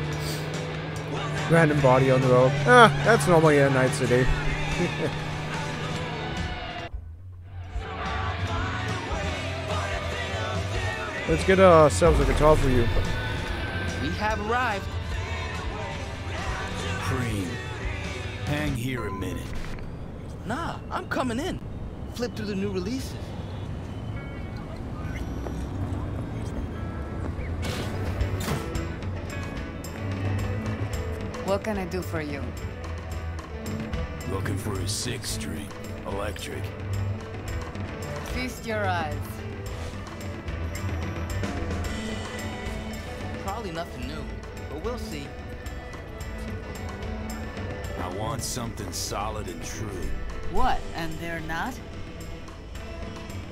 Random body on the road. Ah, that's normally in Night City. Let's get ourselves a guitar for you. We have arrived. Cream. Hang here a minute. Nah, I'm coming in. Flip through the new releases. What can I do for you? Looking for a six string. Electric. Feast your eyes. Probably nothing new, but we'll see. I want something solid and true. What, and they're not?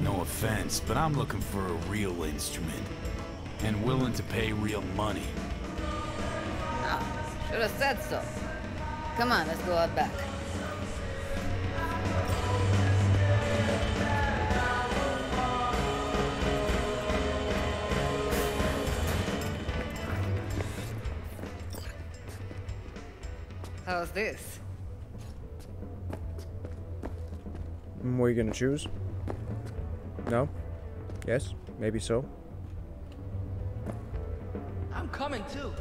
No offense, but I'm looking for a real instrument. And willing to pay real money. Ah, should have said so. Come on, let's go out back. How's this? What are you gonna choose? No? Yes? Maybe so? I'm coming too.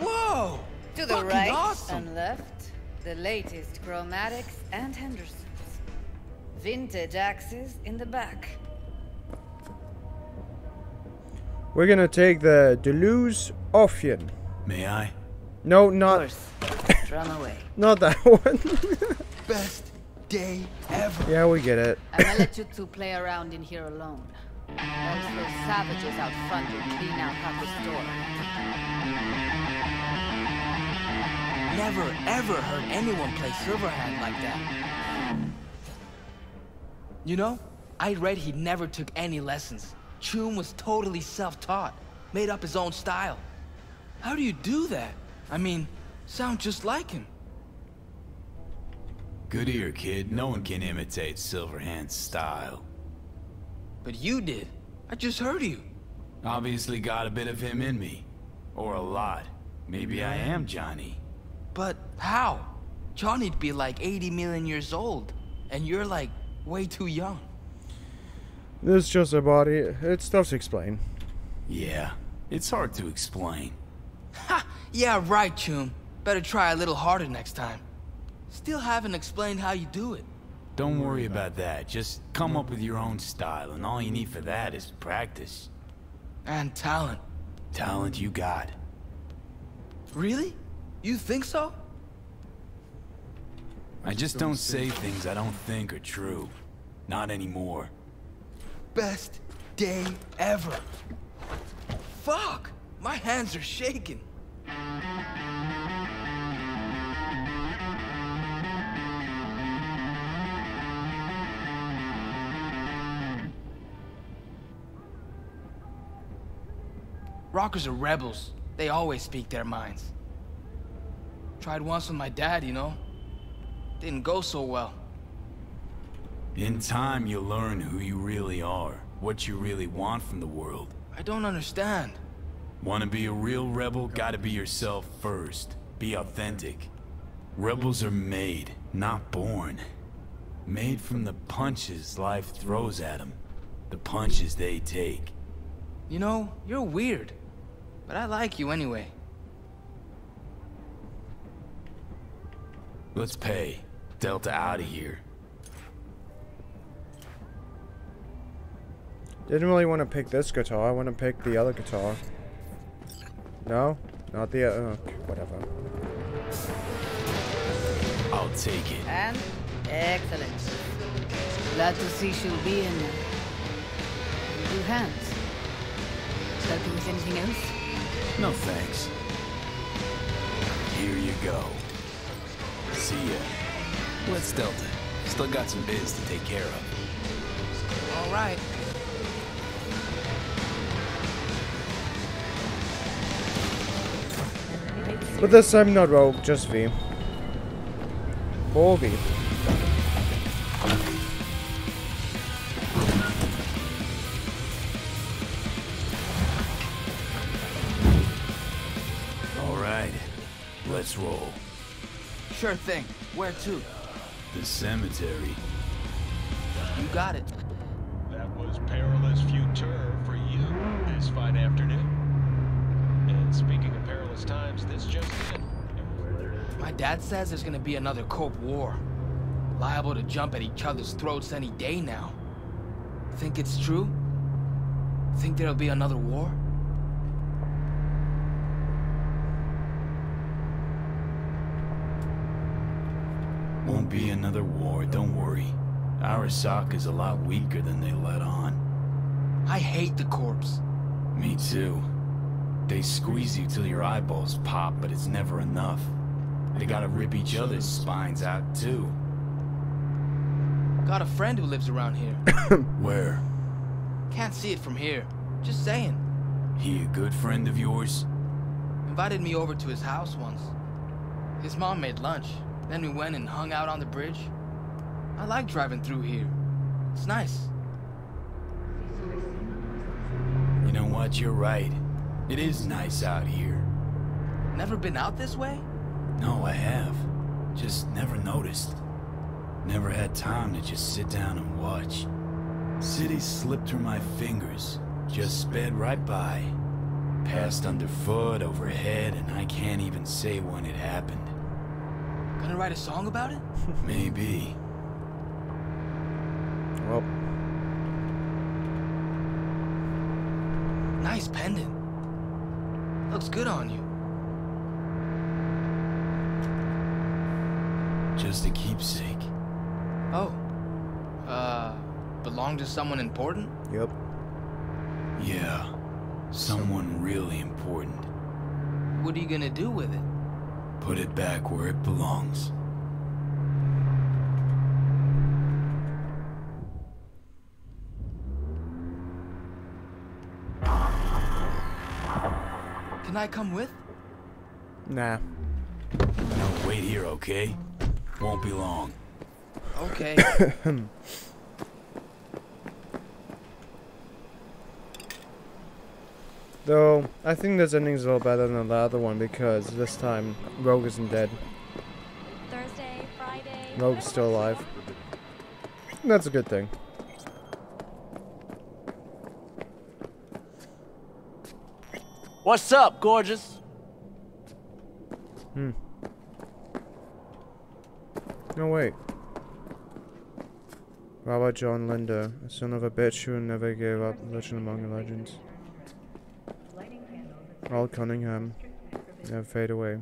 Whoa! To the right awesome. And left, the latest Chromatics and Henderson. Vintage axes in the back. We're gonna take the Deleuze Ophion. May I? No, not. Run away. Not that one. Best day ever. Yeah, we get it. I'm gonna let you two play around in here alone. Those little savages out front will clean out Papa's door. Never ever heard anyone play Silverhand like that. You know, I read he never took any lessons. Chum was totally self-taught, made up his own style. How do you do that? I mean, sound just like him. Good ear, kid. No one can imitate Silverhand's style. But you did. I just heard you. Obviously got a bit of him in me. Or a lot. Maybe I am Johnny. But how? Johnny'd be like eighty million years old, and you're like way too young. This is just a body. It's tough to explain. Yeah, it's hard to explain. Ha! Yeah, right, Chum. Better try a little harder next time. Still haven't explained how you do it. Don't worry about that. Just come up with your own style, and all you need for that is practice. And talent. Talent you got. Really? You think so? I just don't say things I don't think are true. Not anymore. Best day ever. Fuck! My hands are shaking. Rockers are rebels. They always speak their minds. Tried once with my dad, you know. Didn't go so well. In time, you'll learn who you really are, what you really want from the world. I don't understand. Want to be a real rebel? Gotta be yourself first. Be authentic. Rebels are made, not born. Made from the punches life throws at them. The punches they take. You know, you're weird. But I like you anyway. Let's pay. Delta out of here. Didn't really want to pick this guitar. I want to pick the other guitar. No? Not the other. Uh, whatever. I'll take it. And? Excellent. Glad to see she'll be in two hands. Helping with anything else? No thanks. Here you go. See ya. What's Delta? Still got some biz to take care of. All right. But this time not Rogue, just V. Poor V. Alright, let's roll. Sure thing. Where to? The cemetery. You got it. That was perilous future for you this fine afternoon. And speaking of perilous times, this just in. My dad says there's gonna be another Corp war. Liable to jump at each other's throats any day now. Think it's true? Think there'll be another war? Won't be another war, don't worry. Arasaka's a lot weaker than they let on. I hate the corpse. Me too. They squeeze you till your eyeballs pop, but it's never enough. They gotta rip each other's spines out too. Got a friend who lives around here. Where? Can't see it from here. Just saying. He a good friend of yours? Invited me over to his house once. His mom made lunch. Then we went and hung out on the bridge. I like driving through here. It's nice. You know what? You're right. It is nice out here. Never been out this way? No, I have. Just never noticed. Never had time to just sit down and watch. City slipped through my fingers. Just sped right by. Passed underfoot, overhead, and I can't even say when it happened. Gonna write a song about it? Maybe. Well. Nice pendant. Looks good on you. Just a keepsake. Oh. Uh, belong to someone important? Yep. Yeah. Someone really important. What are you gonna do with it? Put it back where it belongs. Can I come with? Nah. No, wait here, okay? Won't be long. Okay. Though, I think this ending's a little better than the other one because this time Rogue isn't dead. Thursday, Friday. Rogue's still alive. That's a good thing. What's up, gorgeous? Hmm. No, wait. Robert John Linder, a son of a bitch who never gave up, legend among legends. Alt Cunningham, never fade away.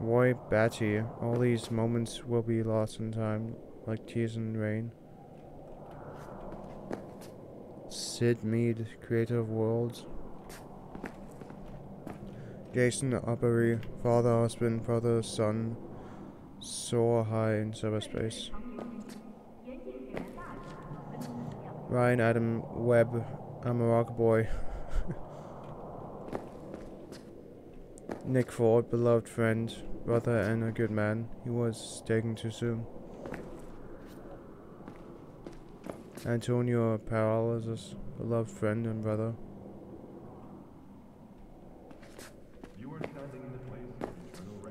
Roy Batty, all these moments will be lost in time, like tears in rain. Sid Mead, creator of worlds. Jason Uppery, father, husband, brother, son. Soar high in cyberspace. Ryan Adam Webb, I'm a rock boy. Nick Ford, beloved friend, brother and a good man. He was taken too soon. Antonio Paralysis, beloved friend and brother.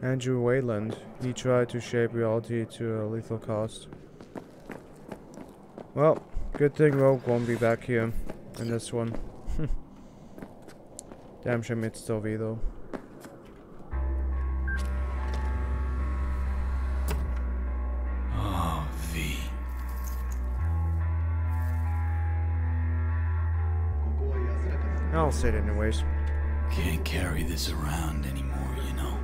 Andrew Wayland, he tried to shape reality to a lethal cost. Well, good thing Rogue won't be back here in this one. Damn shame it's still V though. Oh, V. I'll say it anyways. Can't carry this around anymore, you know.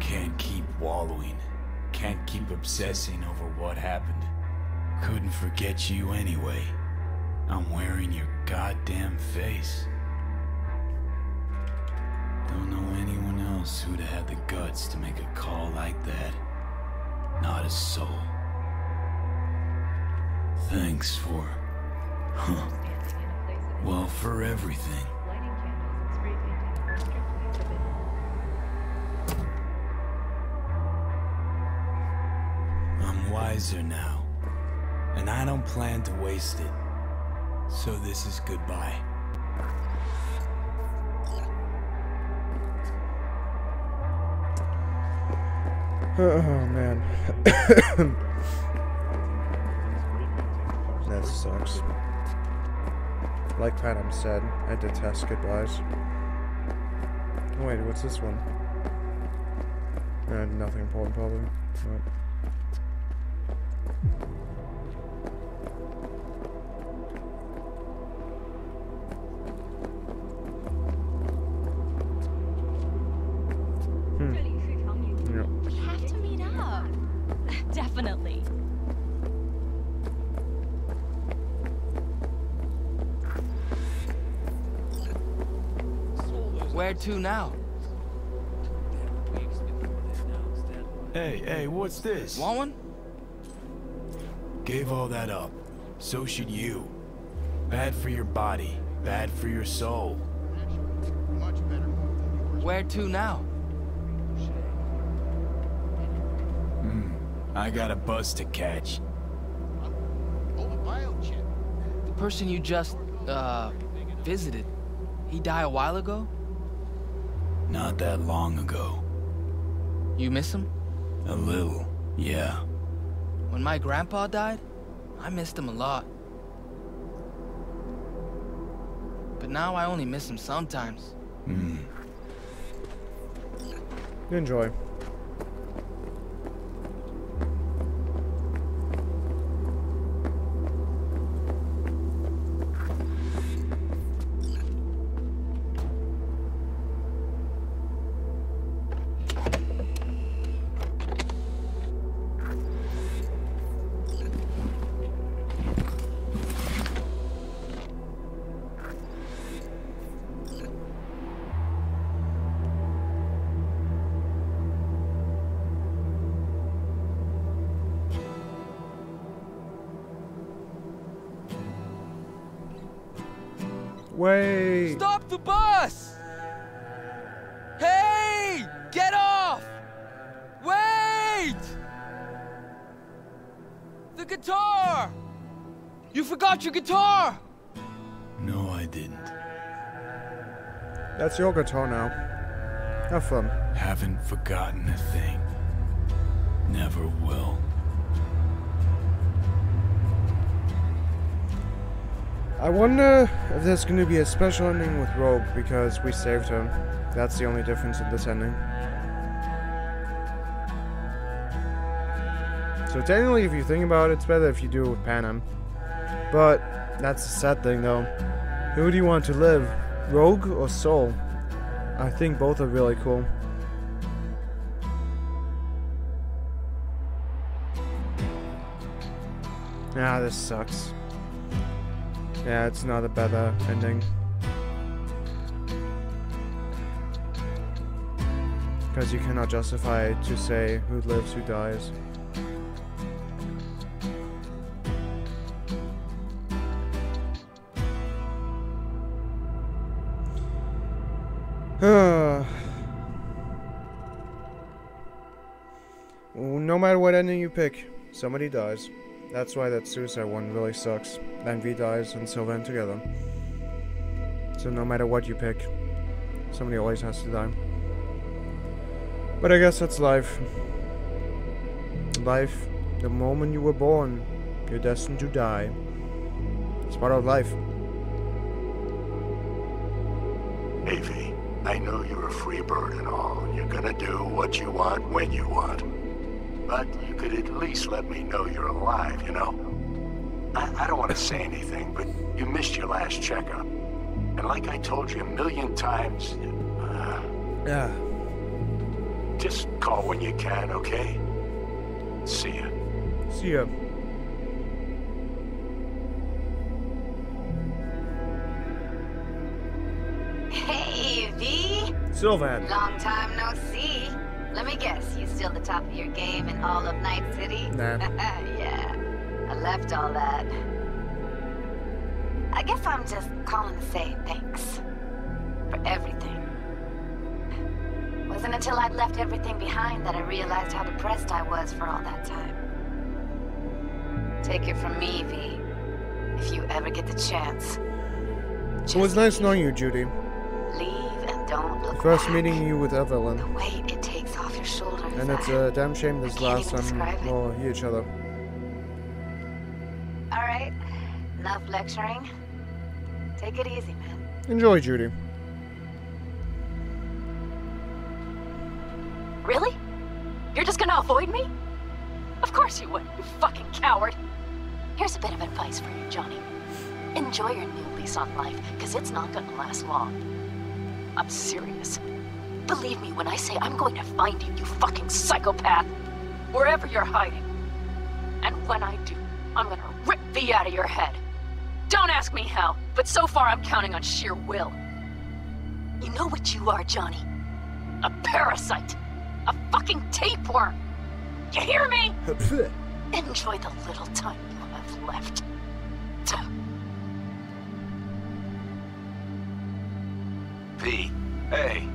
Can't keep wallowing. Can't keep obsessing over what happened. Couldn't forget you anyway. I'm wearing your goddamn face. Don't know anyone else who'd have had the guts to make a call like that. Not a soul. Thanks for... Huh. Well, for everything. wiser now, and I don't plan to waste it. So this is goodbye. Oh man. That sucks. Like Panam said, I detest goodbyes. Wait, what's this one? Uh, nothing important, probably. Nope. Hmm. Yep. We have to meet up. Definitely. Where to now? Hey, hey, what's this? Want one? Gave all that up. So should you. Bad for your body. Bad for your soul. Where to now? Hmm. I got a bus to catch. The person you just, uh, visited, he died a while ago? Not that long ago. You miss him? A little, yeah. When my grandpa died, I missed him a lot. But now I only miss him sometimes. Mm. Enjoy. Wait. Stop the bus! Hey! Get off! Wait! The guitar! You forgot your guitar! No, I didn't. That's your guitar now. Have fun. Haven't forgotten a thing. Never will. I wonder if there's going to be a special ending with Rogue because we saved him. That's the only difference in this ending. So technically, if you think about it, it's better if you do it with Panam. But that's the sad thing, though. Who do you want to live, Rogue or Soul? I think both are really cool. Ah, this sucks. Yeah, it's not a better ending. Because you cannot justify to say who lives, who dies. No matter what ending you pick, somebody dies. That's why that suicide one really sucks. Envy dies and Sylvain together. So no matter what you pick, somebody always has to die. But I guess that's life. Life, the moment you were born, you're destined to die. It's part of life. Navy, I know you're a free bird and all. You're gonna do what you want when you want. But you could at least let me know you're alive, you know? I, I don't want to say anything, but you missed your last checkup. And like I told you a million times, uh, yeah. Just call when you can, okay? See ya. See ya. Hey, V. Sylvain. Long time no see. Let me guess, you still the top of your game in all of Night City? Nah. Yeah, I left all that. I guess I'm just calling to say thanks. For everything. Wasn't until I'd left everything behind that I realized how depressed I was for all that time. Take it from me, V. If you ever get the chance. It was nice knowing you, Judy. Leave and don't look First back. meeting you with Evelyn. The weight it takes off your shoulders. And it's a damn shame this last time we'll hear each other. Alright. Enough lecturing. Take it easy, man. Enjoy, Judy. Really? You're just gonna avoid me? Of course you would, you fucking coward. Here's a bit of advice for you, Johnny. Enjoy your new lease on life, because it's not gonna last long. I'm serious. Believe me when I say I'm going to find you, you fucking psychopath. Wherever you're hiding. And when I do, I'm gonna rip V out of your head. Don't ask me how, but so far I'm counting on sheer will. You know what you are, Johnny? A parasite. A fucking tapeworm. You hear me? Enjoy the little time you have left. V, hey.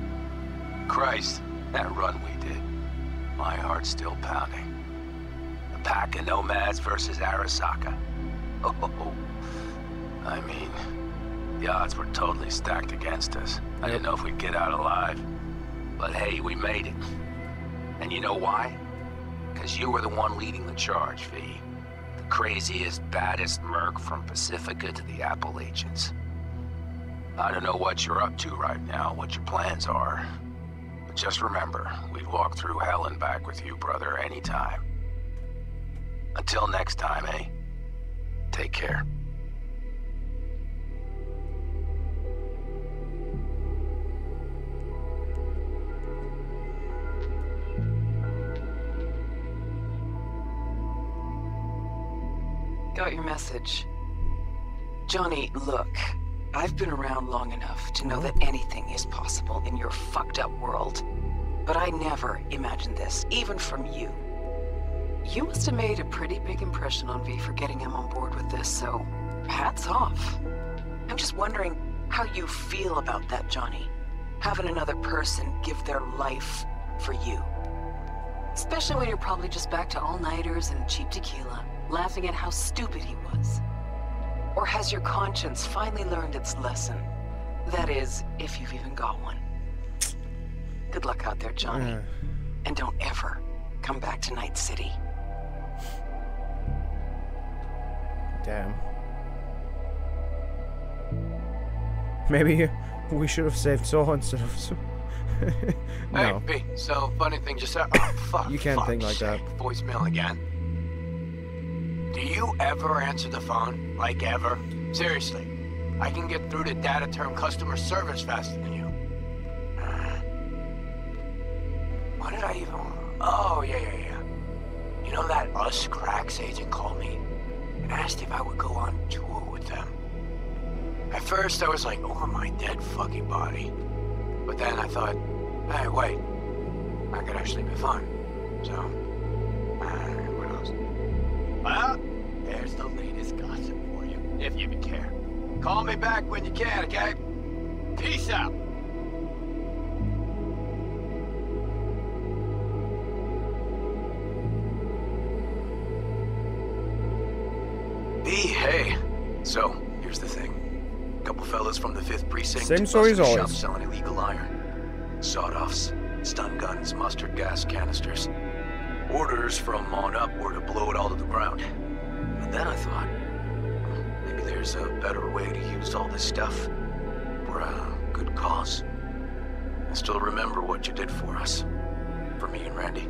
Christ, that run we did. My heart's still pounding. The pack of nomads versus Arasaka. Oh, oh, oh. I mean, the odds were totally stacked against us. I didn't know if we'd get out alive. But hey, we made it. And you know why? Because you were the one leading the charge, V. The craziest, baddest merc from Pacifica to the Appalachians. I don't know what you're up to right now, what your plans are. But just remember, we'd walk through hell and back with you, brother, anytime. Until next time, eh? Take care. Got your message. Johnny, look. I've been around long enough to know that anything is possible in your fucked up world. But I never imagined this, even from you. You must have made a pretty big impression on V for getting him on board with this, so hats off. I'm just wondering how you feel about that, Johnny. Having another person give their life for you. Especially when you're probably just back to all-nighters and cheap tequila, laughing at how stupid he was. Or has your conscience finally learned its lesson? That is, if you've even got one. Good luck out there, Johnny. Yeah. And don't ever come back to Night City. Damn. Maybe we should have saved Saul instead of... No. Hey, B, so funny thing just happened. Oh, fuck, you can't fuck think like shit. that. Voicemail again. Do you ever answer the phone? Like, ever? Seriously. I can get through to Dataterm customer service faster than you. What did I even... Oh, yeah, yeah, yeah. You know that Us Cracks agent called me and asked if I would go on tour with them. At first, I was like, over my dead fucking body. But then I thought, hey, wait. That could actually be fun. So, uh, what else? Well, there's the latest gossip for you, if you even care. Call me back when you can, okay? Peace out. B, hey. So, here's the thing. A couple fellas from the fifth precinct... Same story as always. ...selling illegal iron. Sawed-offs, stun guns, mustard gas canisters. Orders from on up were to blow it all to the ground. But then I thought, maybe there's a better way to use all this stuff for a good cause. I still remember what you did for us, for me and Randy.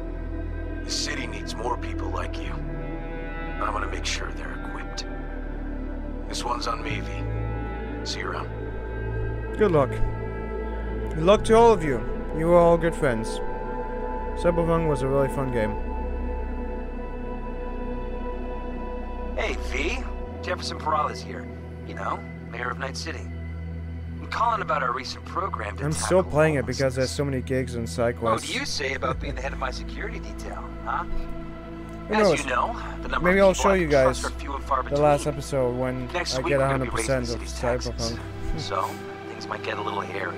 The city needs more people like you. I'm gonna make sure they're equipped. This one's on me, V. See you around. Good luck. Good luck to all of you. You are all good friends. Cyberpunk was a really fun game. Hey, V. Jefferson Perales here. You know, mayor of Night City. I'm calling about our recent program to I'm still playing it because there's so many gigs and side quests. What do you say about being the head of my security detail, huh? Who knows? As you know, the number Maybe of I'll show you guys the last episode when Next I get one hundred percent of Cyberpunk. So, things might get a little hairy.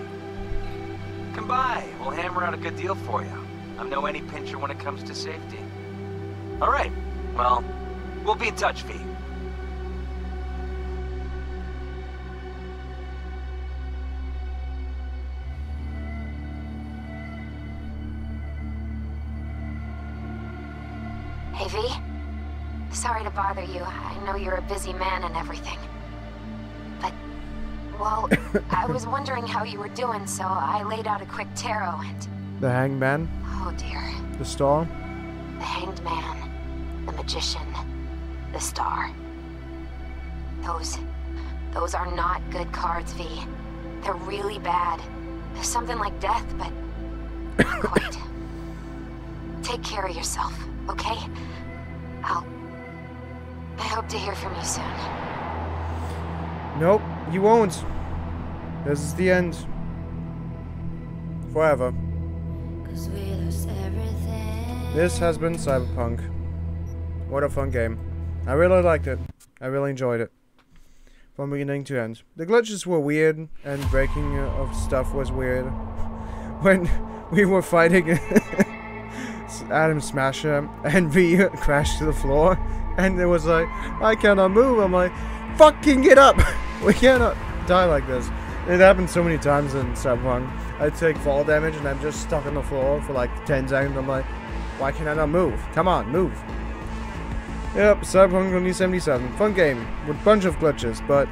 Come by. We'll hammer out a good deal for you. I'm no any pincher when it comes to safety. All right. Well, We'll be in touch, V. Hey, V. Sorry to bother you. I know you're a busy man and everything. But, well, I was wondering how you were doing, so I laid out a quick tarot and... The Hanged Man? Oh, dear. The Star? The Hanged Man. The Magician. The Star. Those... Those are not good cards, V. They're really bad. There's something like death, but... Not quite. Take care of yourself, okay? I'll... I hope to hear from you soon. Nope, you won't. This is the end. Forever. 'Cause we lost everything. This has been Cyberpunk. What a fun game. I really liked it. I really enjoyed it. From beginning to end. The glitches were weird, and breaking of stuff was weird. When we were fighting Adam Smasher, and V crashed to the floor, and it was like, I cannot move. I'm like, fucking get up! We cannot die like this. It happened so many times in Cyberpunk. I take fall damage and I'm just stuck on the floor for like ten seconds. I'm like, why can I not move? Come on, move. Yep, Cyberpunk twenty seventy-seven. Fun game with a bunch of glitches, but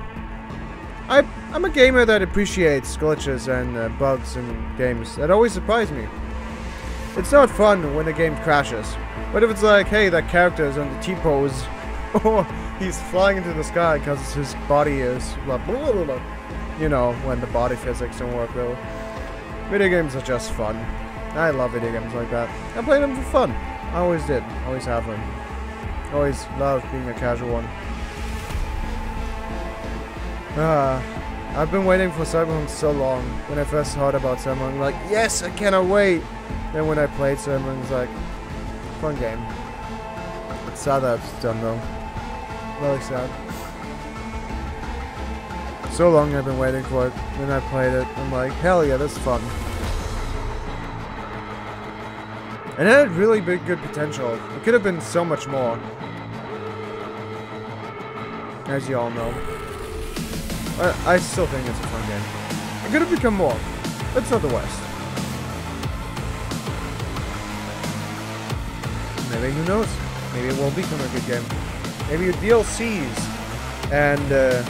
I, I'm a gamer that appreciates glitches and uh, bugs in games. That always surprised me. It's not fun when a game crashes. What if it's like, hey, that character is on the T-pose, or he's flying into the sky because his body is blah, blah, blah, blah. You know, when the body physics don't work well. Video games are just fun. I love video games like that. I play them for fun. I always did. Always have them. Always loved being a casual one. Ah, uh, I've been waiting for Cyberpunk so long. When I first heard about Cyberpunk, I'm like, yes, I cannot wait. Then when I played Cyberpunk, it's like, fun game. It's sad that it's done though. Really sad. So long I've been waiting for it. Then I played it. I'm like, hell yeah, this is fun. And it had really big, good potential. It could have been so much more. As you all know. I, I still think it's a fun game. It could have become more. It's not the worst. Maybe, who knows? Maybe it will become a good game. Maybe your D L Cs and uh,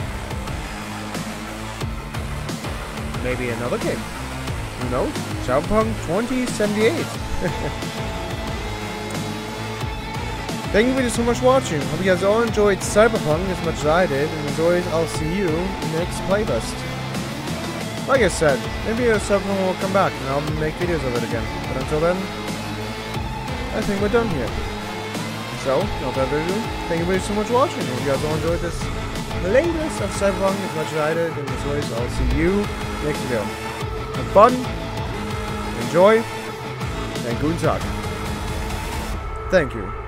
maybe another game. Who knows? Cyberpunk twenty seventy-eight. Thank you for so much watching. Hope you guys all enjoyed Cyberpunk as much as I did. And as always, I'll see you in the next playlist. Like I said, maybe Cyberpunk will come back and I'll make videos of it again. But until then, I think we're done here. So, no further ado, thank you very so much for watching. If you guys all enjoyed this latest of Cyberpunk as much as I did, and as always, I'll see you next video. Have fun, enjoy, and good talk. Thank you.